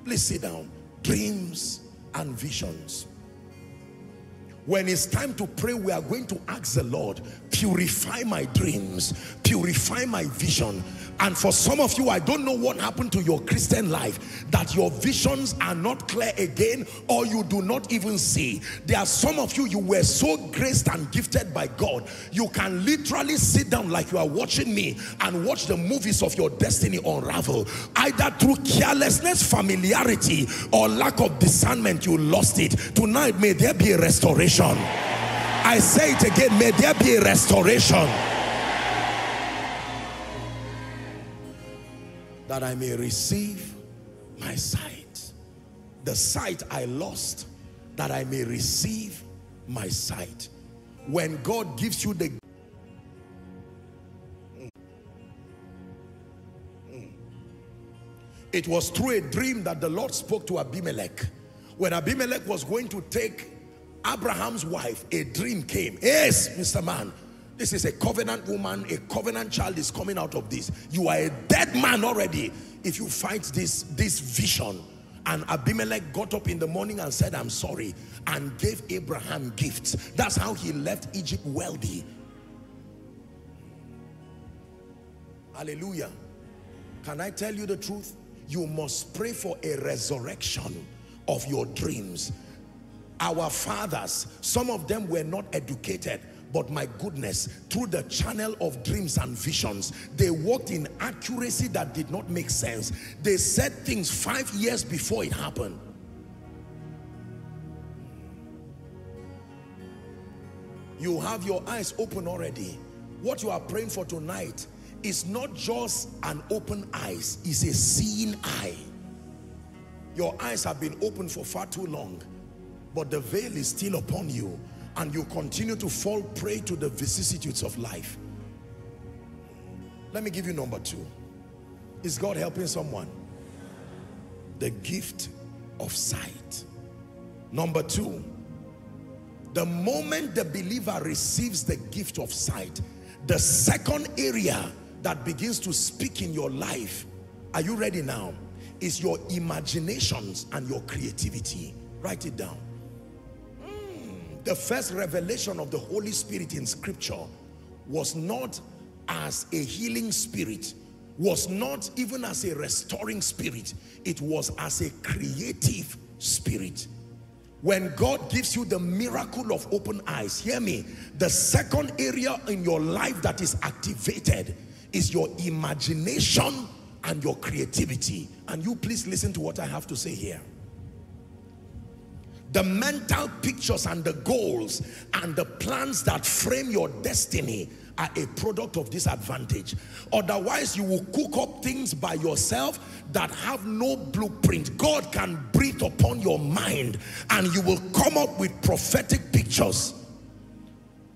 Please sit down. Dreams and visions. When it's time to pray, we are going to ask the Lord, purify my dreams, purify my vision. And for some of you, I don't know what happened to your Christian life, that your visions are not clear again, or you do not even see. There are some of you, you were so graced and gifted by God, you can literally sit down like you are watching me and watch the movies of your destiny unravel. Either through carelessness, familiarity, or lack of discernment, you lost it. Tonight, may there be a restoration. I say it again, may there be a restoration. That I may receive my sight. The sight I lost, that I may receive my sight. When God gives you the... It was through a dream that the Lord spoke to Abimelech. When Abimelech was going to take Abraham's wife, a dream came. Yes, Mister Man. This is a covenant woman, a covenant child is coming out of this. You are a dead man already if you fight this, this vision. And Abimelech got up in the morning and said, I'm sorry, and gave Abraham gifts. That's how he left Egypt wealthy. Hallelujah. Can I tell you the truth? You must pray for a resurrection of your dreams. Our fathers, some of them were not educated, but my goodness, through the channel of dreams and visions, they walked in accuracy that did not make sense. They said things five years before it happened. you have your eyes open already. What you are praying for tonight is not just an open eyes, it's a seeing eye. Your eyes have been open for far too long, but the veil is still upon you, and you continue to fall prey to the vicissitudes of life. Let me give you number two. Is God helping someone? The gift of sight. Number two, the moment the believer receives the gift of sight, the second area that begins to speak in your life, are you ready now? Is your imaginations and your creativity. Write it down. Mm. The first revelation of the Holy Spirit in Scripture was not as a healing spirit, was not even as a restoring spirit, it was as a creative spirit. When God gives you the miracle of open eyes, hear me, the second area in your life that is activated is your imagination and your creativity. And you please listen to what I have to say here. The mental pictures and the goals and the plans that frame your destiny are a product of this advantage. Otherwise, you will cook up things by yourself that have no blueprint. God can breathe upon your mind and you will come up with prophetic pictures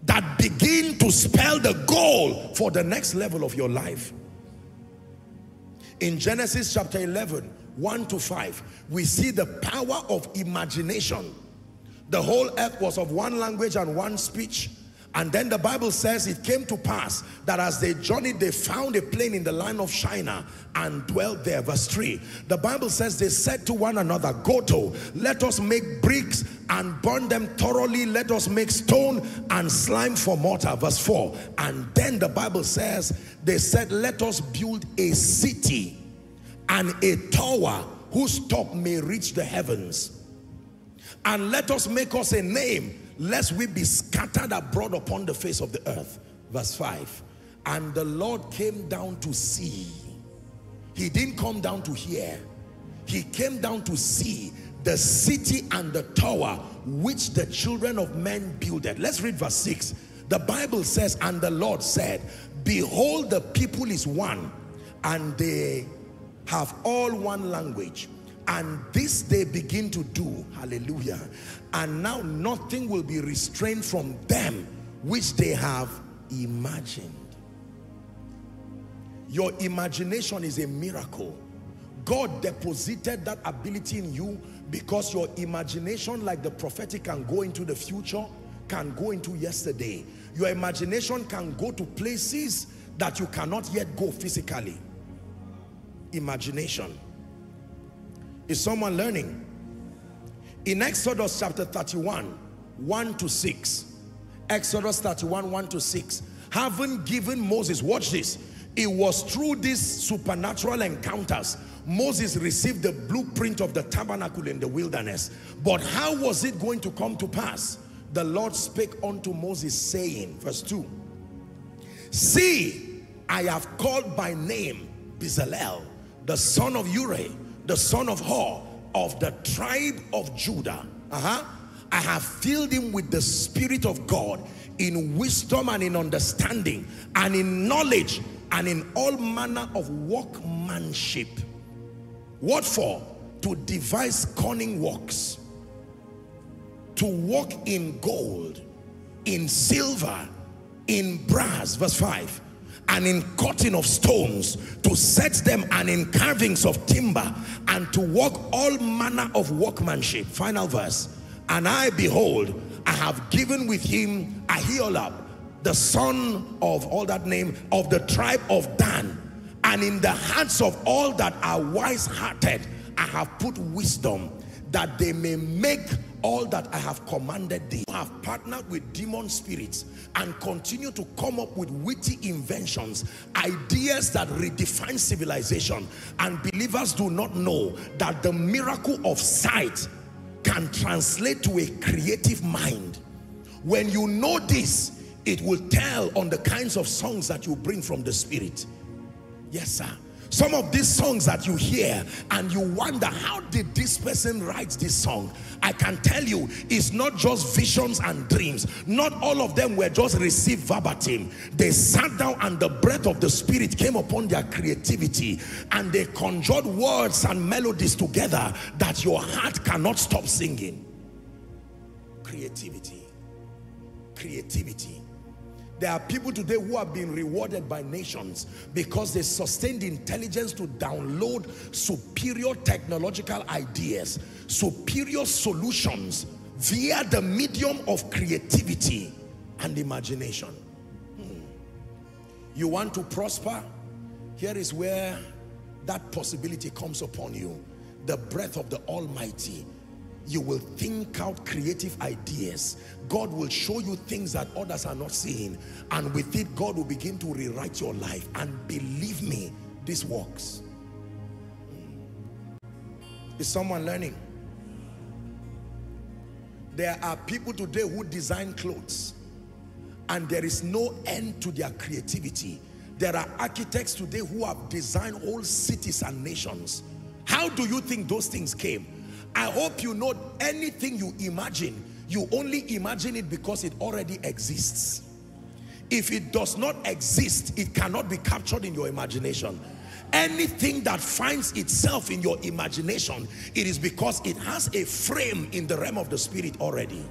that begin to spell the goal for the next level of your life. In Genesis chapter eleven, one to five, we see the power of imagination. The whole earth was of one language and one speech. And then the Bible says it came to pass that as they journeyed, they found a plain in the land of Shinar and dwelt there. Verse three. The Bible says they said to one another, "Go to, let us make bricks and burn them thoroughly. Let us make stone and slime for mortar." Verse four. And then the Bible says they said, "Let us build a city and a tower whose top may reach the heavens. And let us make us a name, lest we be scattered abroad upon the face of the earth." Verse five. And the Lord came down to see. He didn't come down to hear. He came down to see the city and the tower which the children of men builded. Let's read verse six. The Bible says, and the Lord said, "Behold, the people is one, and they have all one language. And this they begin to do." Hallelujah. "And now nothing will be restrained from them which they have imagined." Your imagination is a miracle. God deposited that ability in you because your imagination, like the prophetic, can go into the future, can go into yesterday. Your imagination can go to places that you cannot yet go physically. Imagination. Is someone learning? In Exodus chapter thirty-one, one to six, Exodus thirty-one, one to six, having given Moses, watch this, it was through these supernatural encounters Moses received the blueprint of the tabernacle in the wilderness. But how was it going to come to pass? The Lord spake unto Moses, saying, verse two, "See, I have called by name Bezalel, the son of Uri, the son of Hor, of the tribe of Judah. Uh-huh. I have filled him with the Spirit of God, in wisdom and in understanding, and in knowledge, and in all manner of workmanship." What for? To devise cunning works, to walk in gold, in silver, in brass. Verse five. "And in cutting of stones, to set them, and in carvings of timber, and to work all manner of workmanship." Final verse. "And I, behold, I have given with him Ahiolab, the son of," all that name, "of the tribe of Dan. And in the hearts of all that are wise-hearted, I have put wisdom, that they may make all that I have commanded thee." You have partnered with demon spirits and continue to come up with witty inventions, ideas that redefine civilization. And believers do not know that the miracle of sight can translate to a creative mind. When you know this, it will tell on the kinds of songs that you bring from the Spirit. Yes, sir. Some of these songs that you hear and you wonder, how did this person write this song? I can tell you, it's not just visions and dreams. Not all of them were just received verbatim. They sat down and the breath of the Spirit came upon their creativity and they conjured words and melodies together that your heart cannot stop singing. Creativity. Creativity. There are people today who have been rewarded by nations because they sustained intelligence to download superior technological ideas, superior solutions via the medium of creativity and imagination. Hmm. You want to prosper? Here is where that possibility comes upon you. The breath of the Almighty. You will think out creative ideas. God will show you things that others are not seeing. And with it, God will begin to rewrite your life. And believe me, this works. Is someone learning? There are people today who design clothes, and there is no end to their creativity. There are architects today who have designed whole cities and nations. How do you think those things came? I hope you know, anything you imagine, you only imagine it because it already exists. If it does not exist, it cannot be captured in your imagination. Anything that finds itself in your imagination, it is because it has a frame in the realm of the Spirit already.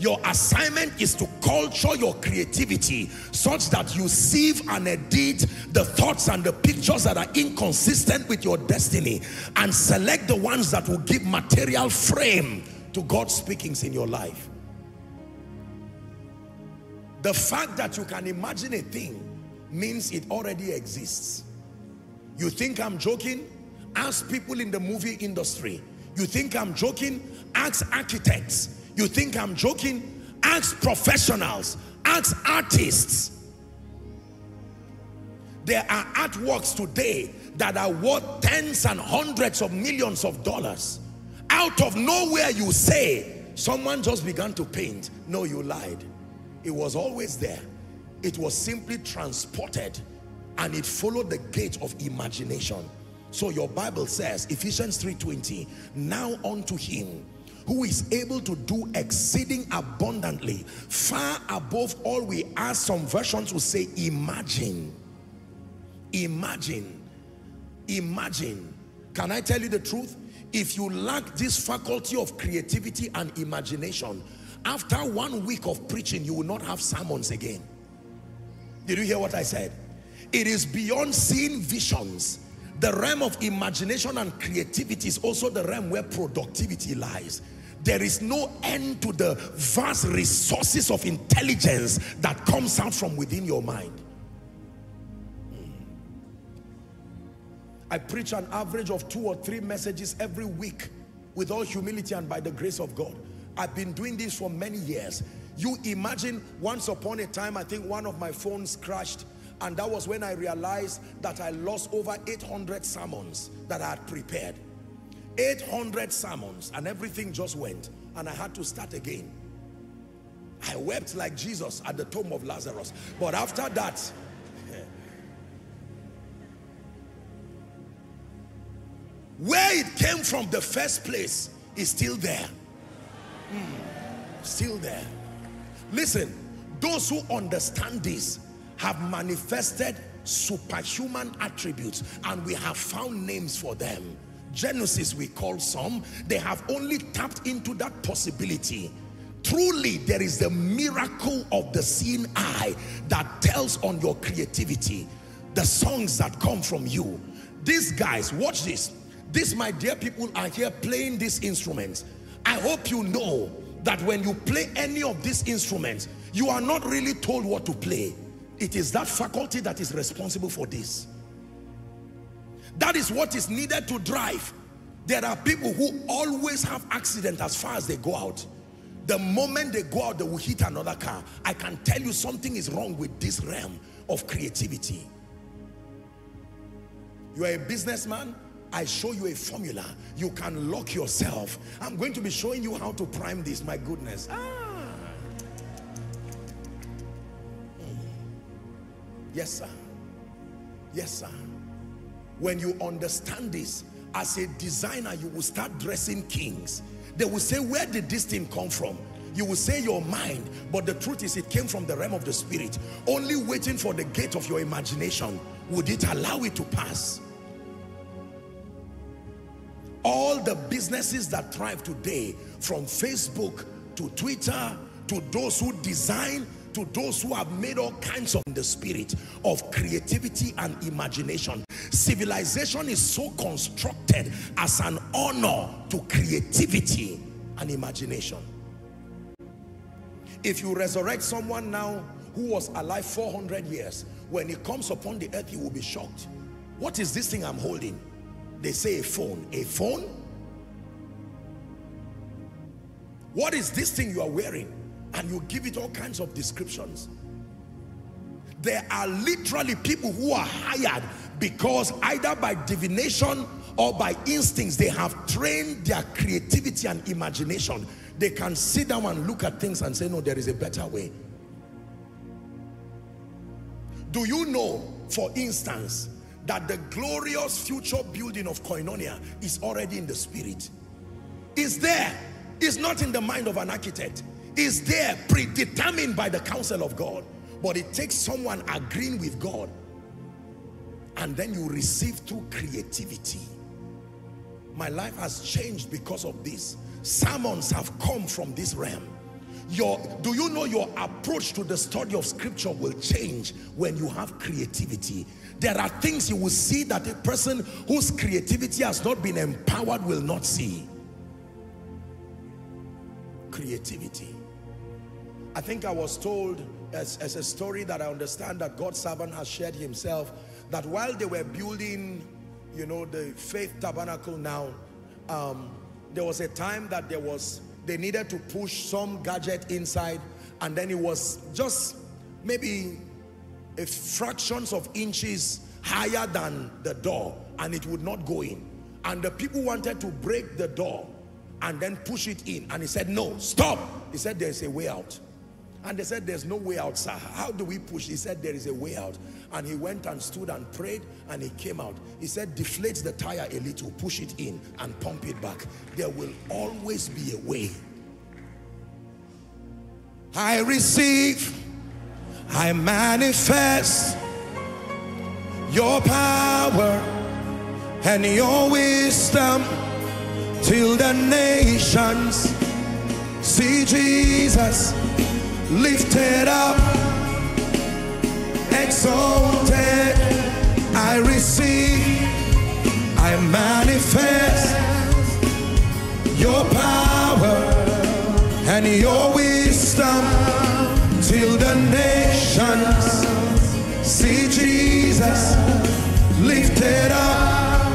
Your assignment is to culture your creativity such that you sieve and edit the thoughts and the pictures that are inconsistent with your destiny and select the ones that will give material frame to God's speakings in your life. The fact that you can imagine a thing means it already exists. You think I'm joking? Ask people in the movie industry. You think I'm joking? Ask architects. You think I'm joking? Ask professionals, ask artists. There are artworks today that are worth tens and hundreds of millions of dollars. Out of nowhere you say, someone just began to paint. No, you lied. It was always there. It was simply transported and it followed the gate of imagination. So your Bible says, Ephesians three twenty, now unto him who is able to do exceeding abundantly, far above all we ask. Some versions will say imagine. Imagine. Imagine. Can I tell you the truth? If you lack this faculty of creativity and imagination, after one week of preaching, you will not have sermons again. Did you hear what I said? It is beyond seeing visions. The realm of imagination and creativity is also the realm where productivity lies. There is no end to the vast resources of intelligence that comes out from within your mind. I preach an average of two or three messages every week with all humility and by the grace of God. I've been doing this for many years. You imagine, once upon a time, I think one of my phones crashed. And that was when I realized that I lost over eight hundred sermons that I had prepared. eight hundred sermons, and everything just went. And I had to start again. I wept like Jesus at the tomb of Lazarus. But after that, where it came from the first place is still there. Mm, still there. Listen, those who understand this have manifested superhuman attributes, and we have found names for them. Genesis, we call some. They have only tapped into that possibility. Truly, there is the miracle of the seeing eye that tells on your creativity, the songs that come from you. These guys, watch this. These, my dear people, are here playing these instruments. I hope you know that when you play any of these instruments, you are not really told what to play. It is that faculty that is responsible for this. That is what is needed to drive. There are people who always have accidents as far as they go out. The moment they go out, they will hit another car. I can tell you something is wrong with this realm of creativity. You are a businessman, I show you a formula. You can lock yourself. I'm going to be showing you how to prime this, my goodness. Ah. Yes, sir. Yes, sir. When you understand this, as a designer, you will start dressing kings. They will say, where did this thing come from? You will say your mind, but the truth is it came from the realm of the spirit. Only waiting for the gate of your imagination would it allow it to pass. All the businesses that thrive today, from Facebook to Twitter, to those who design, to those who have made all kinds of the spirit of creativity and imagination. Civilization is so constructed as an honor to creativity and imagination. If you resurrect someone now who was alive four hundred years, when he comes upon the earth, he will be shocked. What is this thing I'm holding? They say a phone. A phone? What is this thing you are wearing? And you give it all kinds of descriptions. There are literally people who are hired because either by divination or by instincts, they have trained their creativity and imagination. They can sit down and look at things and say, no, there is a better way. Do you know, for instance, that the glorious future building of Koinonia is already in the spirit? It's there. It's not in the mind of an architect. It's there, predetermined by the counsel of God. But it takes someone agreeing with God. And then you receive through creativity. My life has changed because of this. Sermons have come from this realm. Your, do you know your approach to the study of scripture will change when you have creativity? There are things you will see that a person whose creativity has not been empowered will not see. Creativity. I think I was told as, as a story that I understand that God's servant has shared himself, that while they were building, you know, the Faith Tabernacle now, um, there was a time that there was, they needed to push some gadget inside, and then it was just maybe a fractions of inches higher than the door, and it would not go in. And the people wanted to break the door and then push it in, and he said, no, stop. He said, there's a way out. And they said, there's no way out, sir. How do we push? He said, there is a way out. And he went and stood and prayed, and he came out. He said, deflate the tire a little, push it in, and pump it back. There will always be a way. I receive, I manifest your power and your wisdom till the nations see Jesus lifted up, exalted. I receive, I manifest your power and your wisdom till the nations see Jesus lifted up,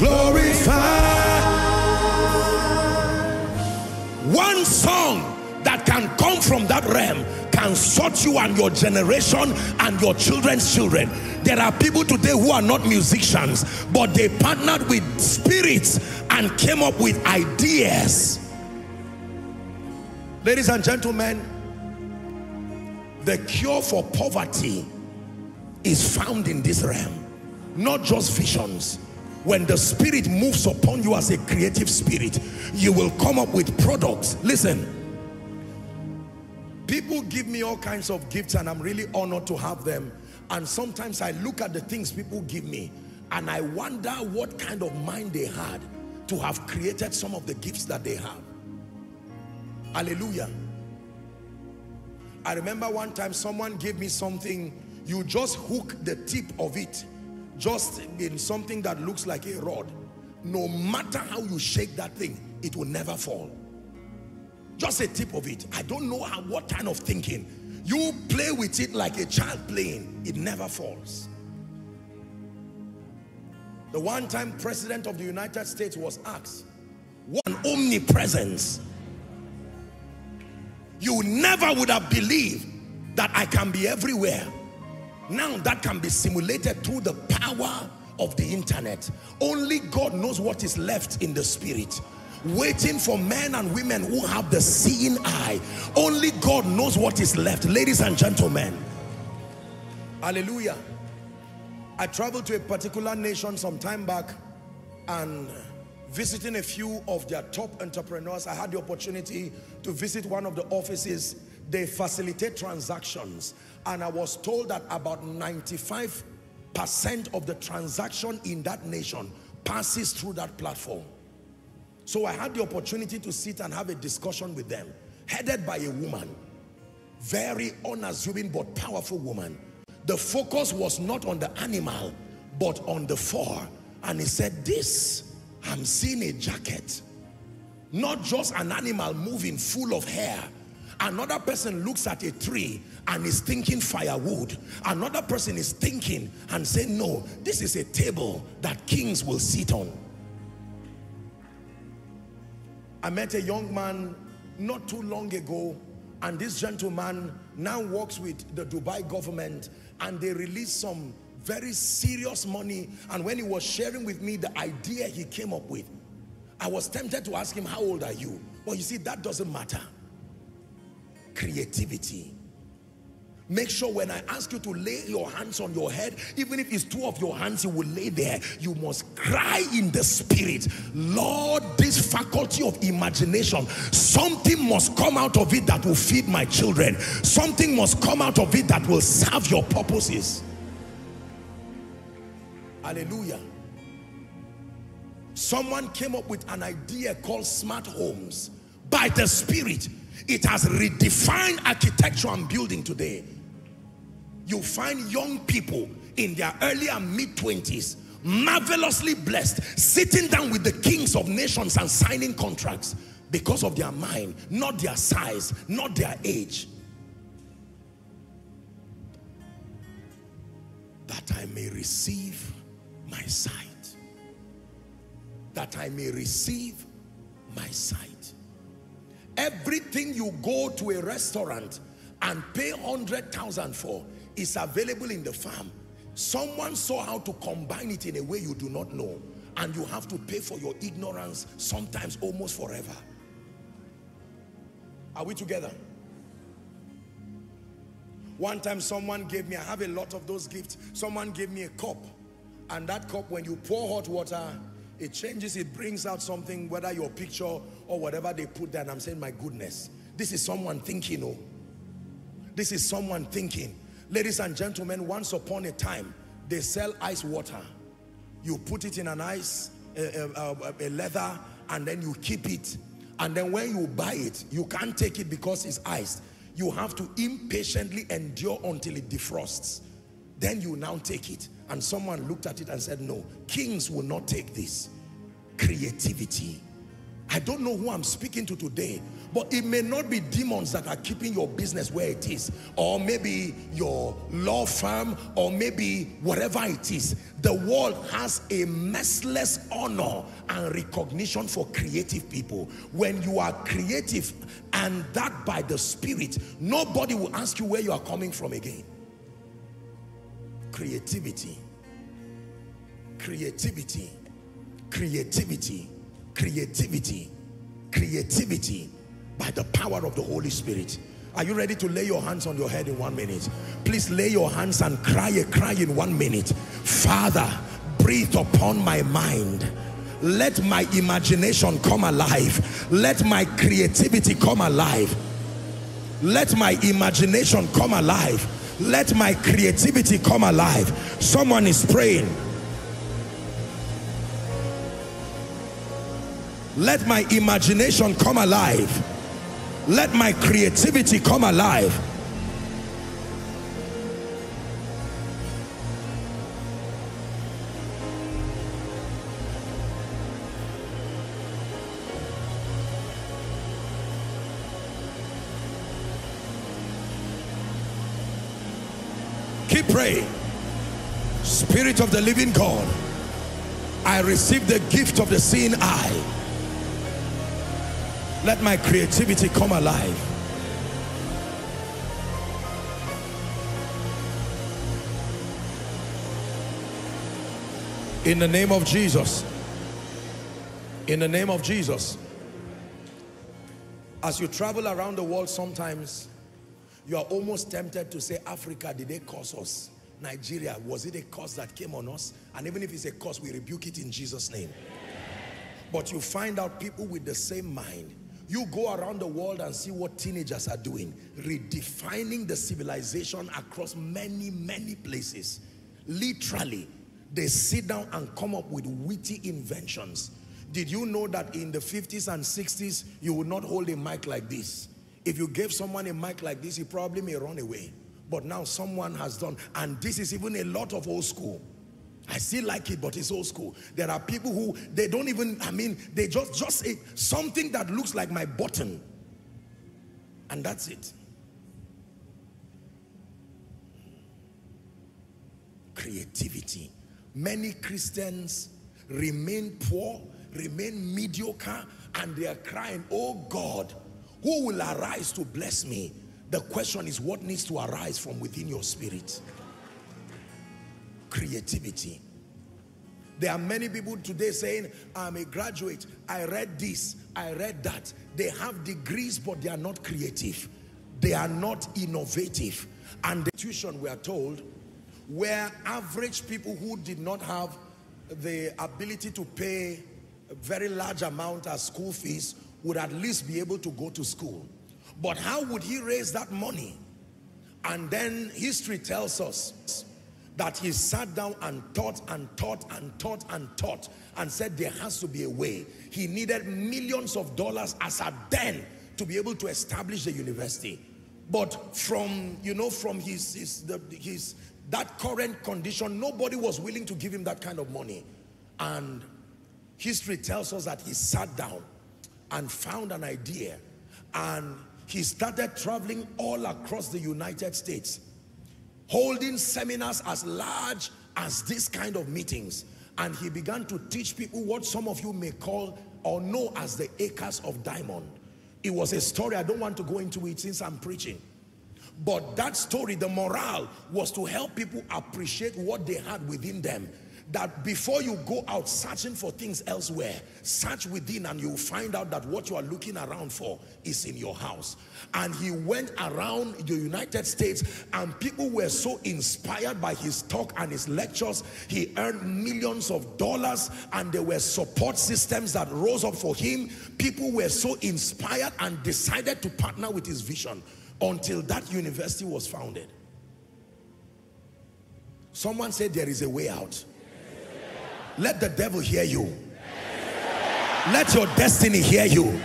glorified. One song that can come from that realm can sort you and your generation and your children's children. There are people today who are not musicians, but they partnered with spirits and came up with ideas. Ladies and gentlemen, the cure for poverty is found in this realm, not just visions. When the spirit moves upon you as a creative spirit, you will come up with products. Listen. People give me all kinds of gifts, and I'm really honored to have them. And sometimes I look at the things people give me, and I wonder what kind of mind they had to have created some of the gifts that they have. Hallelujah. I remember one time someone gave me something. You just hook the tip of it, just in something that looks like a rod. No matter how you shake that thing, it will never fall. Just a tip of it. I don't know how, what kind of thinking. You play with it like a child playing. It never falls. The one time president of the United States was asked, what an omnipresence. You never would have believed that I can be everywhere. Now that can be simulated through the power of the internet. Only God knows what is left in the spirit, waiting for men and women who have the seeing eye. Only God knows what is left, ladies and gentlemen. Hallelujah. I traveled to a particular nation some time back, and visiting a few of their top entrepreneurs, I had the opportunity to visit one of the offices. They facilitate transactions, and I was told that about ninety-five percent of the transaction in that nation passes through that platform. So I had the opportunity to sit and have a discussion with them, headed by a woman, very unassuming but powerful woman. The focus was not on the animal, but on the four. And he said, this, I'm seeing a jacket, not just an animal moving full of hair. Another person looks at a tree and is thinking firewood. Another person is thinking and saying, no, this is a table that kings will sit on. I met a young man not too long ago, and this gentleman now works with the Dubai government, and they released some very serious money. And when he was sharing with me the idea he came up with, I was tempted to ask him, how old are you? Well, you see, that doesn't matter. Creativity. Make sure when I ask you to lay your hands on your head, even if it's two of your hands you will lay there, you must cry in the spirit, Lord, this faculty of imagination, something must come out of it that will feed my children. Something must come out of it that will serve your purposes. Hallelujah. Someone came up with an idea called smart homes. By the spirit, it has redefined architecture and building today. You find young people in their early and mid twenties, marvelously blessed, sitting down with the kings of nations and signing contracts because of their mind, not their size, not their age. That I may receive my sight. That I may receive my sight. Everything you go to a restaurant and pay one hundred thousand dollars for is available in the farm. Someone saw how to combine it in a way you do not know, and you have to pay for your ignorance, sometimes almost forever. Are we together? One time someone gave me, I have a lot of those gifts, someone gave me a cup, and that cup, when you pour hot water, it changes, it brings out something, whether your picture or whatever they put there. And I'm saying, my goodness, this is someone thinking, oh. This is someone thinking. Ladies and gentlemen, once upon a time, they sell ice water. You put it in an ice, a, a, a leather, and then you keep it. And then when you buy it, you can't take it because it's iced. You have to impatiently endure until it defrosts. Then you now take it. And someone looked at it and said, no, kings will not take this. Creativity. I don't know who I'm speaking to today, but it may not be demons that are keeping your business where it is, or maybe your law firm, or maybe whatever it is. The world has a merciless honor and recognition for creative people. When you are creative, and that by the Spirit, nobody will ask you where you are coming from again. Creativity, creativity, creativity, creativity, creativity by the power of the Holy Spirit. Are you ready to lay your hands on your head in one minute? Please lay your hands and cry a cry in one minute. Father, breathe upon my mind. Let my imagination come alive. Let my creativity come alive. Let my imagination come alive. Let my creativity come alive. Someone is praying. Let my imagination come alive. Let my creativity come alive. Pray, Spirit of the living God, I receive the gift of the seeing eye. Let my creativity come alive. In the name of Jesus. In the name of Jesus. As you travel around the world sometimes, you are almost tempted to say, Africa, did they curse us? Nigeria, was it a curse that came on us? And even if it's a curse, we rebuke it in Jesus' name. But you find out people with the same mind. You go around the world and see what teenagers are doing, redefining the civilization across many, many places. Literally, they sit down and come up with witty inventions. Did you know that in the fifties and sixties, you would not hold a mic like this? If you gave someone a mic like this, he probably may run away. But now someone has done, and this is even a lot of old school. I still like it, but it's old school. There are people who, they don't even, I mean, they just, just it, something that looks like my button. And that's it. Creativity. Many Christians remain poor, remain mediocre, and they are crying, oh God, who will arise to bless me? The question is, what needs to arise from within your spirit? Creativity. There are many people today saying, I'm a graduate, I read this, I read that. They have degrees, but they are not creative. They are not innovative. And the institution, we are told, where average people who did not have the ability to pay a very large amount as school fees would at least be able to go to school. But how would he raise that money? And then history tells us that he sat down and taught and taught and taught and taught and said there has to be a way. He needed millions of dollars as at then to be able to establish the university. But from, you know, from his, his, the, his that current condition, nobody was willing to give him that kind of money. And history tells us that he sat down and found an idea, and he started traveling all across the United States, holding seminars as large as this kind of meetings. And he began to teach people what some of you may call or know as the acres of diamond. It was a story, I don't want to go into it since I'm preaching. But that story, the morale was to help people appreciate what they had within them. That before you go out searching for things elsewhere, search within and you'll find out that what you are looking around for is in your house. And he went around the United States, and people were so inspired by his talk and his lectures. He earned millions of dollars, and there were support systems that rose up for him. People were so inspired and decided to partner with his vision until that university was founded. Someone said there is a way out. Let the devil hear you. Let your destiny hear you.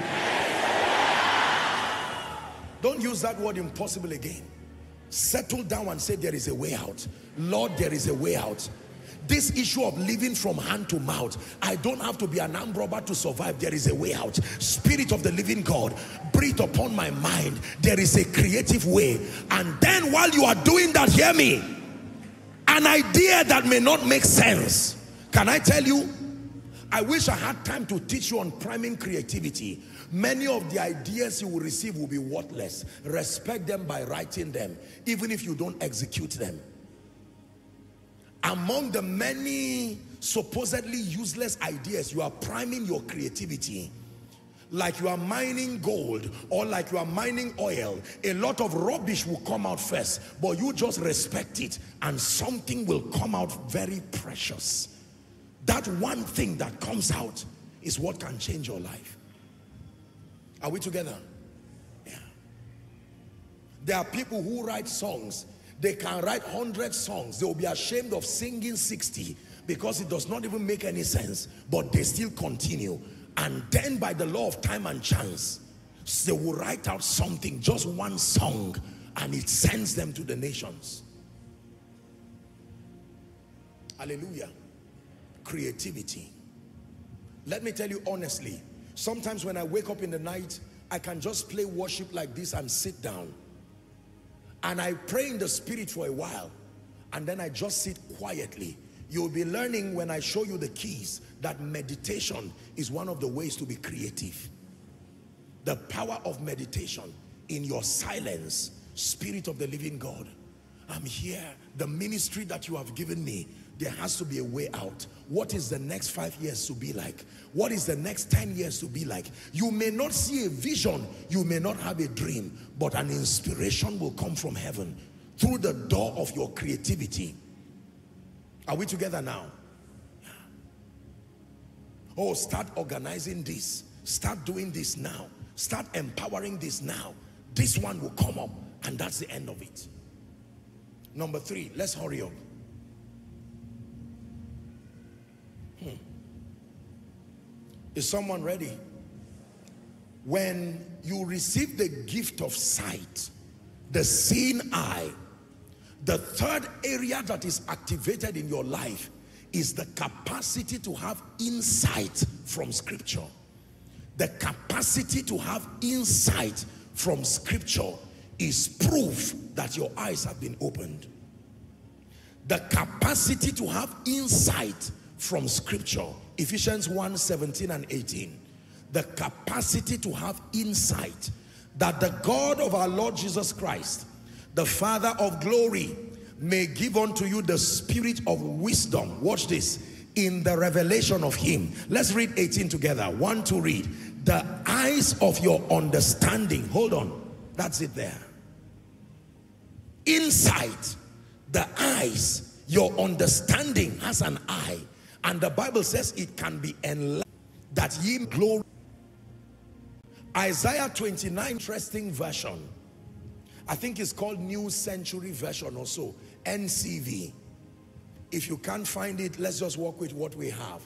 Don't use that word impossible again. Settle down and say there is a way out. Lord, there is a way out. This issue of living from hand to mouth, I don't have to be an armed robber to survive. There is a way out. Spirit of the living God, breathe upon my mind. There is a creative way. And then while you are doing that, hear me. An idea that may not make sense. Can I tell you, I wish I had time to teach you on priming creativity. Many of the ideas you will receive will be worthless. Respect them by writing them, even if you don't execute them. Among the many supposedly useless ideas, you are priming your creativity. Like you are mining gold, or like you are mining oil. A lot of rubbish will come out first, but you just respect it, and something will come out very precious. That one thing that comes out is what can change your life. Are we together? Yeah. There are people who write songs. They can write one hundred songs. They will be ashamed of singing sixty because it does not even make any sense. But they still continue. And then by the law of time and chance, they will write out something, just one song, and it sends them to the nations. Hallelujah. Creativity. Let me tell you honestly, sometimes when I wake up in the night, I can just play worship like this and sit down. And I pray in the spirit for a while, and then I just sit quietly. You'll be learning when I show you the keys that meditation is one of the ways to be creative. The power of meditation in your silence. Spirit of the living God, I'm here. The ministry that you have given me, there has to be a way out. What is the next five years to be like? What is the next ten years to be like? You may not see a vision, you may not have a dream, but an inspiration will come from heaven through the door of your creativity. Are we together now? Yeah. Oh, start organizing this. Start doing this now. Start empowering this now. This one will come up, and that's the end of it. Number three, let's hurry up. Hmm. Is someone ready? When you receive the gift of sight, the seeing eye, the third area that is activated in your life is the capacity to have insight from Scripture. The capacity to have insight from Scripture is proof that your eyes have been opened. The capacity to have insight from Scripture, Ephesians one, seventeen and eighteen. The capacity to have insight that the God of our Lord Jesus Christ, the Father of glory, may give unto you the spirit of wisdom. Watch this. In the revelation of him. Let's read eighteen together. One to read. The eyes of your understanding. Hold on. That's it there. Insight. The eyes. Your understanding has an eye. And the Bible says it can be enlightened, that ye glory. Isaiah twenty-nine, interesting version. I think it's called New Century Version or so, N C V. If you can't find it, let's just work with what we have.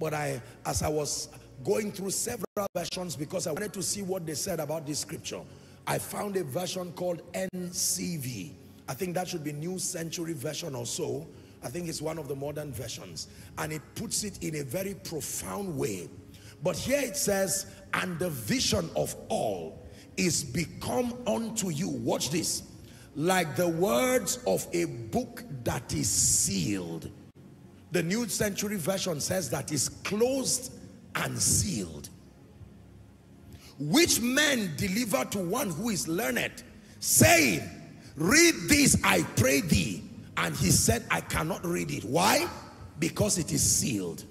But I, as I was going through several versions because I wanted to see what they said about this scripture, I found a version called N C V. I think that should be New Century Version or so. I think it's one of the modern versions. And it puts it in a very profound way. But here it says, and the vision of all is become unto you, watch this, like the words of a book that is sealed. The New Century Version says that is closed and sealed, which men deliver to one who is learned, saying, read this, I pray thee. And he said, I cannot read it. Why? Because it is sealed.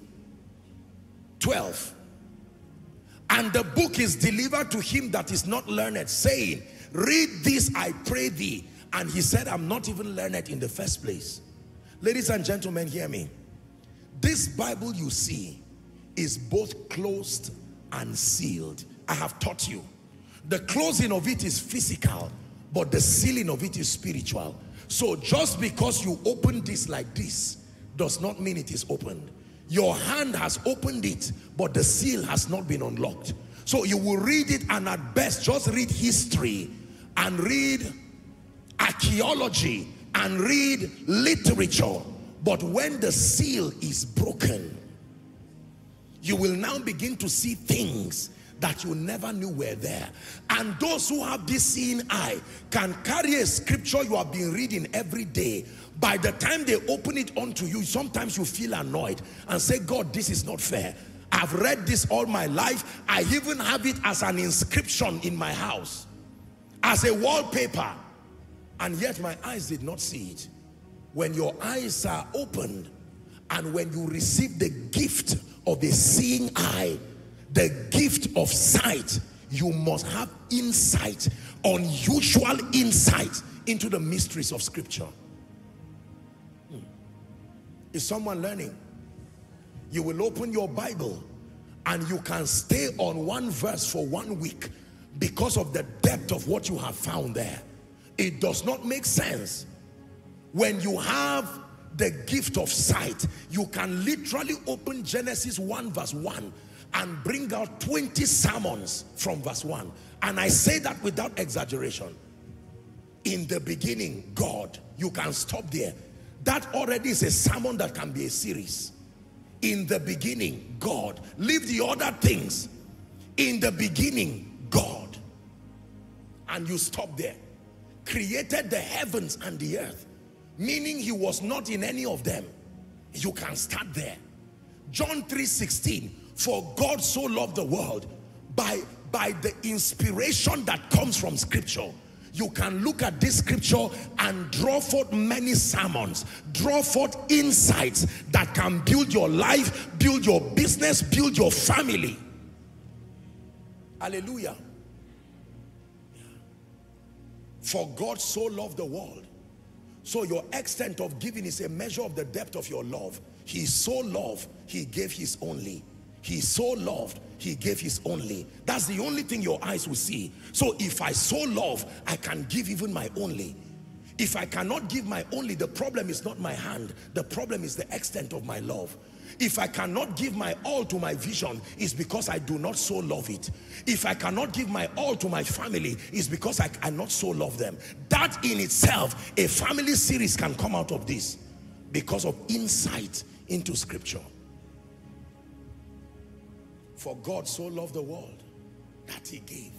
twelve. And the book is delivered to him that is not learned, saying, read this, I pray thee. And he said, I'm not even learned in the first place. Ladies and gentlemen, hear me. This Bible you see is both closed and sealed. I have taught you. The closing of it is physical, but the sealing of it is spiritual. So just because you open this like this does not mean it is opened. Your hand has opened it, but the seal has not been unlocked. So you will read it, and at best, just read history and read archaeology and read literature. But when the seal is broken, you will now begin to see things that you never knew were there. And those who have this seeing eye can carry a scripture you have been reading every day. By the time they open it onto you, sometimes you feel annoyed and say, God, this is not fair. I've read this all my life. I even have it as an inscription in my house, as a wallpaper. And yet my eyes did not see it. When your eyes are opened and when you receive the gift of the seeing eye, the gift of sight, you must have insight, unusual insight into the mysteries of Scripture. Hmm. Is someone learning? You will open your Bible and you can stay on one verse for one week because of the depth of what you have found there. It does not make sense. When you have the gift of sight, you can literally open Genesis one verse one and bring out twenty sermons from verse one. And I say that without exaggeration. In the beginning, God, you can stop there. That already is a sermon that can be a series. In the beginning, God. Leave the other things. In the beginning, God. And you stop there. Created the heavens and the earth, meaning he was not in any of them. You can start there. John three sixteen. For God so loved the world, by, by the inspiration that comes from Scripture, you can look at this Scripture and draw forth many sermons, draw forth insights that can build your life, build your business, build your family. Hallelujah. For God so loved the world. So your extent of giving is a measure of the depth of your love. He so loved, he gave his only. He so loved, he gave his only. That's the only thing your eyes will see. So if I so love, I can give even my only. If I cannot give my only, the problem is not my hand. The problem is the extent of my love. If I cannot give my all to my vision, it's because I do not so love it. If I cannot give my all to my family, it's because I cannot so love them. That in itself, a family series can come out of this because of insight into scripture. For God so loved the world that he gave.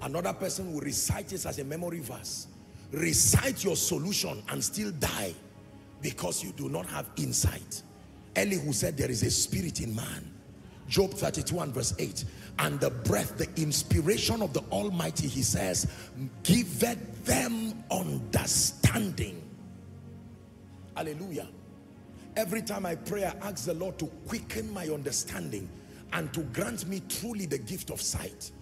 Another person will recite this as a memory verse. Recite your solution and still die because you do not have insight. Elihu said there is a spirit in man. Job thirty-two and verse eight. And the breath, the inspiration of the Almighty, he says, giveth them understanding. Hallelujah. Every time I pray, I ask the Lord to quicken my understanding and to grant me truly the gift of sight.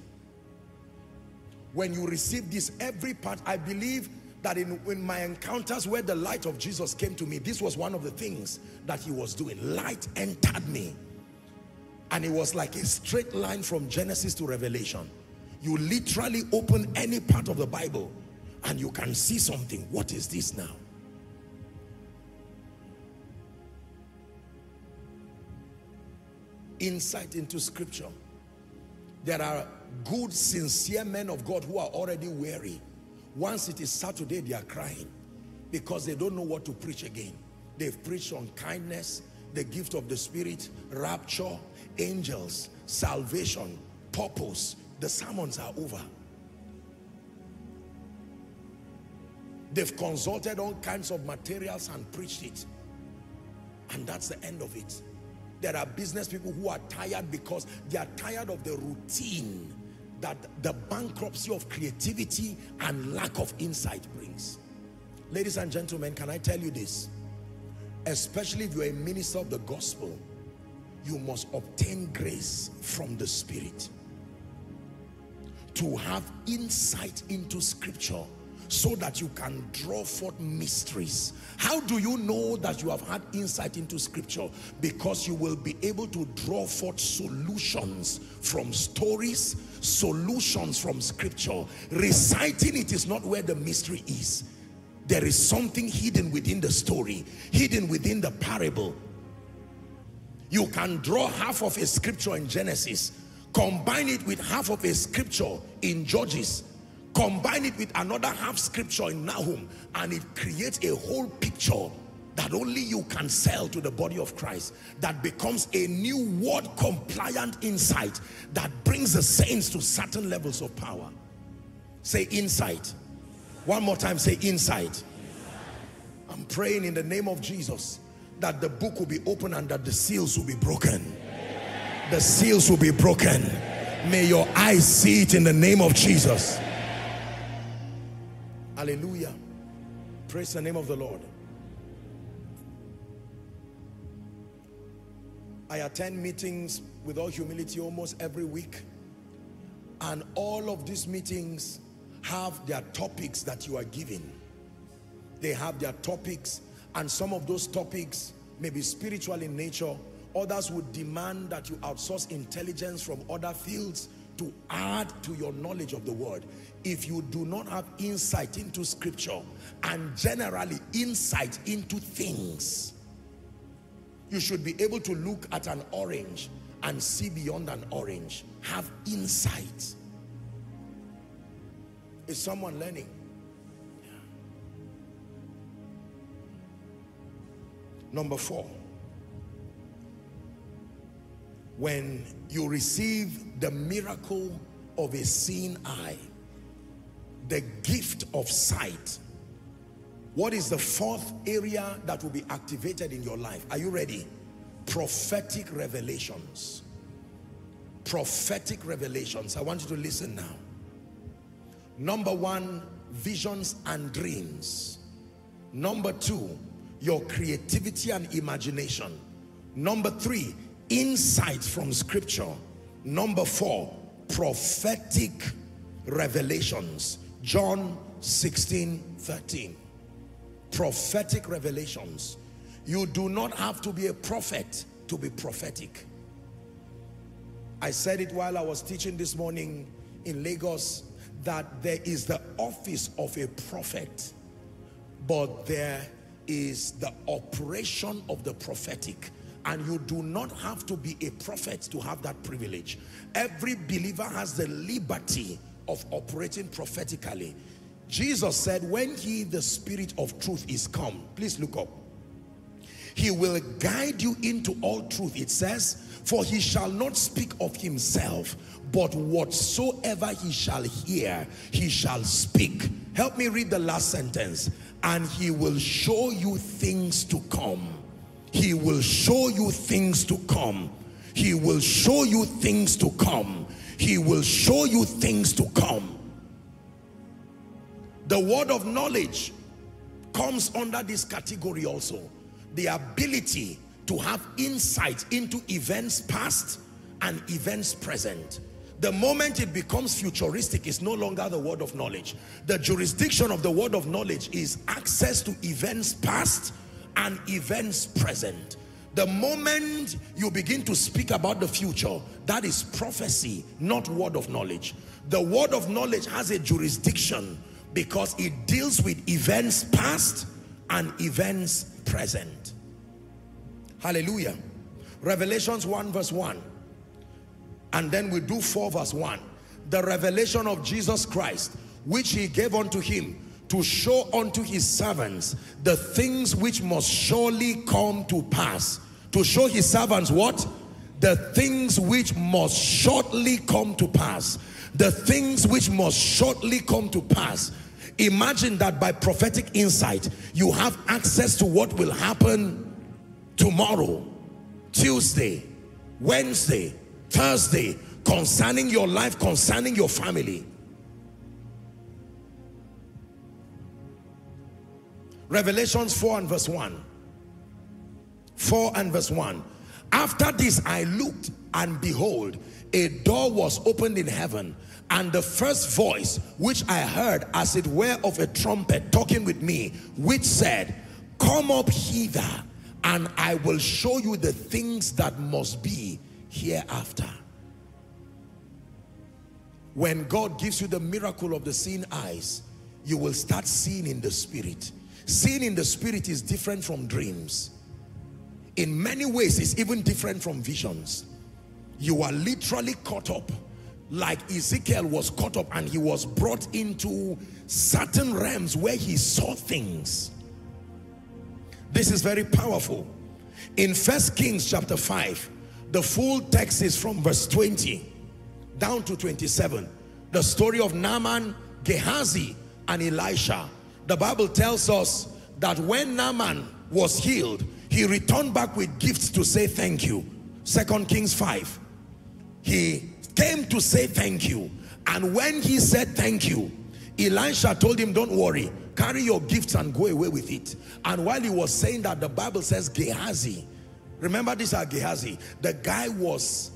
When you receive this, every part, I believe that in, in my encounters where the light of Jesus came to me, this was one of the things that he was doing. Light entered me. And it was like a straight line from Genesis to Revelation. You literally open any part of the Bible and you can see something. What is this now? Insight into scripture. There are good, sincere men of God who are already weary. Once it is Saturday, they are crying because they don't know what to preach again. They've preached on kindness, the gift of the Spirit, rapture, angels, salvation, purpose. The sermons are over. They've consulted all kinds of materials and preached it. And that's the end of it. There are business people who are tired because they are tired of the routine that the bankruptcy of creativity and lack of insight brings. Ladies and gentlemen, can I tell you this? Especially if you are a minister of the gospel, you must obtain grace from the Spirit to have insight into scripture so that you can draw forth mysteries. How do you know that you have had insight into scripture? Because you will be able to draw forth solutions from stories, solutions from scripture. Reciting it is not where the mystery is. There is something hidden within the story, hidden within the parable. You can draw half of a scripture in Genesis, combine it with half of a scripture in Judges, combine it with another half scripture in Nahum, and it creates a whole picture that only you can sell to the body of Christ, that becomes a new word compliant insight that brings the saints to certain levels of power. Say insight. One more time, say insight. I'm praying in the name of Jesus that the book will be open and that the seals will be broken. The seals will be broken. May your eyes see it in the name of Jesus. Hallelujah. Praise the name of the Lord. I attend meetings with all humility almost every week. And all of these meetings have their topics that you are given. They have their topics, and some of those topics may be spiritual in nature. Others would demand that you outsource intelligence from other fields to add to your knowledge of the word. If you do not have insight into scripture and generally insight into things, you should be able to look at an orange and see beyond an orange. Have insight. Is someone learning? Yeah. Number four. When you receive the miracle of a seeing eye, the gift of sight, what is the fourth area that will be activated in your life? Are you ready? Prophetic revelations. Prophetic revelations. I want you to listen now. Number one, visions and dreams. Number two, your creativity and imagination. Number three, insight from scripture. Number four, prophetic revelations. John sixteen thirteen. prophetic revelations. You do not have to be a prophet to be prophetic. I said it while I was teaching this morning in Lagos, that there is the office of a prophet, but there is the operation of the prophetic, and you do not have to be a prophet to have that privilege. Every believer has the liberty of operating prophetically. Jesus said, when he, the Spirit of truth, is come, please look up, he will guide you into all truth. It says, for he shall not speak of himself, but whatsoever he shall hear, he shall speak. Help me read the last sentence. And he will show you things to come. He will show you things to come. He will show you things to come. He will show you things to come. The word of knowledge comes under this category also. The ability to have insight into events past and events present. The moment it becomes futuristic, it's no longer the word of knowledge. The jurisdiction of the word of knowledge is access to events past and events present. The moment you begin to speak about the future, that is prophecy, not word of knowledge. The word of knowledge has a jurisdiction because it deals with events past and events present. Hallelujah. Revelations one verse one. And then we do four verse one. The revelation of Jesus Christ, which he gave unto him, to show unto his servants the things which must surely come to pass. To show his servants what? The things which must shortly come to pass. The things which must shortly come to pass. Imagine that by prophetic insight, you have access to what will happen tomorrow, Tuesday, Wednesday, Thursday, concerning your life, concerning your family. Revelations four and verse one. four and verse one. After this I looked, and behold, a door was opened in heaven, and the first voice which I heard, as it were of a trumpet talking with me, which said, come up hither, and I will show you the things that must be hereafter. When God gives you the miracle of the seeing eyes, you will start seeing in the spirit. Seeing in the spirit is different from dreams. In many ways, it's even different from visions. You are literally caught up, like Ezekiel was caught up, and he was brought into certain realms where he saw things. This is very powerful. In First Kings chapter five, the full text is from verse twenty down to twenty-seven. The story of Naaman, Gehazi, and Elisha. The Bible tells us that when Naaman was healed, he returned back with gifts to say thank you. Second Kings five. He came to say thank you. And when he said thank you, Elisha told him, don't worry, carry your gifts and go away with it. And while he was saying that, the Bible says Gehazi, remember this is Gehazi, the guy was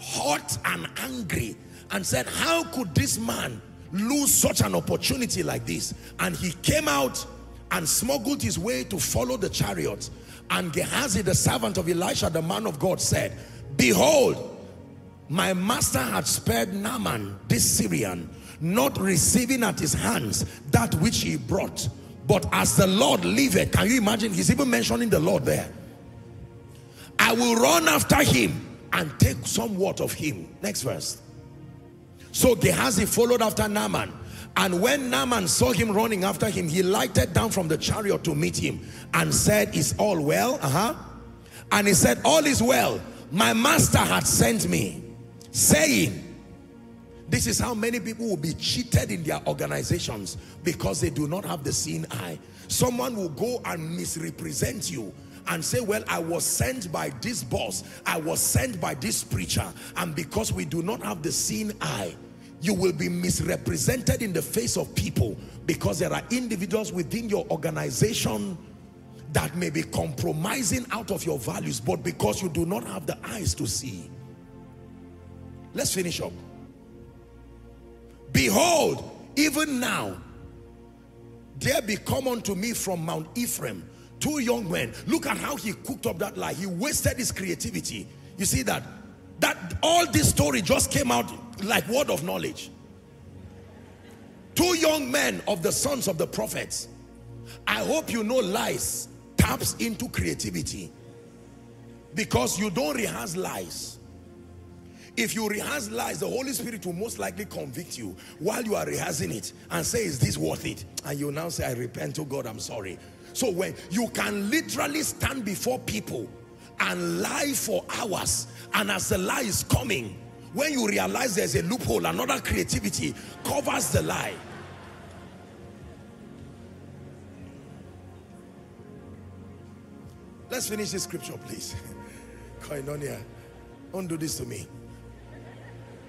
hot and angry and said, how could this man lose such an opportunity like this? And he came out and smuggled his way to follow the chariot. And Gehazi, the servant of Elisha, the man of God, said, behold, my master had spared Naaman, this Syrian, not receiving at his hands that which he brought. But as the Lord liveth, can you imagine? He's even mentioning the Lord there. I will run after him and take somewhat of him. Next verse. So Gehazi followed after Naaman, and when Naaman saw him running after him, he lighted down from the chariot to meet him and said, is all well? Uh-huh. And he said, all is well. My master had sent me, saying, this is how many people will be cheated in their organizations because they do not have the seeing eye. Someone will go and misrepresent you and say, well, I was sent by this boss, I was sent by this preacher, and because we do not have the seeing eye, you will be misrepresented in the face of people, because there are individuals within your organization that may be compromising out of your values, but because you do not have the eyes to see. Let's finish up. Behold, even now There be come unto me from Mount Ephraim two young men. Look at how he cooked up that lie. He wasted his creativity. You see that? That all this story just came out like word of knowledge. Two young men of the sons of the prophets. I hope you know lies taps into creativity, because you don't rehearse lies. If you rehearse lies, the Holy Spirit will most likely convict you while you are rehearsing it and say, is this worth it? And you now say, I repent, oh God, I'm sorry. So when you can literally stand before people and lie for hours, and as the lie is coming, when you realize there's a loophole, another creativity covers the lie. Let's finish this scripture, please. Koinonia, don't do this to me.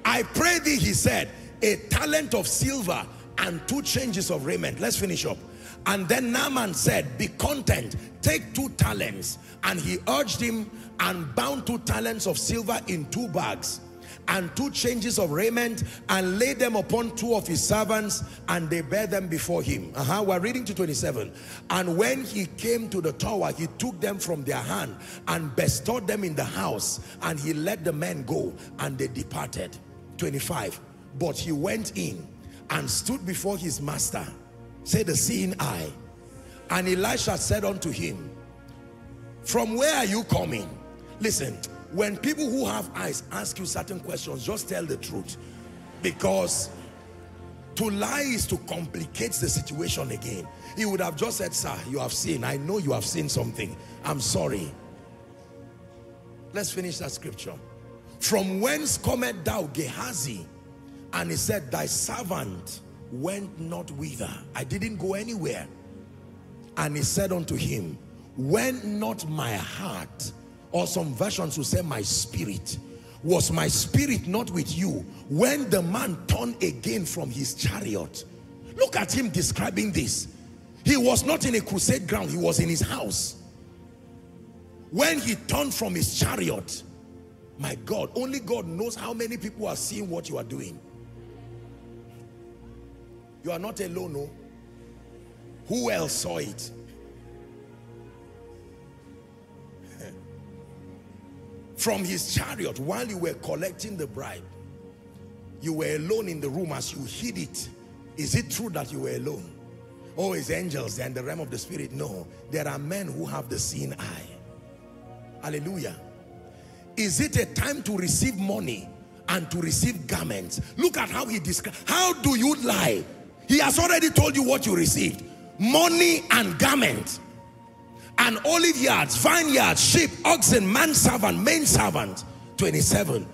I pray thee, he said, a talent of silver and two changes of raiment. Let's finish up. And then Naaman said, be content, take two talents. And he urged him and bound two talents of silver in two bags and two changes of raiment, and laid them upon two of his servants, and they bear them before him. Uh-huh. We're reading to twenty-seven. And when he came to the tower, he took them from their hand and bestowed them in the house, and he let the men go, and they departed. twenty-five. But he went in and stood before his master, said the seeing eye. And Elisha said unto him, from where are you coming? Listen, when people who have eyes ask you certain questions, just tell the truth, because to lie is to complicate the situation again. He would have just said, sir, you have seen. I know you have seen something. I'm sorry. Let's finish that scripture. From whence comest thou, Gehazi? And he said, thy servant went not whither. I didn't go anywhere. And he said unto him, went not my heart, or some versions will say my spirit, was my spirit not with you when the man turned again from his chariot? Look at him describing this. He was not in a crusade ground, he was in his house. When he turned from his chariot, my God, only God knows how many people are seeing what you are doing. You are not alone, no? Who else saw it? From his chariot, while you were collecting the bribe, you were alone in the room as you hid it. Is it true that you were alone? Oh, it's angels, they're in the realm of the spirit. No, there are men who have the seeing eye. Hallelujah. Is it a time to receive money and to receive garments? Look at how he describes. How do you lie? He has already told you what you received. Money and garments. And olive yards, vineyards, sheep, oxen, manservant, maidservant. twenty-seven.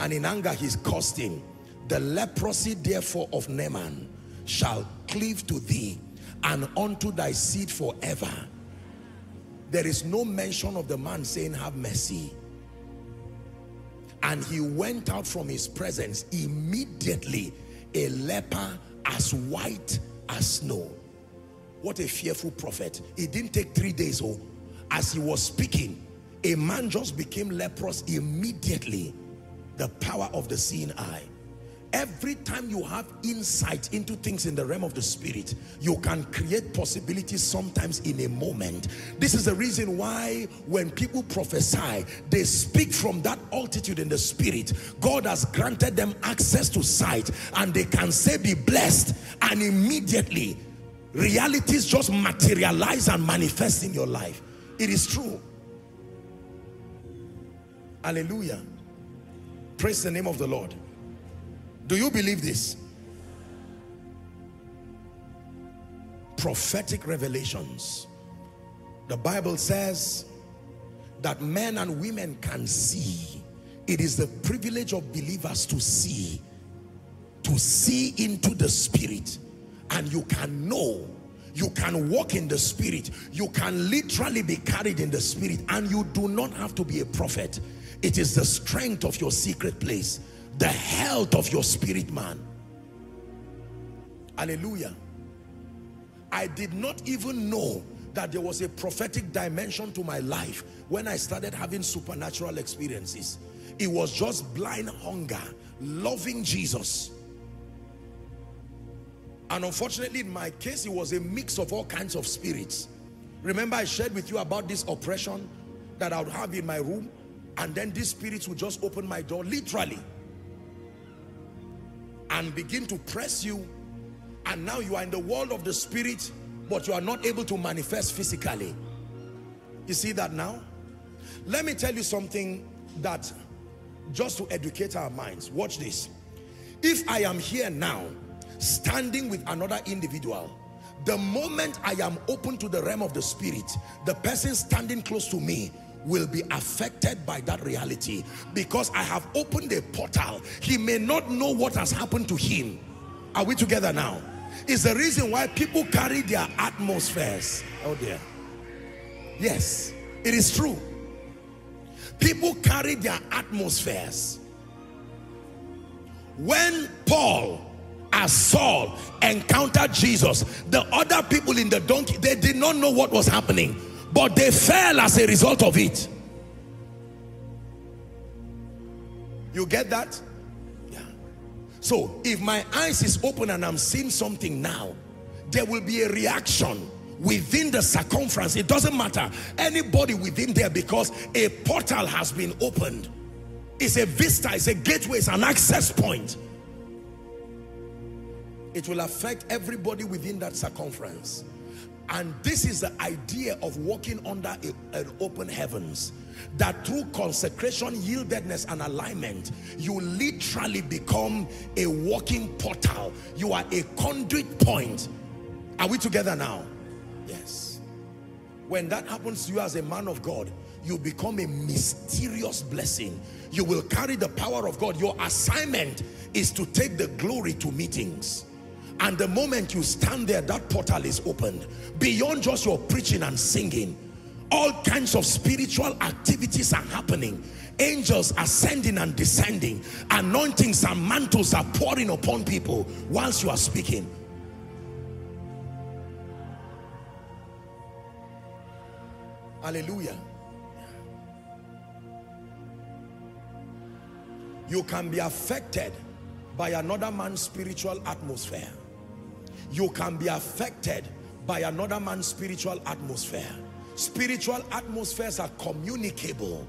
And in anger he's cursed him. The leprosy therefore of Naaman shall cleave to thee, and unto thy seed forever. There is no mention of the man saying, have mercy. And he went out from his presence immediately, a leper as white as snow. What a fearful prophet. It didn't take three days. Oh, as he was speaking, a man just became leprous immediately. The power of the seeing eye. Every time you have insight into things in the realm of the spirit, you can create possibilities sometimes in a moment. This is the reason why when people prophesy, they speak from that altitude in the spirit. God has granted them access to sight, and they can say, be blessed, and immediately realities just materialize and manifest in your life. It is true. Hallelujah. Praise the name of the Lord. Do you believe this? Prophetic revelations. The Bible says that men and women can see. It is the privilege of believers to see, to see into the spirit. And you can know, you can walk in the spirit, you can literally be carried in the spirit, and you do not have to be a prophet. It is the strength of your secret place, the health of your spirit man. Hallelujah. I did not even know that there was a prophetic dimension to my life when I started having supernatural experiences. It was just blind hunger, loving Jesus. And unfortunately, in my case, it was a mix of all kinds of spirits. Remember, I shared with you about this oppression that I would have in my room, and then these spirits would just open my door, literally, and begin to press you. And now you are in the world of the spirit, but you are not able to manifest physically. You see that now? Let me tell you something that, just to educate our minds, watch this. If I am here now, standing with another individual, the moment I am open to the realm of the spirit, the person standing close to me will be affected by that reality, because I have opened a portal. He may not know what has happened to him. Are we together now? It's the reason why people carry their atmospheres. Oh dear. Yes, it is true. People carry their atmospheres. When Paul, as Saul, encountered Jesus, the other people in the donkey, they did not know what was happening, but they fell as a result of it. You get that? Yeah. So if my eyes is open and I'm seeing something now, there will be a reaction within the circumference. It doesn't matter, anybody within there, because a portal has been opened. It's a vista, it's a gateway, it's an access point. It will affect everybody within that circumference. And this is the idea of walking under a, an open heavens, that through consecration, yieldedness, and alignment, you literally become a walking portal. You are a conduit point. Are we together now? Yes. When that happens to you as a man of God, you become a mysterious blessing. You will carry the power of God. Your assignment is to take the glory to meetings. And the moment you stand there, that portal is opened. Beyond just your preaching and singing, all kinds of spiritual activities are happening. Angels ascending and descending. Anointings and mantles are pouring upon people whilst you are speaking. Hallelujah. You can be affected by another man's spiritual atmosphere. You can be affected by another man's spiritual atmosphere. Spiritual atmospheres are communicable.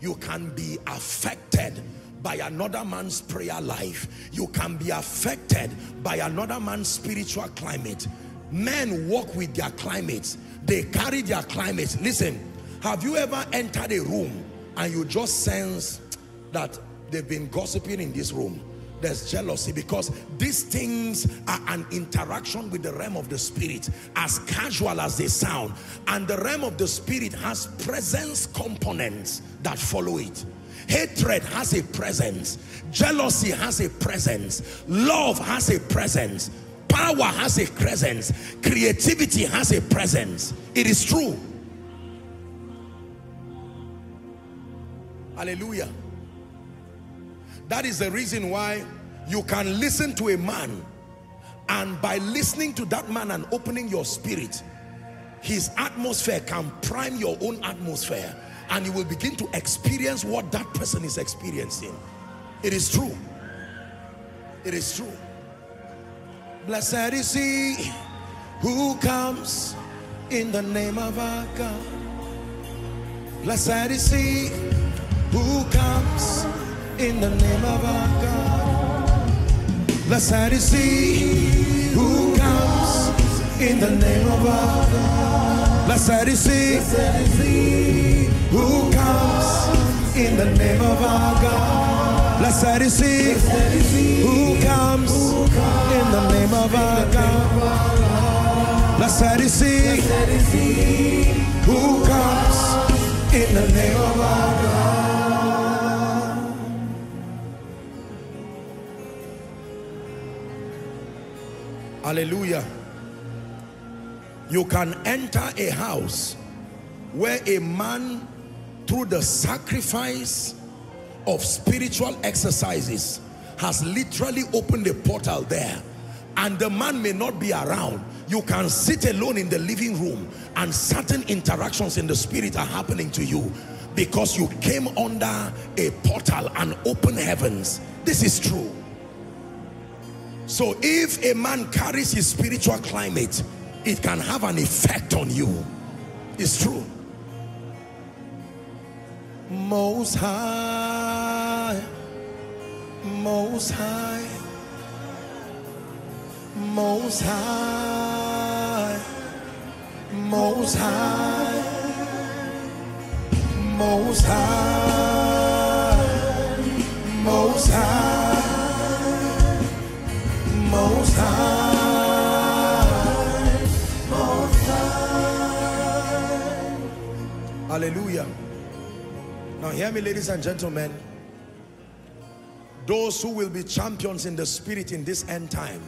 You can be affected by another man's prayer life. You can be affected by another man's spiritual climate. Men walk with their climates. They carry their climates. Listen, have you ever entered a room and you just sense that they've been gossiping in this room? There's jealousy, because these things are an interaction with the realm of the spirit, as casual as they sound. And the realm of the spirit has presence components that follow it. Hatred has a presence. Jealousy has a presence. Love has a presence. Power has a presence. Creativity has a presence. It is true. Hallelujah. That is the reason why you can listen to a man, and by listening to that man and opening your spirit, his atmosphere can prime your own atmosphere, and you will begin to experience what that person is experiencing. It is true. It is true. Blessed is he who comes in the name of our God. Blessed is he who comes in the name of our God. Blessed is he who comes in the name of our God. Blessed is he who comes in the name of our God. Blessed is he who comes in the name of our God. Blessed is he who comes in the name of our God. Hallelujah. You can enter a house where a man, through the sacrifice of spiritual exercises, has literally opened a portal there, and the man may not be around. You can sit alone in the living room, and certain interactions in the spirit are happening to you, because you came under a portal and open heavens. This is true. So if a man carries his spiritual climate, it can have an effect on you. It's true. Most High, Most High, Most High, Most High, Most High, Most High, Most High, Most High. Hallelujah. Now hear me, ladies and gentlemen. Those who will be champions in the spirit in this end time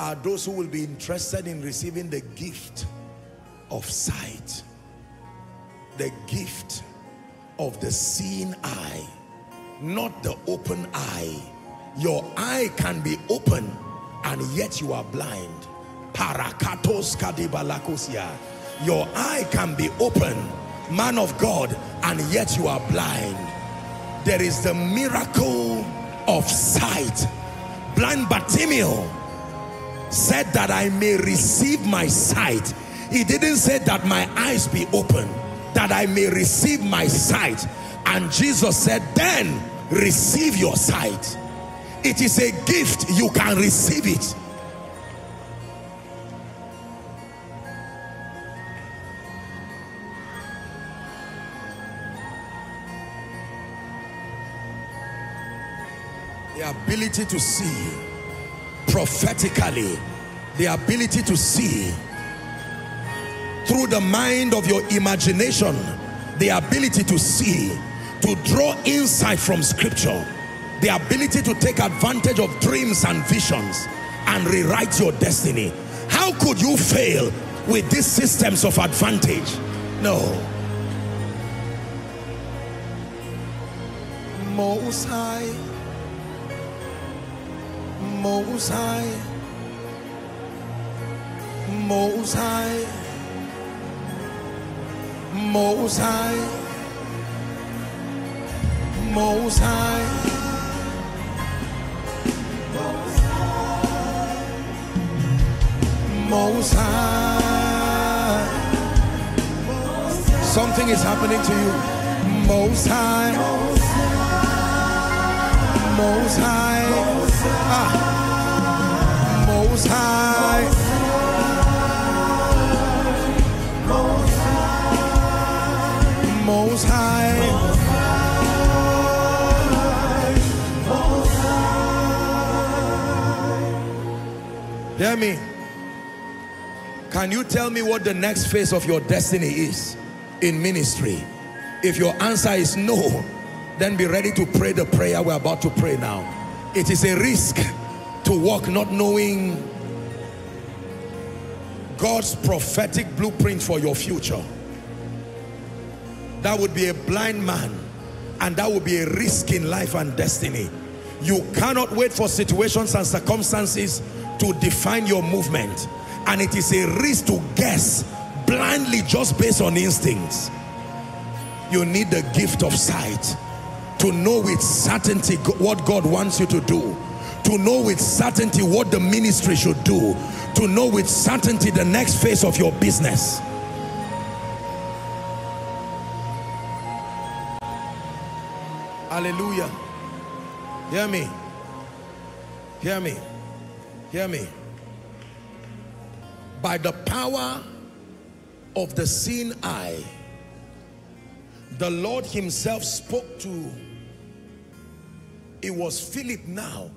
are those who will be interested in receiving the gift of sight, the gift of the seeing eye, not the open eye. Your eye can be open and yet you are blind. Parakatos kadibalakosia. Your eye can be open, man of God, and yet you are blind. There is the miracle of sight. Blind Bartimaeus said that I may receive my sight. He didn't say that my eyes be open, that I may receive my sight. And Jesus said, then receive your sight. It is a gift, you can receive it. The ability to see prophetically, the ability to see through the mind of your imagination, the ability to see, to draw insight from scripture, the ability to take advantage of dreams and visions and rewrite your destiny. How could you fail with these systems of advantage? No. Most High, Most High, Most High, Most High, Most High, Most High, Most High. Something is happening to you. Most High, Most High, ah. Most High, Most High, Most High. Hear me. Can you tell me what the next phase of your destiny is in ministry? If your answer is no, then be ready to pray the prayer we're about to pray now. It is a risk to walk not knowing God's prophetic blueprint for your future. That would be a blind man, and that would be a risk in life and destiny. You cannot wait for situations and circumstances to define your movement, and it is a risk to guess blindly just based on instincts. You need the gift of sight to know with certainty what God wants you to do, to know with certainty what the ministry should do, to know with certainty the next phase of your business. Hallelujah. Hear me. Hear me. Hear me. By the power of the seeing eye, the Lord himself spoke to, it was Philip now,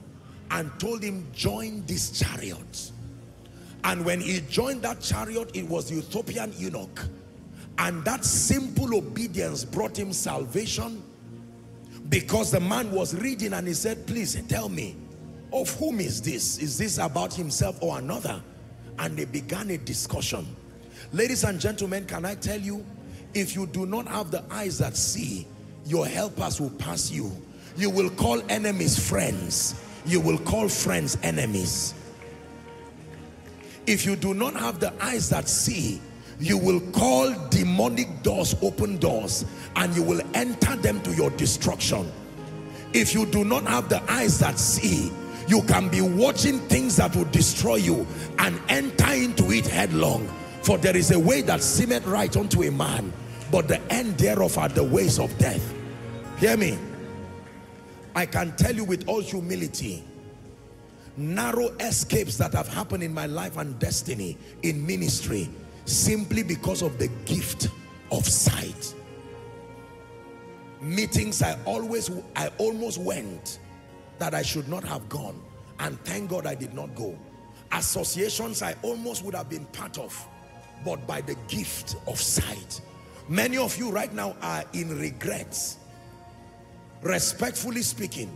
and told him, join this chariot. And when he joined that chariot, it was the Ethiopian eunuch. And that simple obedience brought him salvation, because the man was reading and he said, please tell me, of whom is this? Is this about himself or another? And they began a discussion. Ladies and gentlemen, can I tell you, if you do not have the eyes that see, your helpers will pass you. You will call enemies friends. You will call friends enemies. If you do not have the eyes that see, you will call demonic doors open doors, and you will enter them to your destruction. If you do not have the eyes that see, You can be watching things that will destroy you and enter into it headlong. For there is a way that seemeth right unto a man, but the end thereof are the ways of death. Hear me. I can tell you with all humility, narrow escapes that have happened in my life and destiny in ministry simply because of the gift of sight. Meetings I always, I almost went that I should not have gone, and thank God I did not go. Associations I almost would have been part of, but by the gift of sight. Many of you right now are in regrets. Respectfully speaking,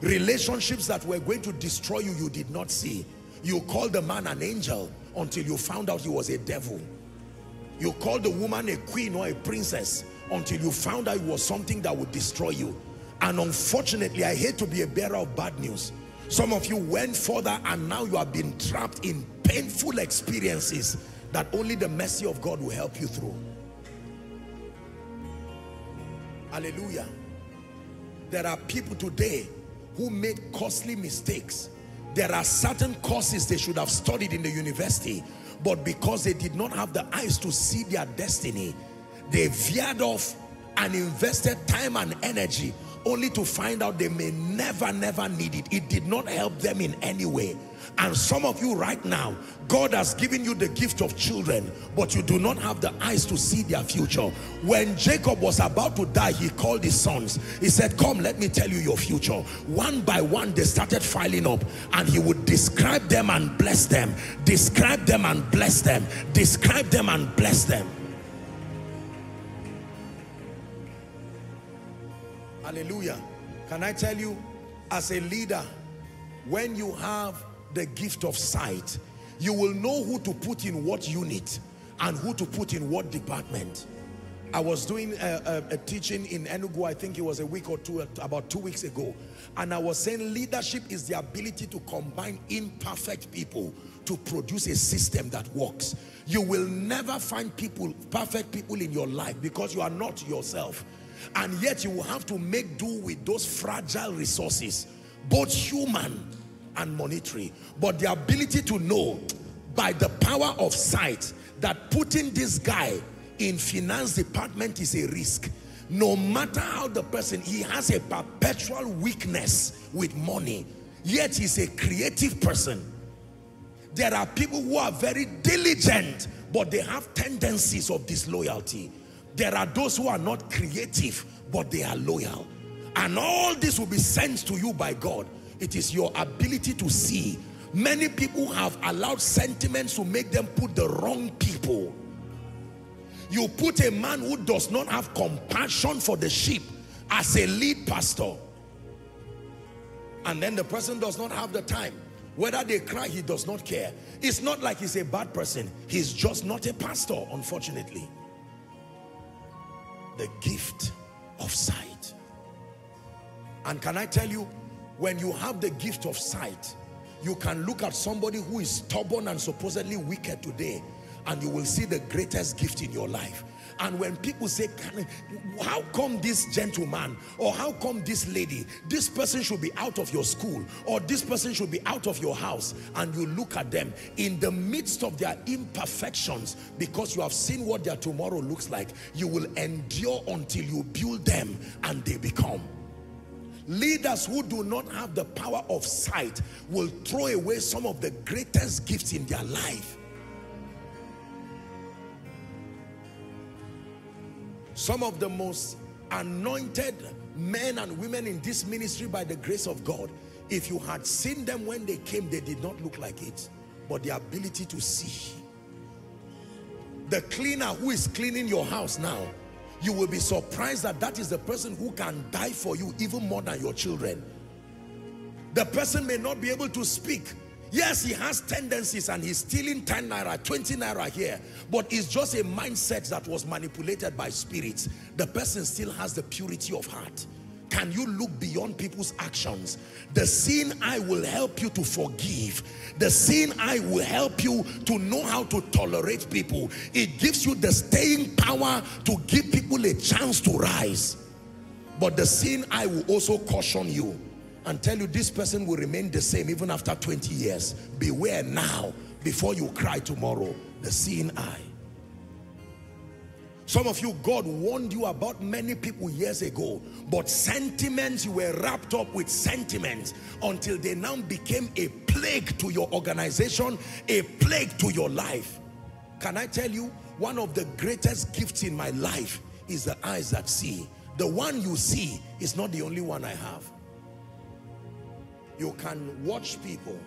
relationships that were going to destroy you, you did not see. You called the man an angel until you found out he was a devil. You called the woman a queen or a princess until you found out it was something that would destroy you. And unfortunately, I hate to be a bearer of bad news, some of you went further and now you have been trapped in painful experiences that only the mercy of God will help you through. Hallelujah. There are people today who made costly mistakes. There are certain courses they should have studied in the university, but because they did not have the eyes to see their destiny, they veered off and invested time and energy only to find out they may never, never need it. It did not help them in any way. And some of you right now, God has given you the gift of children, but you do not have the eyes to see their future. When Jacob was about to die, he called his sons. He said, come, let me tell you your future. One by one, they started filing up, and he would describe them and bless them, describe them and bless them, describe them and bless them. Hallelujah. Can I tell you, as a leader, when you have the gift of sight, you will know who to put in what unit and who to put in what department. I was doing a, a, a teaching in Enugu, I think it was a week or two, about two weeks ago, and I was saying leadership is the ability to combine imperfect people to produce a system that works. You will never find people, perfect people in your life, because you are not yourself. And yet you will have to make do with those fragile resources, both human and monetary. But the ability to know by the power of sight that putting this guy in finance department is a risk. No matter how the person, he has a perpetual weakness with money, yet he's a creative person. There are people who are very diligent, but they have tendencies of disloyalty. There are those who are not creative, but they are loyal. And all this will be sent to you by God. It is your ability to see. Many people have allowed sentiments to make them put the wrong people. You put a man who does not have compassion for the sheep as a lead pastor, and then the person does not have the time. Whether they cry, he does not care. It's not like he's a bad person. He's just not a pastor, unfortunately. The gift of sight. And can I tell you, when you have the gift of sight, you can look at somebody who is stubborn and supposedly wicked today, and you will see the greatest gift in your life. And when people say, how come this gentleman, or how come this lady, this person should be out of your school, or this person should be out of your house, and you look at them in the midst of their imperfections, because you have seen what their tomorrow looks like, you will endure until you build them and they become. Leaders who do not have the power of sight will throw away some of the greatest gifts in their life. Some of the most anointed men and women in this ministry, by the grace of God, if you had seen them when they came, they did not look like it. But the ability to see. The cleaner who is cleaning your house now, you will be surprised that that is the person who can die for you even more than your children. The person may not be able to speak. Yes, he has tendencies and he's stealing ten naira, twenty naira here, but it's just a mindset that was manipulated by spirits. The person still has the purity of heart. Can you look beyond people's actions? The seeing eye will help you to forgive. The seeing eye will help you to know how to tolerate people. It gives you the staying power to give people a chance to rise. But the seeing eye will also caution you and tell you this person will remain the same even after twenty years. Beware now before you cry tomorrow. The seeing eye. Some of you, God warned you about many people years ago, but sentiments, you were wrapped up with sentiments until they now became a plague to your organization, a plague to your life. Can I tell you, one of the greatest gifts in my life is the eyes that see. The one you see is not the only one I have. You can watch people,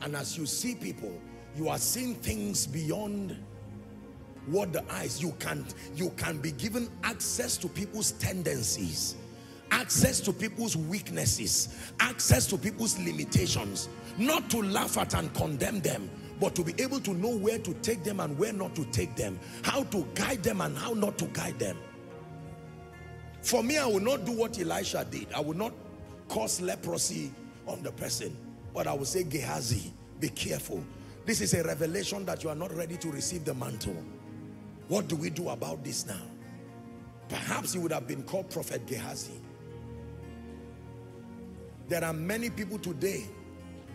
and as you see people, you are seeing things beyond what the eyes, you can you can be given access to people's tendencies, access to people's weaknesses, access to people's limitations, not to laugh at and condemn them, but to be able to know where to take them and where not to take them, how to guide them and how not to guide them. For me, I will not do what Elisha did. I will not cause leprosy on the person, but I will say, Gehazi, be careful. This is a revelation that you are not ready to receive the mantle. What do we do about this now? Perhaps he would have been called Prophet Gehazi. There are many people today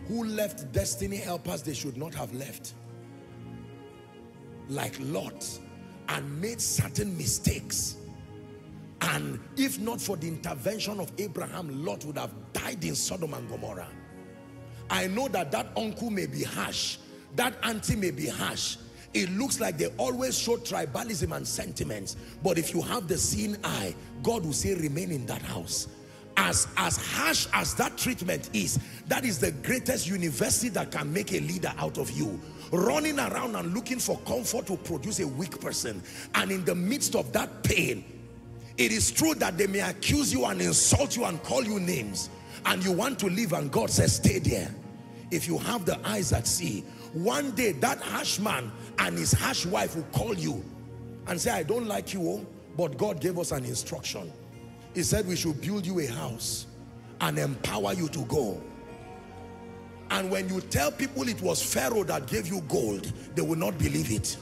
who left destiny helpers they should not have left, like Lot, and made certain mistakes. And if not for the intervention of Abraham, Lot would have died in Sodom and Gomorrah. I know that that uncle may be harsh, that auntie may be harsh. It looks like they always show tribalism and sentiments. But if you have the seeing eye, God will say, remain in that house. As, as harsh as that treatment is, that is the greatest university that can make a leader out of you. Running around and looking for comfort will produce a weak person. And in the midst of that pain, it is true that they may accuse you and insult you and call you names. And you want to leave, and God says, stay there. If you have the eyes that see, one day that harsh man and his harsh wife will call you and say, I don't like you all, but God gave us an instruction. He said we should build you a house and empower you to go. And when you tell people it was Pharaoh that gave you gold, they will not believe it.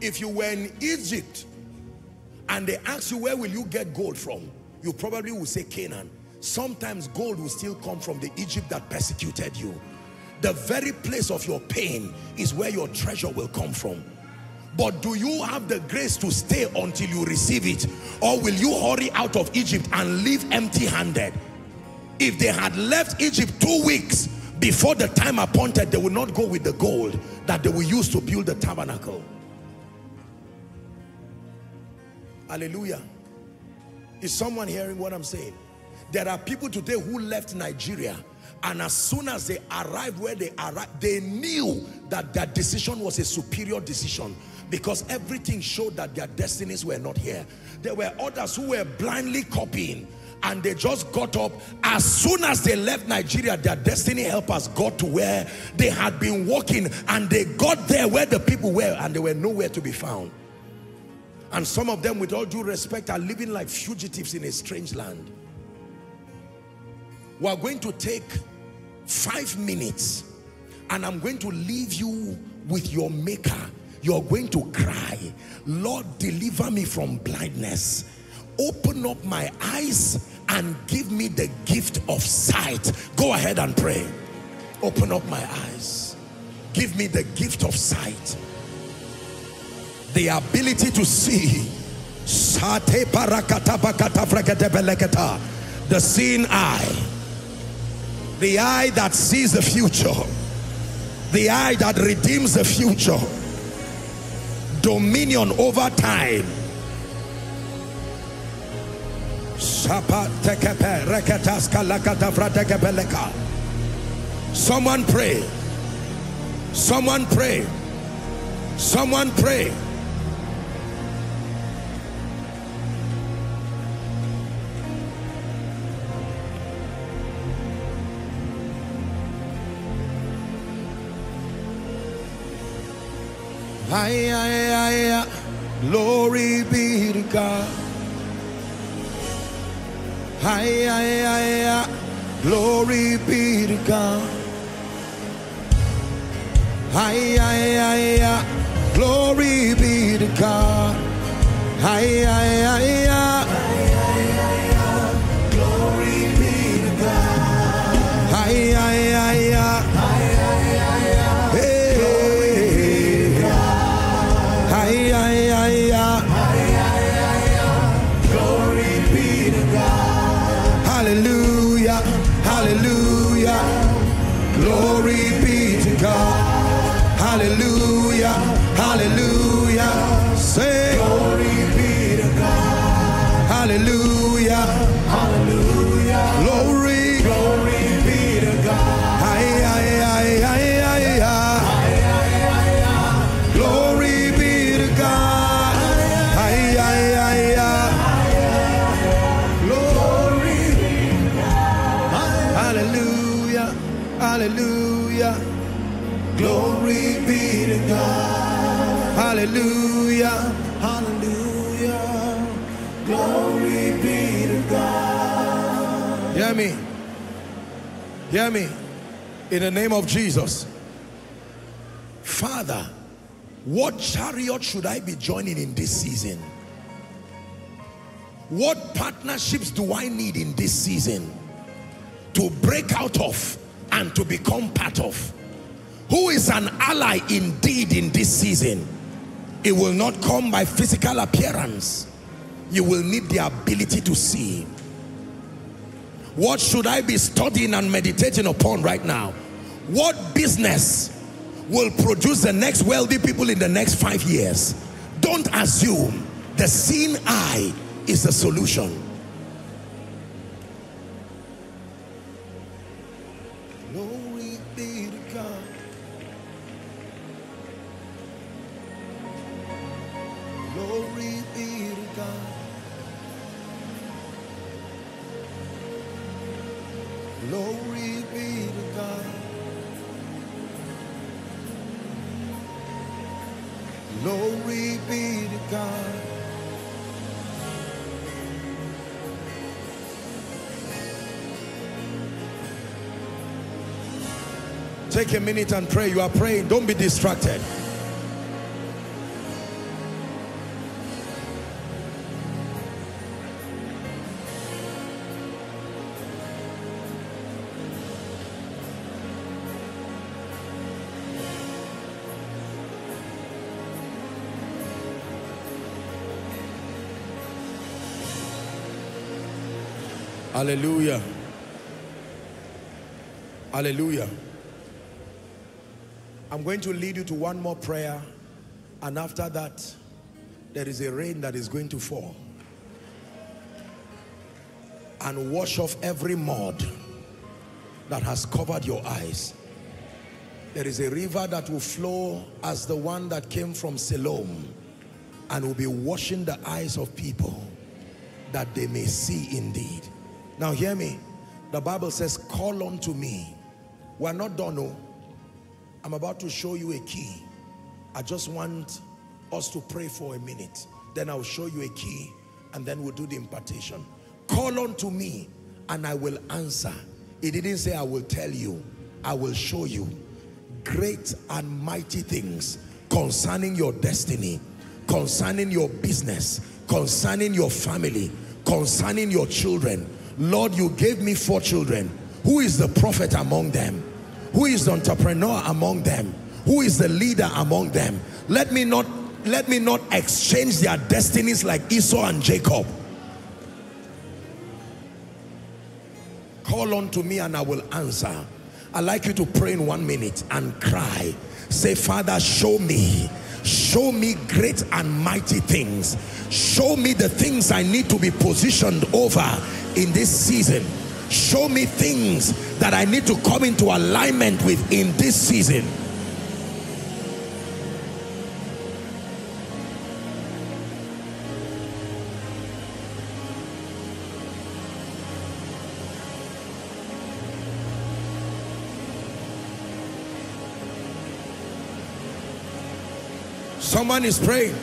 If you were in Egypt and they ask you, where will you get gold from? You probably will say Canaan. Sometimes gold will still come from the Egypt that persecuted you. The very place of your pain is where your treasure will come from. But do you have the grace to stay until you receive it? Or will you hurry out of Egypt and leave empty-handed? If they had left Egypt two weeks before the time appointed, they would not go with the gold that they will use to build the tabernacle. Hallelujah. Is someone hearing what I'm saying? There are people today who left Nigeria, and as soon as they arrived where they arrived, they knew that their decision was a superior decision, because everything showed that their destinies were not here. There were others who were blindly copying, and they just got up. As soon as they left Nigeria, their destiny helpers got to where they had been walking, and they got there where the people were, and they were nowhere to be found. And some of them, with all due respect, are living like fugitives in a strange land. We are going to take five minutes and I'm going to leave you with your maker. You're going to cry, Lord, deliver me from blindness. Open up my eyes and give me the gift of sight. Go ahead and pray. Open up my eyes. Give me the gift of sight. The ability to see. The seeing eye. The eye that sees the future. The eye that redeems the future. Dominion over time. Someone pray. Someone pray. Someone pray. Ay, ay, ay, ay. Glory be to God. Ay, ay, ay, ay. Glory be to God. Ay, ay, ay, ay. Glory be to God. Ay, ay, ay, ay. Glory be to God. Hallelujah. Hallelujah. Say glory be to God. Hallelujah. Hallelujah. Glory. Glory be to God. Aye, aye, aye, aye, aye, aye. Hallelujah, glory be to God. Hallelujah, hallelujah, glory be to God. Hear me, hear me, in the name of Jesus. Father, what chariot should I be joining in this season? What partnerships do I need in this season to break out of and to become part of? Who is an ally indeed in this season? It will not come by physical appearance. You will need the ability to see. What should I be studying and meditating upon right now? What business will produce the next wealthy people in the next five years? Don't assume the seeing eye is the solution. Take a minute and pray. You are praying. Don't be distracted. Hallelujah. Hallelujah. I'm going to lead you to one more prayer, and after that, there is a rain that is going to fall and wash off every mud that has covered your eyes. There is a river that will flow as the one that came from Siloam and will be washing the eyes of people that they may see indeed. Now hear me. The Bible says, call unto me. We're not done, no. I'm about to show you a key. I just want us to pray for a minute. Then I'll show you a key and then we'll do the impartation. Call unto me and I will answer. It didn't say I will tell you. I will show you great and mighty things concerning your destiny, concerning your business, concerning your family, concerning your children. Lord, you gave me four children. Who is the prophet among them? Who is the entrepreneur among them? Who is the leader among them? Let me not, let me not exchange their destinies like Esau and Jacob. Call unto me and I will answer. I'd like you to pray in one minute and cry. Say, Father, show me. Show me great and mighty things. Show me the things I need to be positioned over in this season. Show me things that I need to come into alignment with in this season. Someone is praying.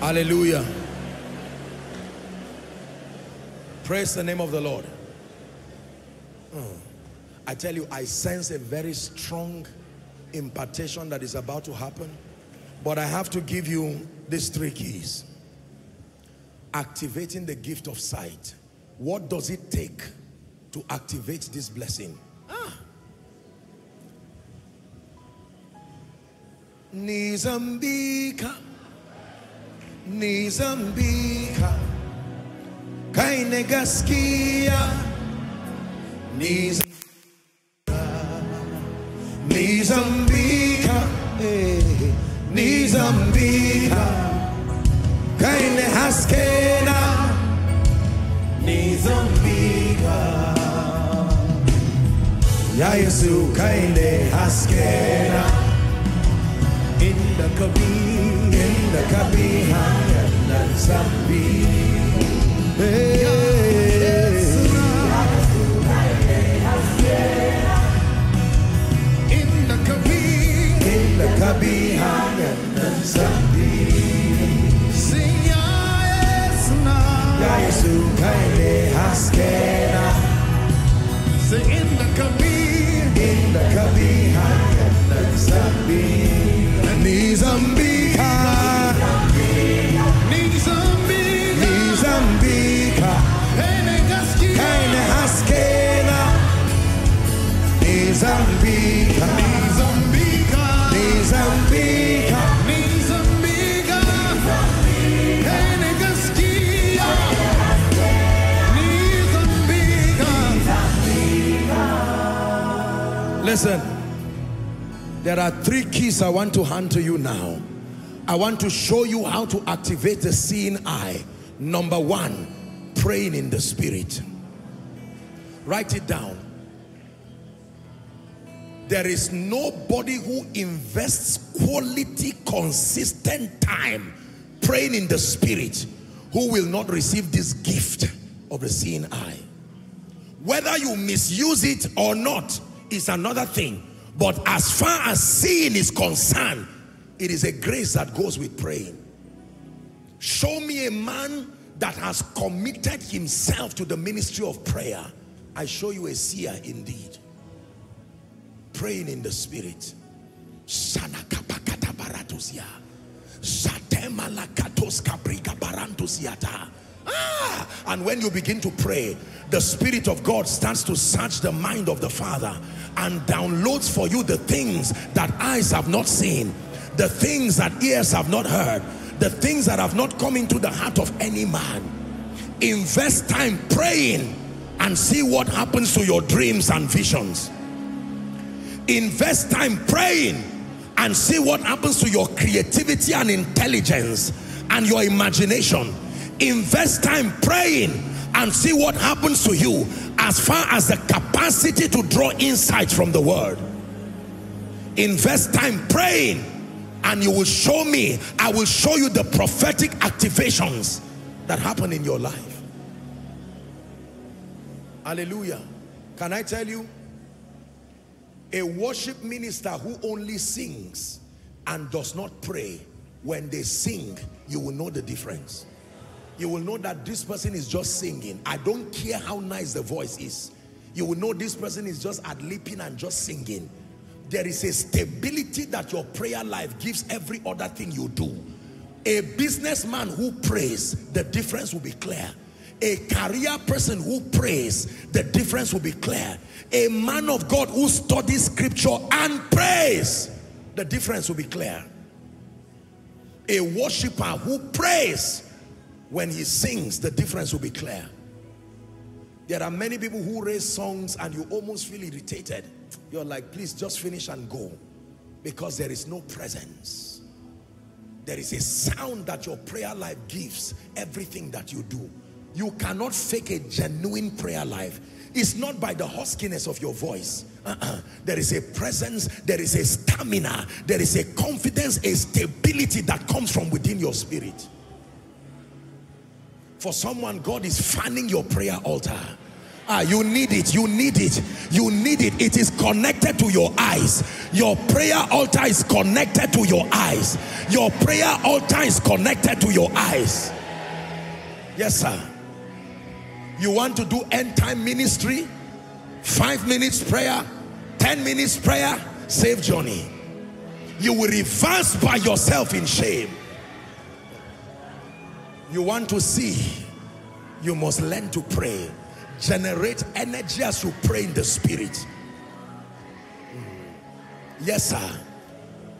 Hallelujah. Praise the name of the Lord. Oh, I tell you, I sense a very strong impartation that is about to happen, but I have to give you these three keys. Activating the gift of sight. What does it take to activate this blessing? Ah. Nizambika, Nizambika, Kainegaskia, Nizambika, Nizambika, Nizambika, Kainehaskena, Nizambika, Yaesu Kainehaskena. In the Kabi, in the Kabi, in Zambi. In the Kabi, in the Kabi, in Zambi. Sing Yesna, Yesu Kaile Haskena. Sing in the Kabi, in the Kabi, in Zambi. Nizambika, Nizambika, Nizambika, Kaine Haskena, Nizambika, Nizambika, Nizambika, Nizambika, Kaine Gaskia, Nizambika. Listen. There are three keys I want to hand to you now. I want to show you how to activate the seeing eye. Number one, praying in the spirit. Write it down. There is nobody who invests quality, consistent time praying in the spirit who will not receive this gift of the seeing eye. Whether you misuse it or not is another thing. But as far as seeing is concerned, it is a grace that goes with praying. Show me a man that has committed himself to the ministry of prayer. I show you a seer indeed. Praying in the spirit. Ah, and when you begin to pray, the Spirit of God starts to search the mind of the Father and downloads for you the things that eyes have not seen, the things that ears have not heard, the things that have not come into the heart of any man. Invest time praying and see what happens to your dreams and visions. Invest time praying and see what happens to your creativity and intelligence and your imagination. Invest time praying and see what happens to you as far as the capacity to draw insight from the word. Invest time praying and you will show me, I will show you the prophetic activations that happen in your life. Hallelujah. Can I tell you, a worship minister who only sings and does not pray, when they sing, you will know the difference. You will know that this person is just singing. I don't care how nice the voice is. You will know this person is just ad-libbing and just singing. There is a stability that your prayer life gives every other thing you do. A businessman who prays, the difference will be clear. A career person who prays, the difference will be clear. A man of God who studies scripture and prays, the difference will be clear. A worshiper who prays, when he sings, the difference will be clear. There are many people who raise songs and you almost feel irritated. You're like, please just finish and go. Because there is no presence. There is a sound that your prayer life gives everything that you do. You cannot fake a genuine prayer life. It's not by the huskiness of your voice. Uh-uh. There is a presence, there is a stamina, there is a confidence, a stability that comes from within your spirit. For someone, God is fanning your prayer altar. Ah, you need it, you need it, you need it. It is connected to your eyes. Your prayer altar is connected to your eyes. Your prayer altar is connected to your eyes. Yes, sir. You want to do end time ministry? Five minutes prayer, ten minutes prayer, save Johnny. You will reverse by yourself in shame. You want to see, you must learn to pray. Generate energy as you pray in the spirit. Yes, sir.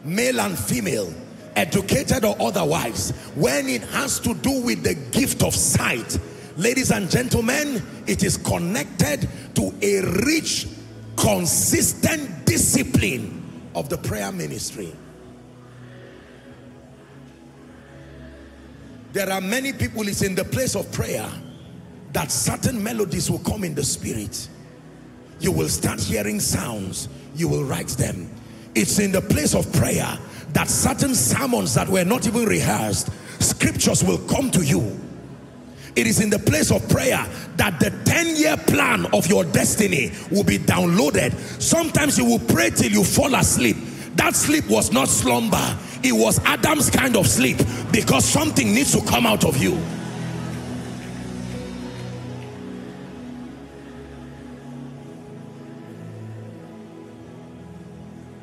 Male and female, educated or otherwise, when it has to do with the gift of sight, ladies and gentlemen, it is connected to a rich, consistent discipline of the prayer ministry. There are many people, it's in the place of prayer that certain melodies will come in the spirit. You will start hearing sounds, you will write them. It's in the place of prayer that certain sermons that were not even rehearsed, scriptures will come to you. It is in the place of prayer that the ten-year plan of your destiny will be downloaded. Sometimes you will pray till you fall asleep. That sleep was not slumber. It was Adam's kind of sleep, because something needs to come out of you.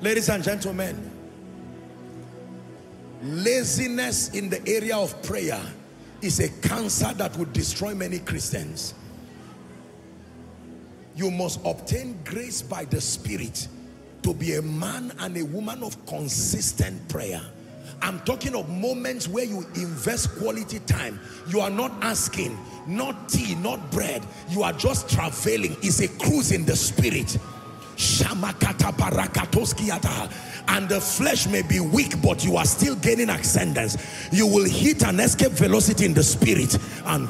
Ladies and gentlemen, laziness in the area of prayer is a cancer that would destroy many Christians. You must obtain grace by the Spirit to be a man and a woman of consistent prayer. I'm talking of moments where you invest quality time. You are not asking, not tea, not bread. You are just traveling. It's a cruise in the spirit. And the flesh may be weak, but you are still gaining ascendance. You will hit an escape velocity in the spirit, and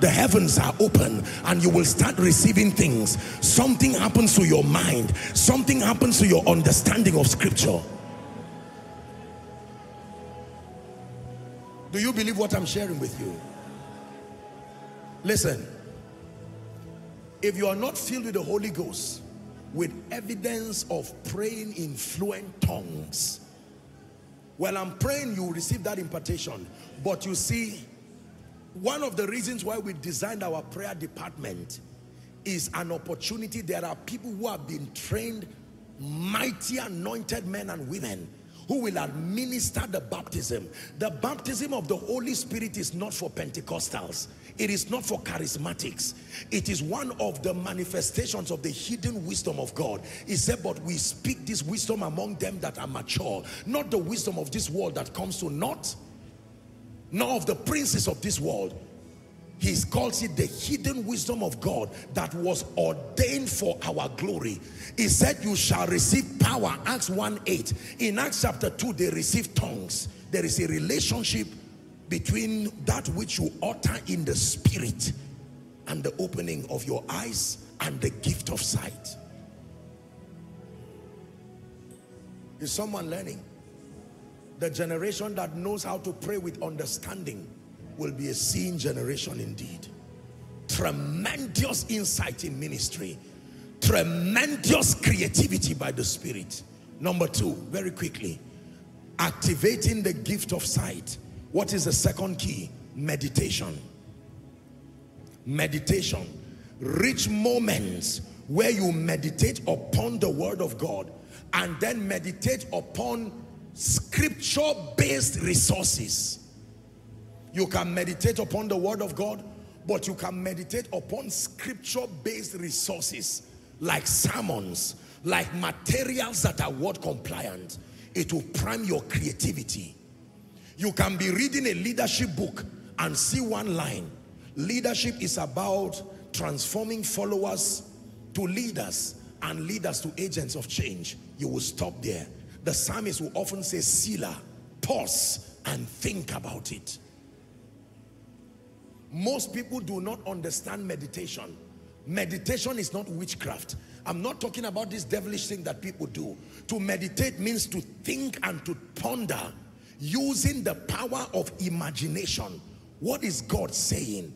the heavens are open, and you will start receiving things. Something happens to your mind. Something happens to your understanding of scripture. Do you believe what I'm sharing with you? Listen, if you are not filled with the Holy Ghost, with evidence of praying in fluent tongues. Well, I'm praying you receive that impartation. But you see, one of the reasons why we designed our prayer department is an opportunity. There are people who have been trained, mighty anointed men and women who will administer the baptism. The baptism of the Holy Spirit is not for Pentecostals. It is not for charismatics. It is one of the manifestations of the hidden wisdom of God. He said, but we speak this wisdom among them that are mature, not the wisdom of this world that comes to naught, nor of the princes of this world. He calls it the hidden wisdom of God that was ordained for our glory. He said, you shall receive power, Acts one eight. In Acts chapter two, they received tongues. There is a relationship between that which you utter in the spirit and the opening of your eyes and the gift of sight. Is someone learning? The generation that knows how to pray with understanding will be a seeing generation indeed. Tremendous insight in ministry. Tremendous creativity by the Spirit. Number two, very quickly, activating the gift of sight. What is the second key? Meditation. Meditation. Reach moments where you meditate upon the word of God and then meditate upon scripture-based resources. You can meditate upon the word of God, but you can meditate upon scripture-based resources like sermons, like materials that are word compliant. It will prime your creativity. You can be reading a leadership book and see one line. Leadership is about transforming followers to leaders and leaders to agents of change. You will stop there. The psalmist will often say, "Sila, pause and think about it." Most people do not understand meditation. Meditation is not witchcraft. I'm not talking about this devilish thing that people do. To meditate means to think and to ponder, using the power of imagination. What is God saying?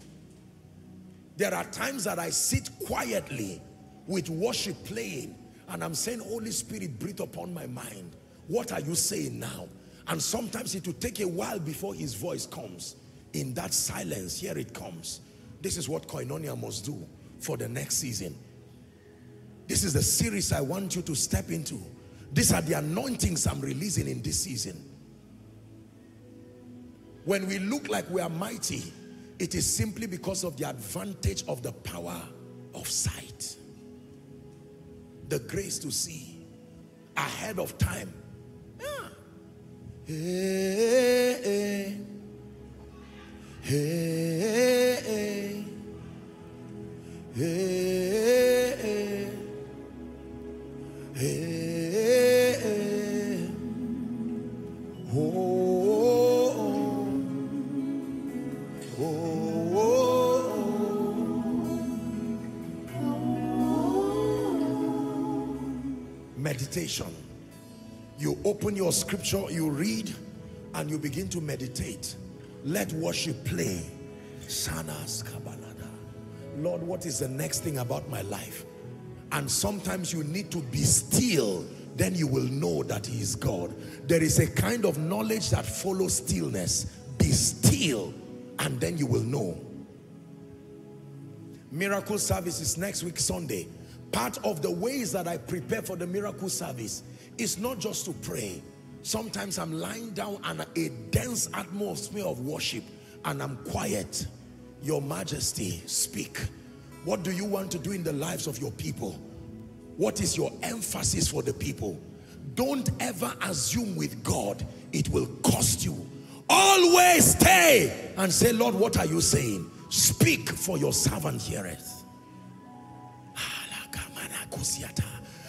There are times that I sit quietly with worship playing and I'm saying, Holy Spirit, breathe upon my mind. What are you saying now? And sometimes it will take a while before his voice comes. In that silence, here it comes. This is what Koinonia must do for the next season. This is the series I want you to step into. These are the anointings I'm releasing in this season. When we look like we are mighty, It is simply because of the advantage of the power of sight. The grace to see ahead of time. Ah. Hey, hey. Hey, hey. Hey, hey. Hey, hey. Oh. Meditation. You open your scripture, you read, and you begin to meditate. Let worship play. Sanas kabalada. Lord, what is the next thing about my life? And sometimes you need to be still, then you will know that He is God. There is a kind of knowledge that follows stillness. Be still, and then you will know. Miracle service is next week, Sunday. Part of the ways that I prepare for the miracle service is not just to pray. Sometimes I'm lying down and a dense atmosphere of worship and I'm quiet. Your Majesty, speak. What do you want to do in the lives of your people? What is your emphasis for the people? Don't ever assume with God. It will cost you. Always stay and say, Lord, what are you saying? Speak, for your servant heareth.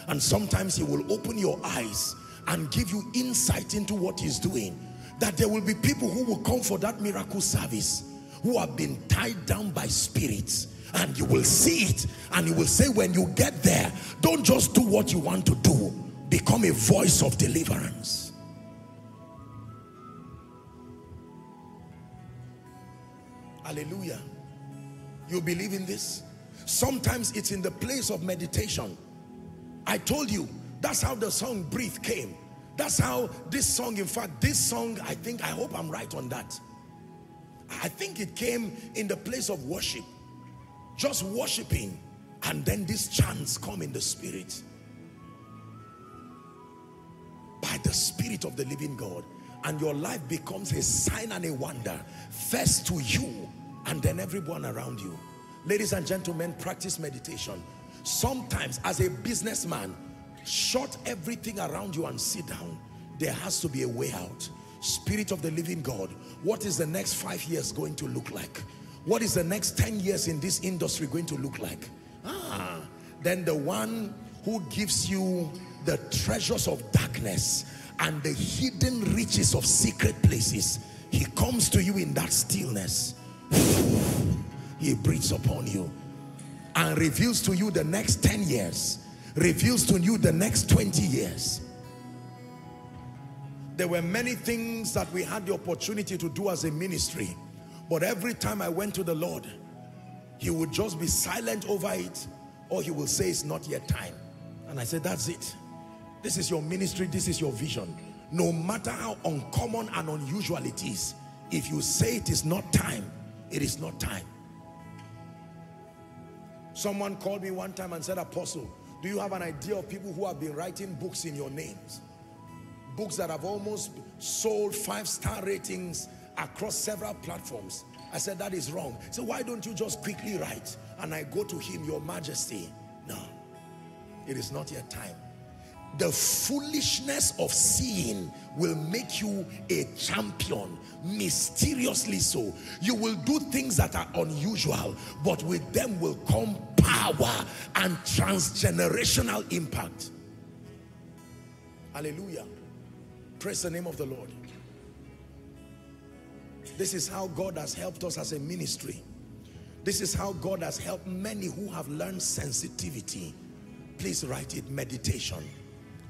And sometimes He will open your eyes and give you insight into what He's doing. That there will be people who will come for that miracle service who have been tied down by spirits, and you will see it, and you will say, when you get there, don't just do what you want to do. Become a voice of deliverance. Hallelujah. You believe in this? Sometimes it's in the place of meditation. I told you, that's how the song Breathe came. That's how this song, in fact, this song, I think, I hope I'm right on that. I think it came in the place of worship. Just worshiping. And then these chants come in the spirit. By the Spirit of the living God. And your life becomes a sign and a wonder. First to you and then everyone around you. Ladies and gentlemen, practice meditation. Sometimes as a businessman, shut everything around you and sit down. There has to be a way out. Spirit of the living God, what is the next five years going to look like? What is the next ten years in this industry going to look like? Ah, then the one who gives you the treasures of darkness and the hidden riches of secret places, He comes to you in that stillness. He breathes upon you and reveals to you the next ten years, reveals to you the next twenty years. There were many things that we had the opportunity to do as a ministry, but every time I went to the Lord, He would just be silent over it, or He will say, it's not yet time. And I said, that's it. This is your ministry, this is your vision. No matter how uncommon and unusual it is, if you say it is not time, it is not time. Someone called me one time and said, Apostle, do you have an idea of people who have been writing books in your names? Books that have almost sold five-star ratings across several platforms. I said, that is wrong. So why don't you just quickly write? And I go to him, Your Majesty. No, it is not yet time. The foolishness of seeing will make you a champion, mysteriously so. You will do things that are unusual, but with them will come power and transgenerational impact. Hallelujah. Praise the name of the Lord. This is how God has helped us as a ministry. This is how God has helped many who have learned sensitivity. Please write it, meditation.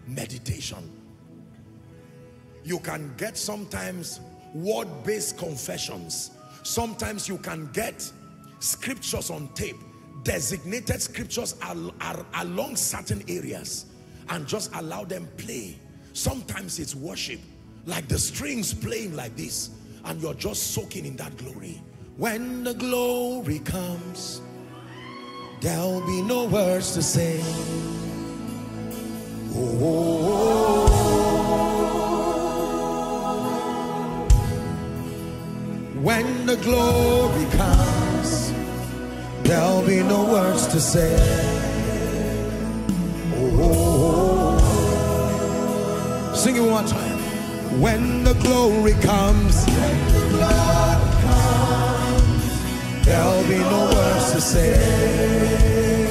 Meditation. You can get sometimes word-based confessions. Sometimes you can get scriptures on tape. Designated scriptures are, are along certain areas, and just allow them play. Sometimes it's worship, like the strings playing like this, and you're just soaking in that glory. When the glory comes, there'll be no words to say. Oh, oh, oh. When the glory comes, there'll be no words to say. Oh, sing it one time. When the glory comes, when the glory comes, there'll be no words to say.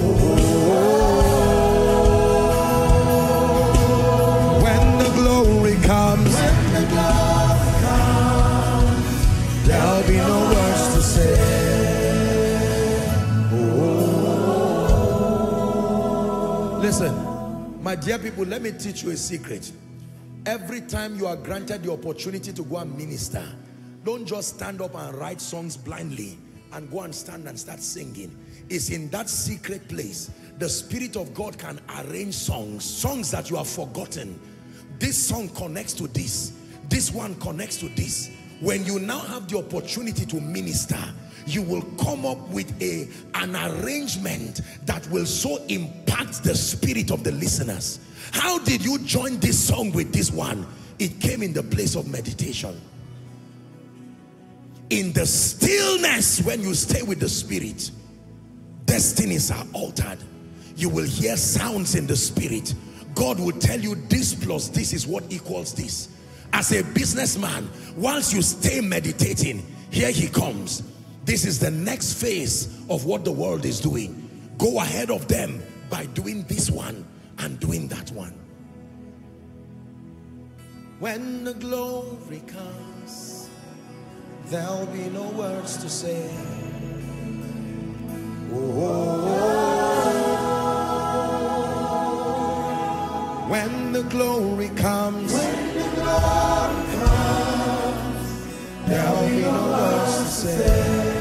Oh, when the glory comes, when the glory comes, there'll be no words to say. Oh, listen, my dear people, let me teach you a secret. Every time you are granted the opportunity to go and minister, don't just stand up and write songs blindly and go and stand and start singing. It's in that secret place the Spirit of God can arrange songs, songs that you have forgotten. This song connects to this, this one connects to this. When you now have the opportunity to minister, you will come up with a, an arrangement that will so impact the spirit of the listeners. How did you join this song with this one? It came in the place of meditation. In the stillness, when you stay with the Spirit, destinies are altered. You will hear sounds in the Spirit. God will tell you this plus this is what equals this. As a businessman, once you stay meditating, here he comes. This is the next phase of what the world is doing. Go ahead of them by doing this one and doing that one. When the glory comes, there'll be no words to say. Oh, when the glory comes, when the glory comes, there'll be no words to say.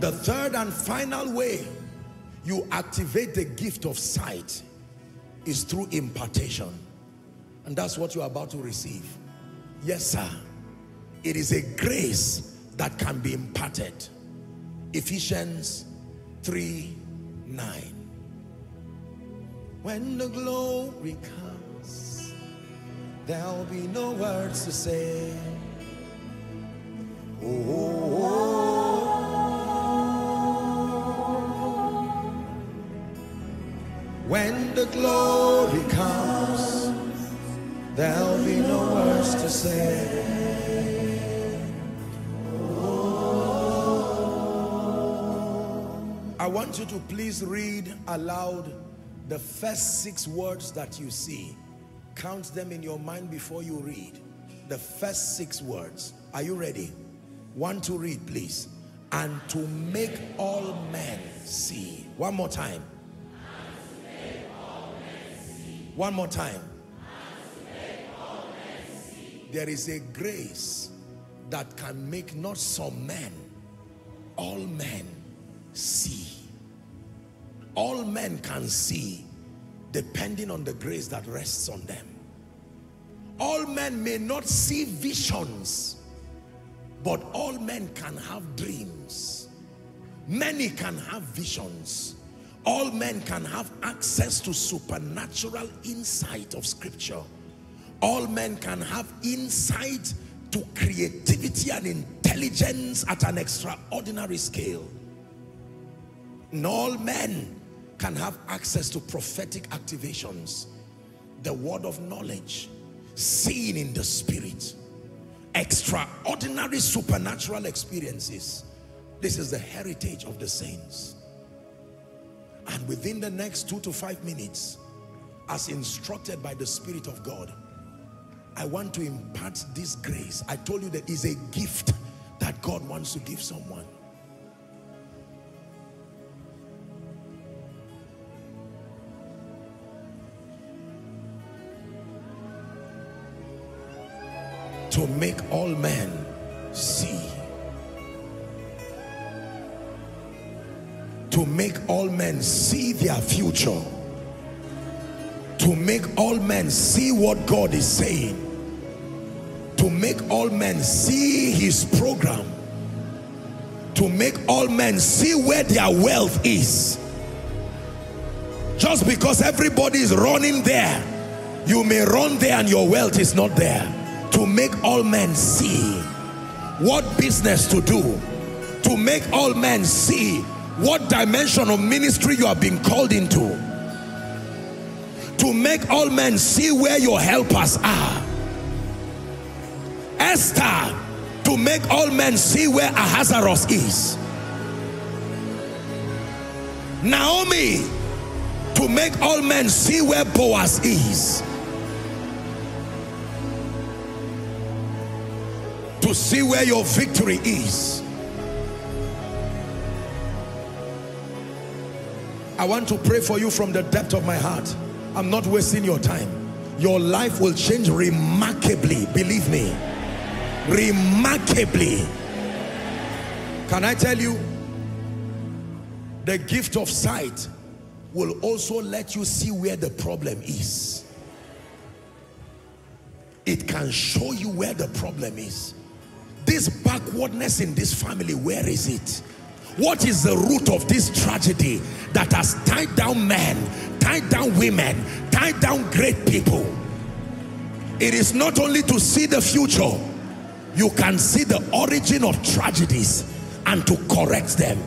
The third and final way you activate the gift of sight is through impartation. And that's what you're about to receive. Yes, sir. It is a grace that can be imparted. Ephesians three nine. When the glory comes, there'll be no words to say. Oh, oh, oh. When the glory comes, there'll be no words to say. Oh. I want you to please read aloud the first six words that you see. Count them in your mind before you read. The first six words. Are you ready? One to read, please. And to make all men see. One more time. One more time. There is a grace that can make not some men, all men see. All men can see depending on the grace that rests on them. All men may not see visions, but all men can have dreams. Many can have visions. All men can have access to supernatural insight of Scripture. All men can have insight to creativity and intelligence at an extraordinary scale. And all men can have access to prophetic activations, the word of knowledge, seeing in the Spirit, extraordinary supernatural experiences. This is the heritage of the saints. And within the next two to five minutes, as instructed by the Spirit of God, I want to impart this grace. I told you that is a gift that God wants to give someone. To make all men see. To make all men see their future. To make all men see what God is saying. To make all men see his program. To make all men see where their wealth is. Just because everybody is running there, You may run there and your wealth is not there. To make all men see what business to do. To make all men see what dimension of ministry you have been called into. To make all men see where your helpers are. Esther, to make all men see where Ahasuerus is. Naomi, to make all men see where Boaz is. To see where your victory is. I want to pray for you from the depth of my heart. I'm not wasting your time. Your life will change remarkably, believe me. Remarkably. Can I tell you, the gift of sight will also let you see where the problem is. It can show you where the problem is. This backwardness in this family, where is it? What is the root of this tragedy that has tied down men, tied down women, tied down great people? It is not only to see the future, you can see the origin of tragedies and to correct them.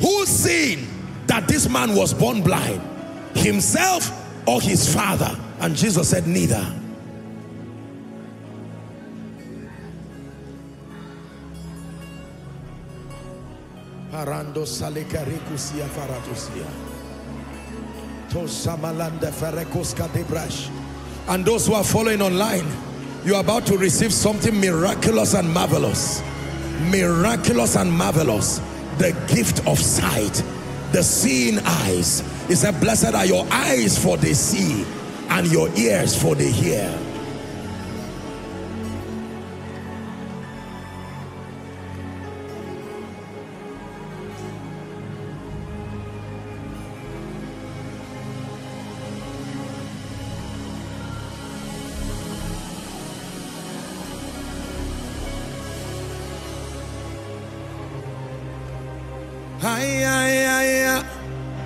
Who sinned that this man was born blind? Himself or his father? And Jesus said, neither. And those who are following online, you are about to receive something miraculous and marvelous. Miraculous and marvelous. The gift of sight, the seeing eyes. He said, blessed are your eyes for they see and your ears for they hear.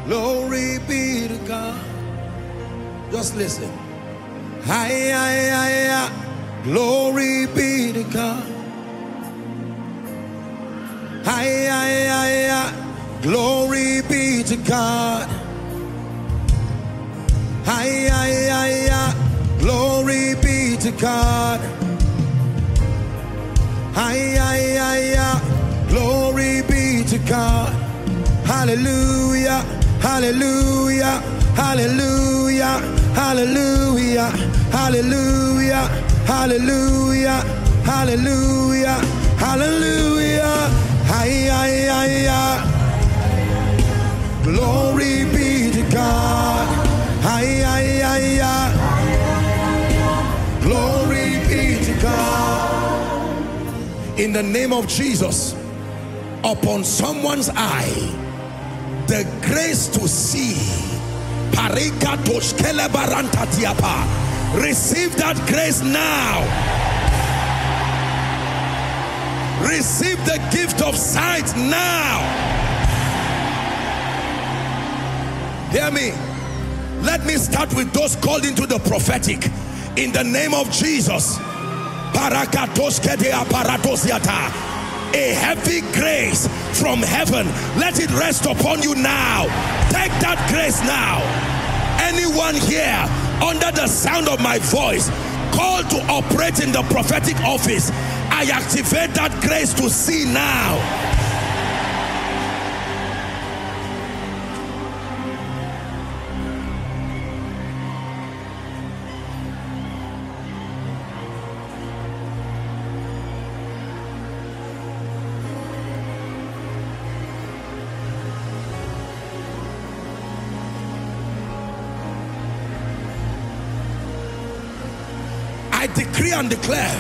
Glory be to God. Just listen. Ay, ay, ay, ay. Glory be to God. Ay, ay, ay, ay. Glory be to God. Ay, ay, ay, ay. Glory be to God. Ay, ay, ay, ay. Glory be to God. Hallelujah. Hallelujah, hallelujah, hallelujah, hallelujah, hallelujah, hallelujah, hallelujah, ay, ay, ay, ay. Glory be to God, ay, ay, ay, ay. Glory be to God. In the name of Jesus, upon someone's eye, the grace to see. Receive that grace now. Receive the gift of sight now. Hear me. Let me start with those called into the prophetic. In the name of Jesus. A heavy grace from heaven, let it rest upon you now. Take that grace now. Anyone here under the sound of my voice called to operate in the prophetic office, I activate that grace to see now. Decree and declare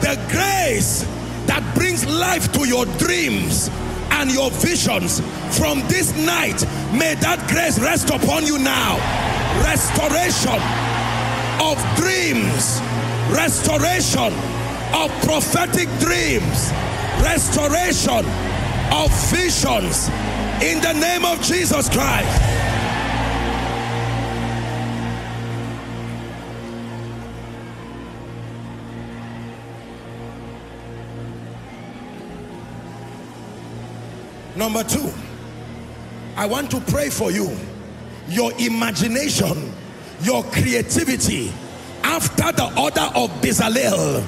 the grace that brings life to your dreams and your visions from this night. May that grace rest upon you now. Restoration of dreams, restoration of prophetic dreams, restoration of visions in the name of Jesus Christ. Number two, I want to pray for you. Your imagination, your creativity, after the order of Bezalel,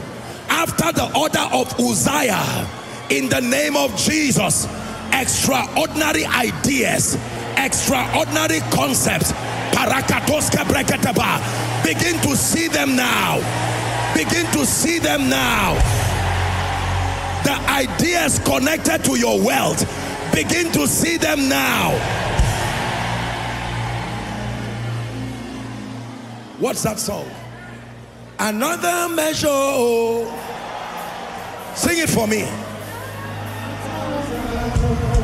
after the order of Uzziah, in the name of Jesus, extraordinary ideas, extraordinary concepts, begin to see them now. Begin to see them now. The ideas connected to your wealth, begin to see them now. What's that song? Another measure. Sing it for me.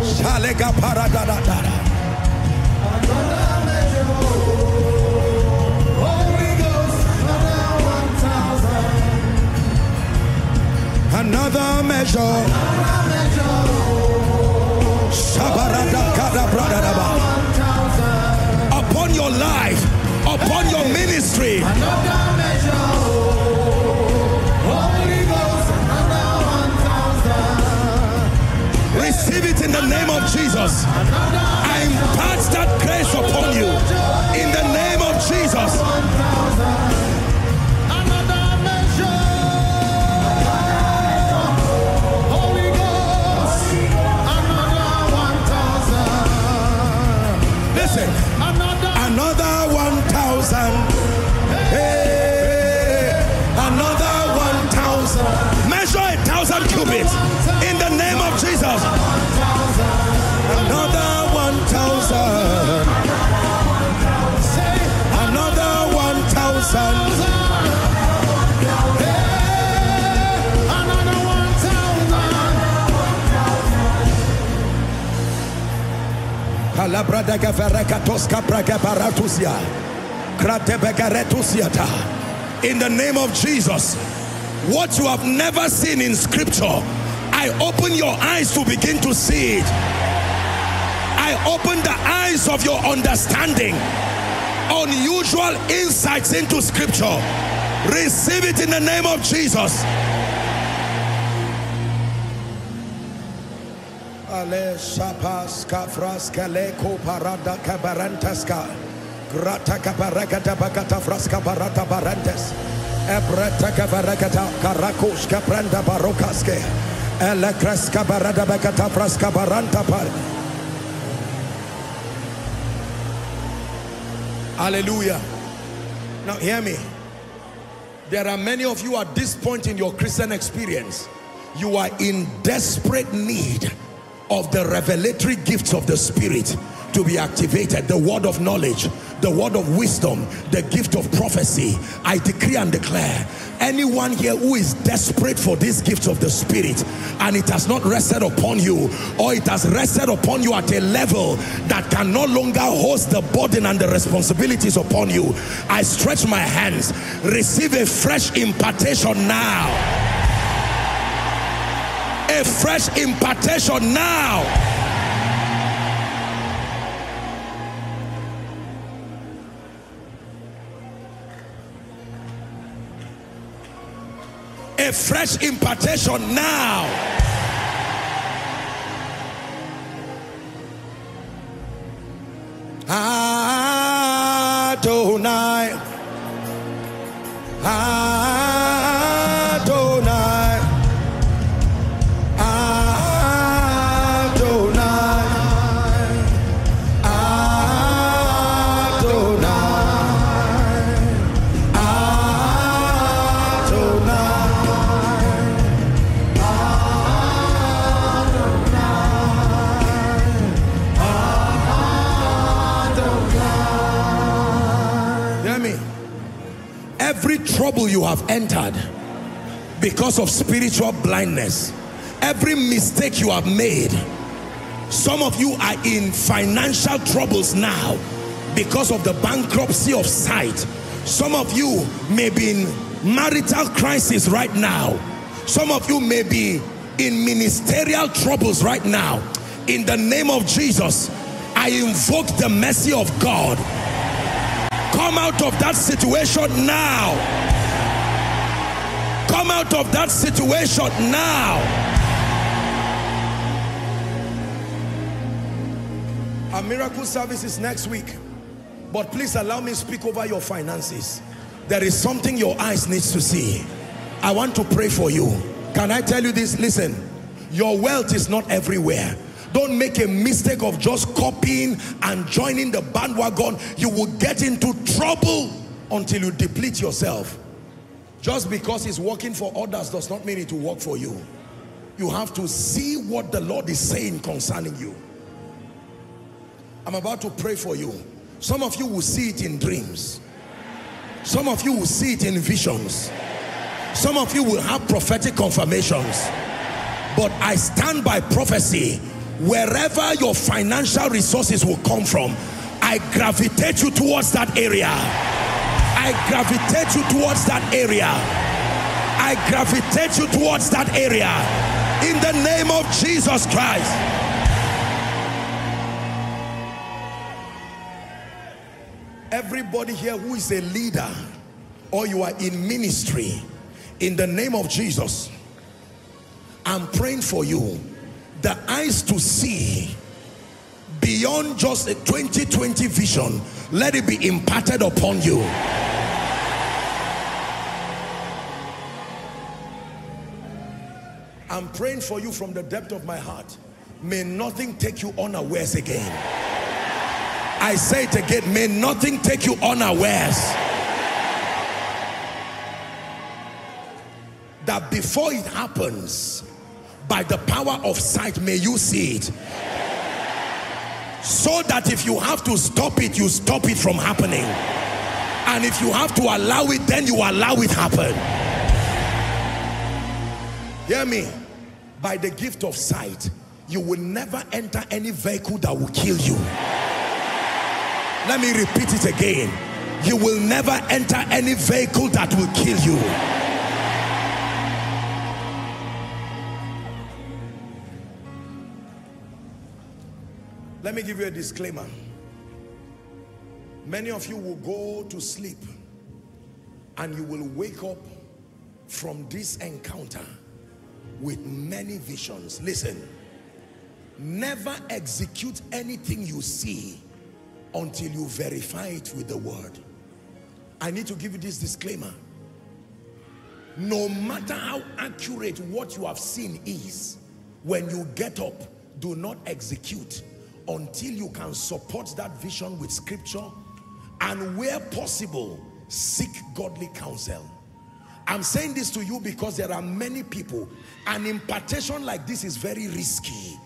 Shalega para da da da da. Another measure. Upon your life, upon your ministry. Another measure. Holy Ghost, another one thousand. Receive it in the name of Jesus. I impart that grace upon you in the name of Jesus. Another one thousand. Hey, another one thousand. Measure a thousand cubits in the name of Jesus. Another one thousand. Another one thousand. Another one thousand. Calabra de Gavarekatos Capraga Baratusia, Kratebegaretusiata. In the name of Jesus, what you have never seen in Scripture, I open your eyes to begin to see it. I open the eyes of your understanding. Unusual insights into Scripture. Receive it in the name of Jesus. Hallelujah. Now hear me. There are many of you at this point in your Christian experience, you are in desperate need of the revelatory gifts of the Spirit to be activated. The word of knowledge, the word of wisdom, the gift of prophecy. I decree and declare, anyone here who is desperate for these gifts of the Spirit and it has not rested upon you, or it has rested upon you at a level that can no longer host the burden and the responsibilities upon you, I stretch my hands. Receive a fresh impartation now. A fresh impartation now. A fresh impartation now. Adonai. Adonai. Every trouble you have entered because of spiritual blindness, every mistake you have made, some of you are in financial troubles now because of the bankruptcy of sight. Some of you may be in marital crisis right now. Some of you may be in ministerial troubles right now. In the name of Jesus, I invoke the mercy of God. Come out of that situation now. Come out of that situation now. Our miracle service is next week. But please allow me to speak over your finances. There is something your eyes needs to see. I want to pray for you. Can I tell you this? Listen, your wealth is not everywhere. Don't make a mistake of just copying and joining the bandwagon. You will get into trouble until you deplete yourself. Just because it's working for others does not mean it will work for you. You have to see what the Lord is saying concerning you. I'm about to pray for you. Some of you will see it in dreams. Some of you will see it in visions. Some of you will have prophetic confirmations. But I stand by prophecy. Wherever your financial resources will come from, I gravitate you towards that area. I gravitate you towards that area. I gravitate you towards that area. In the name of Jesus Christ. Everybody here who is a leader or you are in ministry, in the name of Jesus, I'm praying for you. The eyes to see beyond just a twenty twenty vision, let it be imparted upon you. I'm praying for you from the depth of my heart. May nothing take you unawares again. I say it again, may nothing take you unawares. That before it happens, by the power of sight, may you see it. So that if you have to stop it, you stop it from happening. And if you have to allow it, then you allow it happen. Hear me? By the gift of sight, you will never enter any vehicle that will kill you. Let me repeat it again. You will never enter any vehicle that will kill you. Let me give you a disclaimer. Many of you will go to sleep and you will wake up from this encounter with many visions. Listen, never execute anything you see until you verify it with the word. I need to give you this disclaimer. No matter how accurate what you have seen is, when you get up, do not execute until you can support that vision with scripture, and where possible, seek godly counsel. I'm saying this to you because there are many people, an impartation like this is very risky.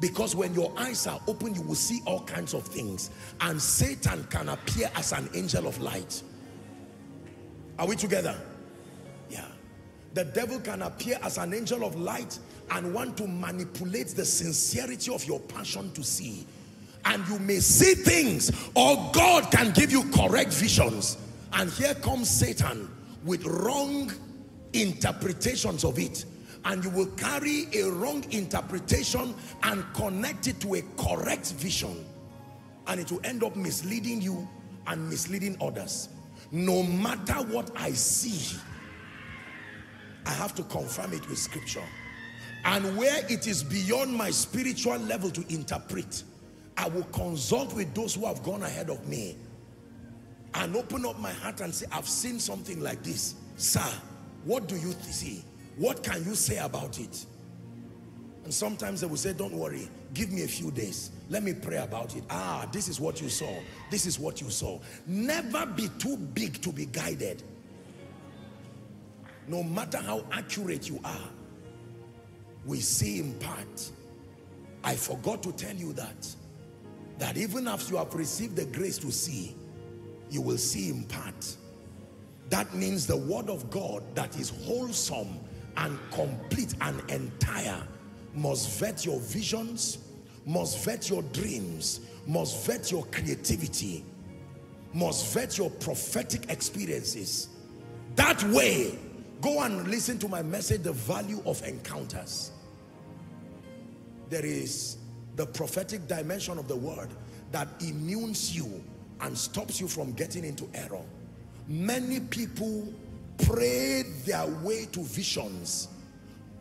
Because when your eyes are open, you will see all kinds of things. And Satan can appear as an angel of light. Are we together? Yeah. The devil can appear as an angel of light and want to manipulate the sincerity of your passion to see. And you may see things, or God can give you correct visions. And here comes Satan with wrong interpretations of it. And you will carry a wrong interpretation and connect it to a correct vision. And it will end up misleading you and misleading others. No matter what I see, I have to confirm it with scripture. And where it is beyond my spiritual level to interpret, I will consult with those who have gone ahead of me and open up my heart and say, I've seen something like this. Sir, what do you see? What can you say about it? And sometimes they will say, don't worry, give me a few days. Let me pray about it. Ah, this is what you saw. This is what you saw. Never be too big to be guided. No matter how accurate you are, we see in part. I forgot to tell you that, that even after you have received the grace to see, you will see in part. That means the word of God that is wholesome and complete and entire must vet your visions, must vet your dreams, must vet your creativity, must vet your prophetic experiences. That way, go and listen to my message, The Value of Encounters. There is the prophetic dimension of the word that immunes you and stops you from getting into error. Many people prayed their way to visions,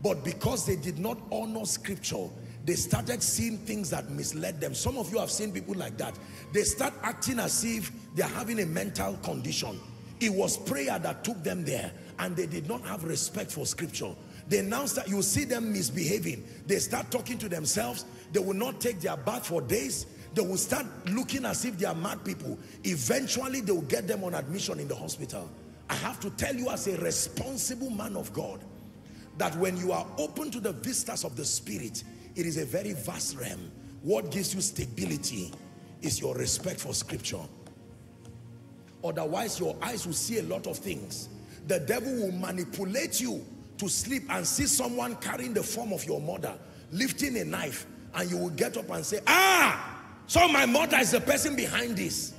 but because they did not honor scripture, they started seeing things that misled them. Some of you have seen people like that. They start acting as if they are having a mental condition. It was prayer that took them there, and they did not have respect for scripture. They now start, you see them misbehaving. They start talking to themselves. They will not take their bath for days. They will start looking as if they are mad people. Eventually, they will get them on admission in the hospital. I have to tell you as a responsible man of God, that when you are open to the vistas of the Spirit, it is a very vast realm. What gives you stability is your respect for scripture. Otherwise, your eyes will see a lot of things. The devil will manipulate you to sleep and see someone carrying the form of your mother, lifting a knife, and you will get up and say, ah, so my mother is the person behind this.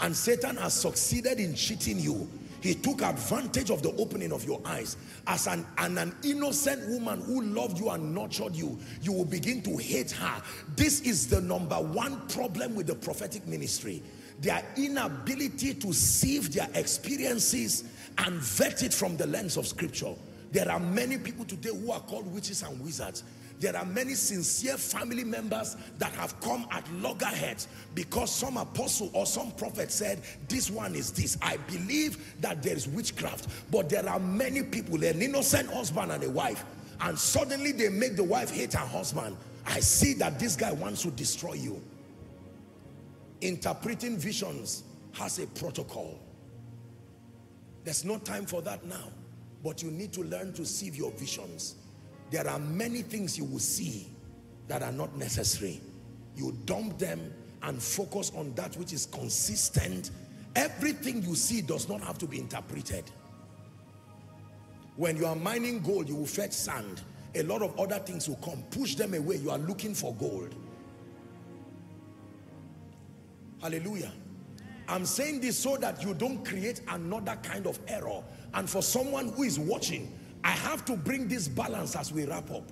And Satan has succeeded in cheating you. He took advantage of the opening of your eyes. As an, an, an innocent woman who loved you and nurtured you, you will begin to hate her. This is the number one problem with the prophetic ministry. Their inability to sieve their experiences and vet it from the lens of scripture. There are many people today who are called witches and wizards. There are many sincere family members that have come at loggerheads because some apostle or some prophet said, this one is this. I believe that there is witchcraft. But there are many people, an innocent husband and a wife, and suddenly they make the wife hate her husband. I see that this guy wants to destroy you. Interpreting visions has a protocol. There's no time for that now. But you need to learn to sieve your visions. There are many things you will see that are not necessary. You dump them and focus on that which is consistent. Everything you see does not have to be interpreted. When you are mining gold, you will fetch sand. A lot of other things will come. Push them away. You are looking for gold. Hallelujah. I'm saying this so that you don't create another kind of error. And for someone who is watching, I have to bring this balance as we wrap up.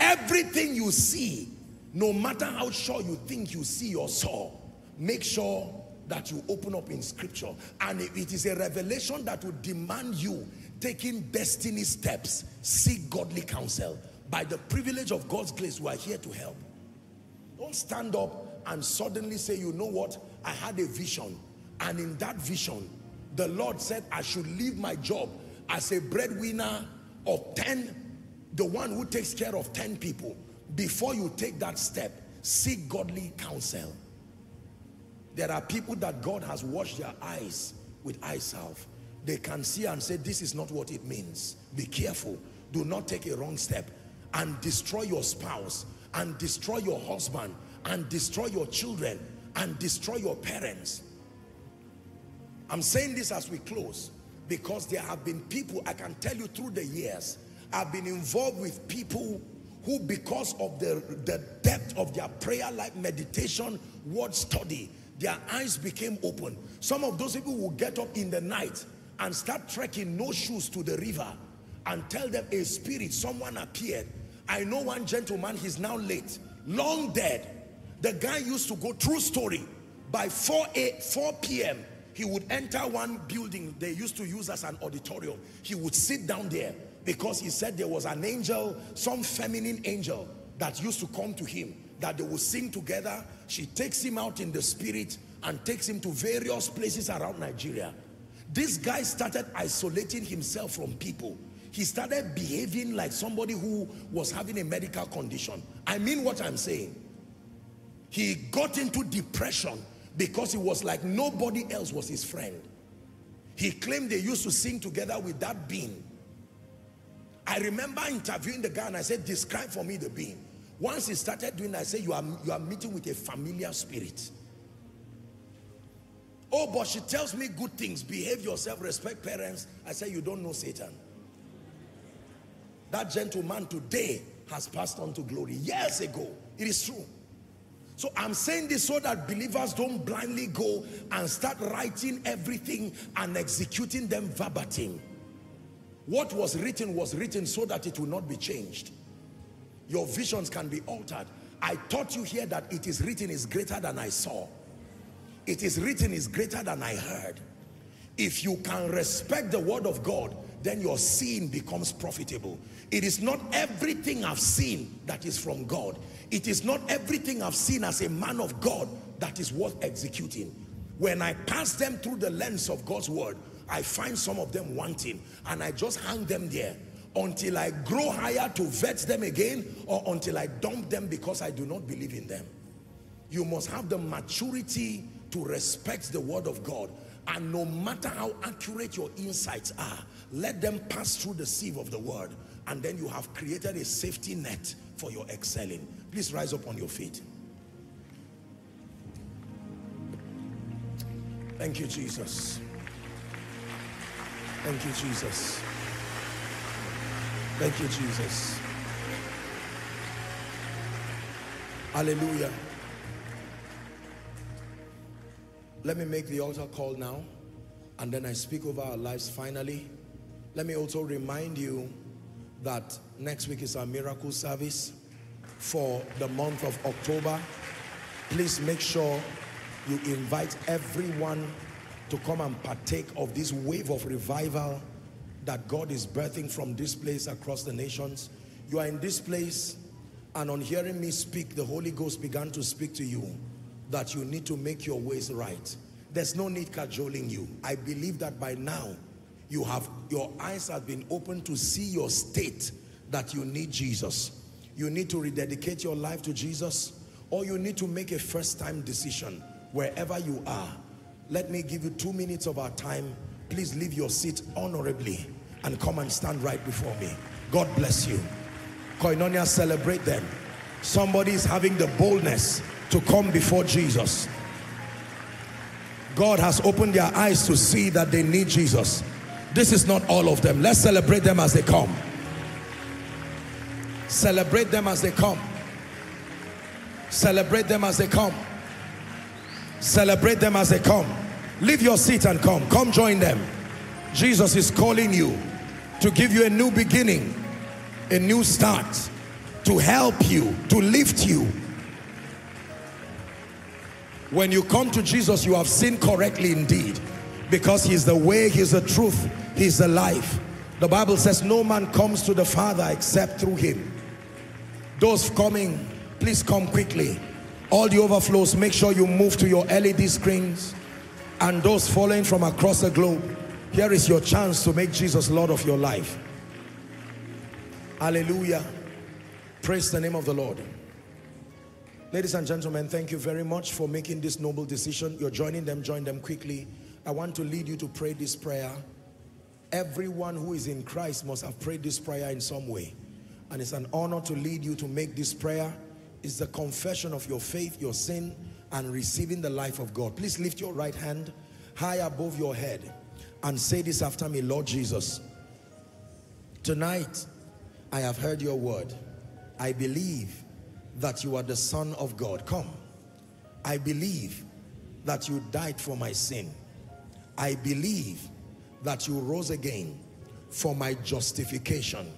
Everything you see, no matter how sure you think you see or saw, make sure that you open up in scripture. And if it is a revelation that will demand you taking destiny steps, seek godly counsel. By the privilege of God's grace, we are here to help. Don't stand up and suddenly say, you know what? I had a vision, and in that vision, the Lord said I should leave my job as a breadwinner of ten, the one who takes care of ten people. Before you take that step, seek godly counsel. There are people that God has washed their eyes with eye salve. They can see and say, this is not what it means. Be careful. Do not take a wrong step and destroy your spouse, and destroy your husband, and destroy your children, and destroy your parents. I'm saying this as we close, because there have been people, I can tell you through the years, I've been involved with people who, because of the, the depth of their prayer life, meditation, word study, their eyes became open. Some of those people will get up in the night and start trekking no shoes to the river, and tell them a spirit, someone appeared. I know one gentleman, he's now late, long dead. The guy used to go, true story, by four p m he would enter one building they used to use as an auditorium. He would sit down there because he said there was an angel, some feminine angel that used to come to him, that they would sing together. She takes him out in the spirit and takes him to various places around Nigeria. This guy started isolating himself from people. He started behaving like somebody who was having a medical condition. I mean what I'm saying. He got into depression, because it was like nobody else was his friend. He claimed they used to sing together with that being. I remember interviewing the guy and I said, describe for me the being. Once he started doing that, I said, you are, you are meeting with a familiar spirit. Oh, but she tells me good things. Behave yourself, respect parents. I said, you don't know Satan. That gentleman today has passed on to glory years ago. It is true. So I'm saying this so that believers don't blindly go and start writing everything and executing them verbatim. What was written was written so that it will not be changed. Your visions can be altered. I taught you here that it is written is greater than I saw. It is written is greater than I heard. If you can respect the word of God, then your sin becomes profitable. It is not everything I've seen that is from God. It is not everything I've seen as a man of God that is worth executing. When I pass them through the lens of God's word, I find some of them wanting, and I just hang them there until I grow higher to vet them again, or until I dump them because I do not believe in them. You must have the maturity to respect the word of God, and no matter how accurate your insights are, let them pass through the sieve of the word, and then you have created a safety net for your excelling. Please rise up on your feet. Thank you, Jesus. Thank you, Jesus. Thank you, Jesus. Hallelujah. Let me make the altar call now, and then I speak over our lives finally. Let me also remind you that next week is our miracle service for the month of October. Please make sure you invite everyone to come and partake of this wave of revival that God is birthing from this place across the nations. You are in this place, and on hearing me speak, the Holy Ghost began to speak to you that you need to make your ways right. There's no need cajoling you. I believe that by now, you have, your eyes have been opened to see your state, that you need Jesus. You need to rededicate your life to Jesus, or you need to make a first-time decision wherever you are. Let me give you two minutes of our time. Please leave your seat honorably and come and stand right before me. God bless you. Koinonia, celebrate them. Somebody is having the boldness to come before Jesus. God has opened their eyes to see that they need Jesus. This is not all of them. Let's celebrate them as they come. Celebrate them as they come. Celebrate them as they come. Celebrate them as they come. Leave your seat and come. Come join them. Jesus is calling you to give you a new beginning, a new start, to help you, to lift you. When you come to Jesus, you have seen correctly indeed, because He's the way, He's the truth, He's the life. The Bible says no man comes to the Father except through Him. Those coming, please come quickly. All the overflows, make sure you move to your L E D screens. And those following from across the globe, here is your chance to make Jesus Lord of your life. Hallelujah. Praise the name of the Lord. Ladies and gentlemen, thank you very much for making this noble decision. You're joining them. Join them quickly. I want to lead you to pray this prayer. Everyone who is in Christ must have prayed this prayer in some way. And it's an honor to lead you to make this prayer. Is the confession of your faith, your sin, and receiving the life of God. Please lift your right hand high above your head and say this after me. Lord Jesus, tonight I have heard your word. I believe that you are the Son of God. Come. I believe that you died for my sin. I believe that you rose again for my justification.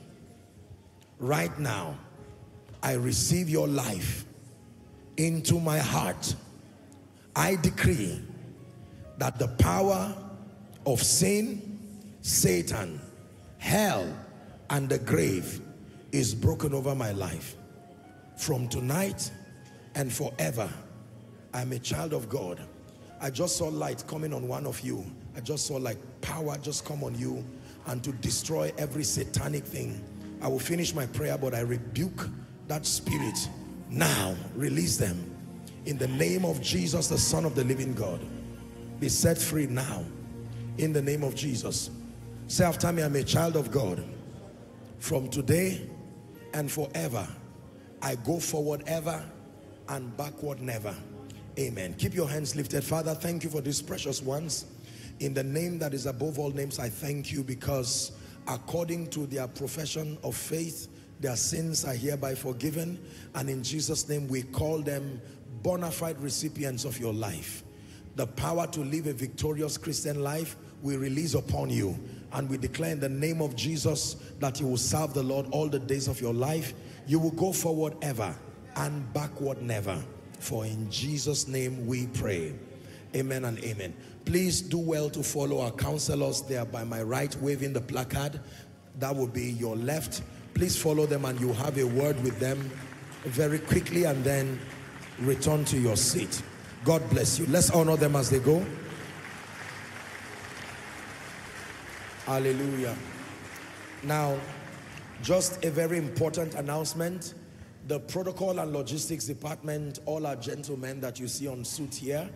Right now, I receive your life into my heart. I decree that the power of sin, Satan, hell, and the grave is broken over my life. From tonight and forever, I'm a child of God. I just saw light coming on one of you. I just saw like power just come on you and to destroy every satanic thing. I will finish my prayer, but I rebuke that spirit now. Release them in the name of Jesus, the Son of the living God. Be set free now in the name of Jesus. Say after me, I'm a child of God. From today and forever, I go forward ever and backward never. Amen. Keep your hands lifted. Father, thank you for these precious ones. In the name that is above all names, I thank you because according to their profession of faith, their sins are hereby forgiven, and in Jesus' name we call them bona fide recipients of your life. The power to live a victorious Christian life we release upon you, and we declare in the name of Jesus that you will serve the Lord all the days of your life. You will go forward ever and backward never. For in Jesus' name we pray. Amen and amen. Please do well to follow our counselors. They are by my right waving the placard. That will be your left. Please follow them and you have a word with them very quickly and then return to your seat. God bless you. Let's honor them as they go. Hallelujah. Now, just a very important announcement. The protocol and logistics department, all our gentlemen that you see on suit here,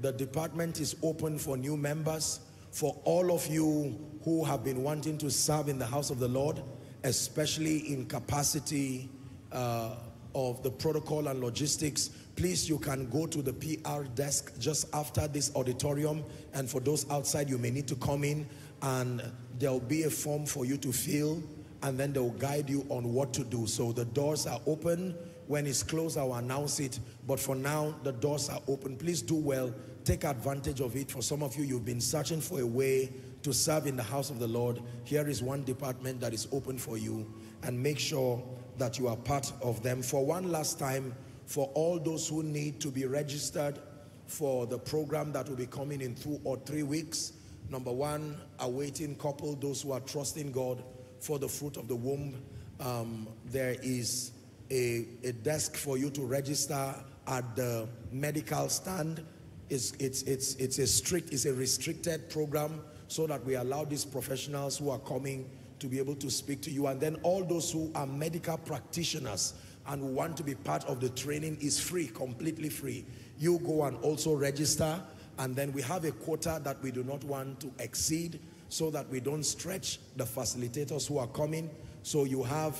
the department is open for new members, for all of you who have been wanting to serve in the house of the Lord, especially in capacity uh, of the protocol and logistics. Please, you can go to the P R desk just after this auditorium, and for those outside, you may need to come in and there'll be a form for you to fill, and then they'll guide you on what to do. So the doors are open. When it's closed, I'll announce it, but for now the doors are open. Please do well, take advantage of it. For some of you, you've been searching for a way to serve in the house of the Lord. Here is one department that is open for you, and make sure that you are part of them. For one last time, for all those who need to be registered for the program that will be coming in two or three weeks, number one, a waiting couple, those who are trusting God for the fruit of the womb, um, there is a, a desk for you to register at the medical stand. It's, it's, it's, it's, a strict, it's a restricted program so that we allow these professionals who are coming to be able to speak to you. And then all those who are medical practitioners and who want to be part of the training is free, completely free. You go and also register, and then we have a quota that we do not want to exceed, so that we don't stretch the facilitators who are coming. So you have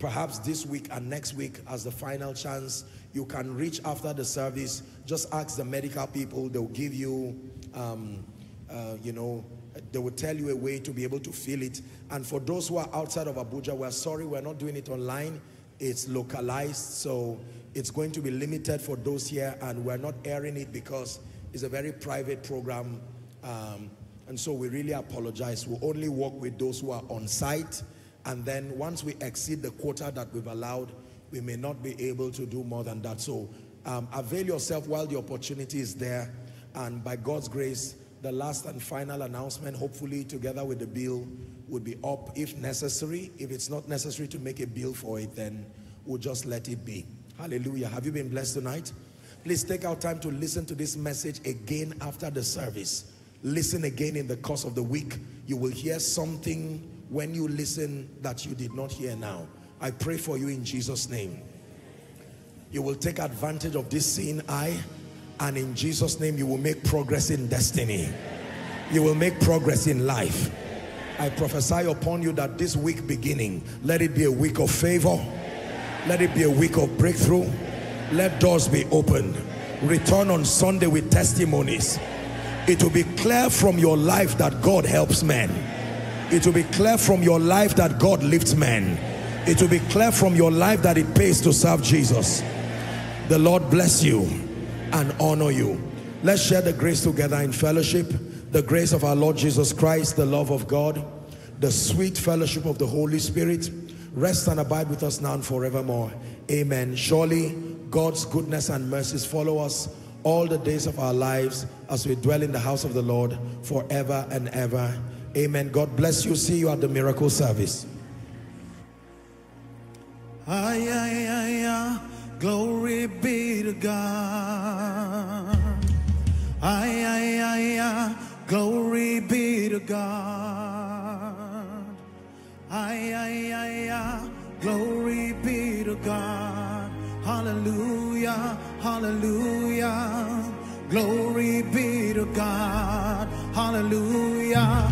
perhaps this week and next week as the final chance. You can reach after the service, just ask the medical people, they'll give you, um, uh, you know, they will tell you a way to be able to fill it. And for those who are outside of Abuja, we're sorry, we're not doing it online. It's localized, so it's going to be limited for those here, and we're not airing it because it's a very private program. Um, And so we really apologize. We'll only work with those who are on site. And then once we exceed the quota that we've allowed, we may not be able to do more than that. So um, avail yourself while the opportunity is there. And by God's grace, the last and final announcement, hopefully together with the bill, would be up if necessary. If it's not necessary to make a bill for it, then we'll just let it be. Hallelujah. Have you been blessed tonight? Please take our time to listen to this message again after the service. Listen again in the course of the week. You will hear something when you listen that you did not hear now. I pray for you in Jesus' name. You will take advantage of this seeing eye, and in Jesus' name you will make progress in destiny. You will make progress in life. I prophesy upon you that this week beginning, let it be a week of favor. Let it be a week of breakthrough. Let doors be opened. Return on Sunday with testimonies. It will be clear from your life that God helps men. It will be clear from your life that God lifts men. It will be clear from your life that it pays to serve Jesus. The Lord bless you and honor you. Let's share the grace together in fellowship. The grace of our Lord Jesus Christ, the love of God, the sweet fellowship of the Holy Spirit, rest and abide with us now and forevermore. Amen. Surely God's goodness and mercies follow us all the days of our lives as we dwell in the house of the Lord forever and ever. Amen. God bless you. See you at the miracle service. Ay, ay, ay, ay. Glory be to God. Ay, ay, ay, ay. Glory be to God. Ay, ay, ay, ay. Glory be to God. Hallelujah. Hallelujah, glory be to God, hallelujah.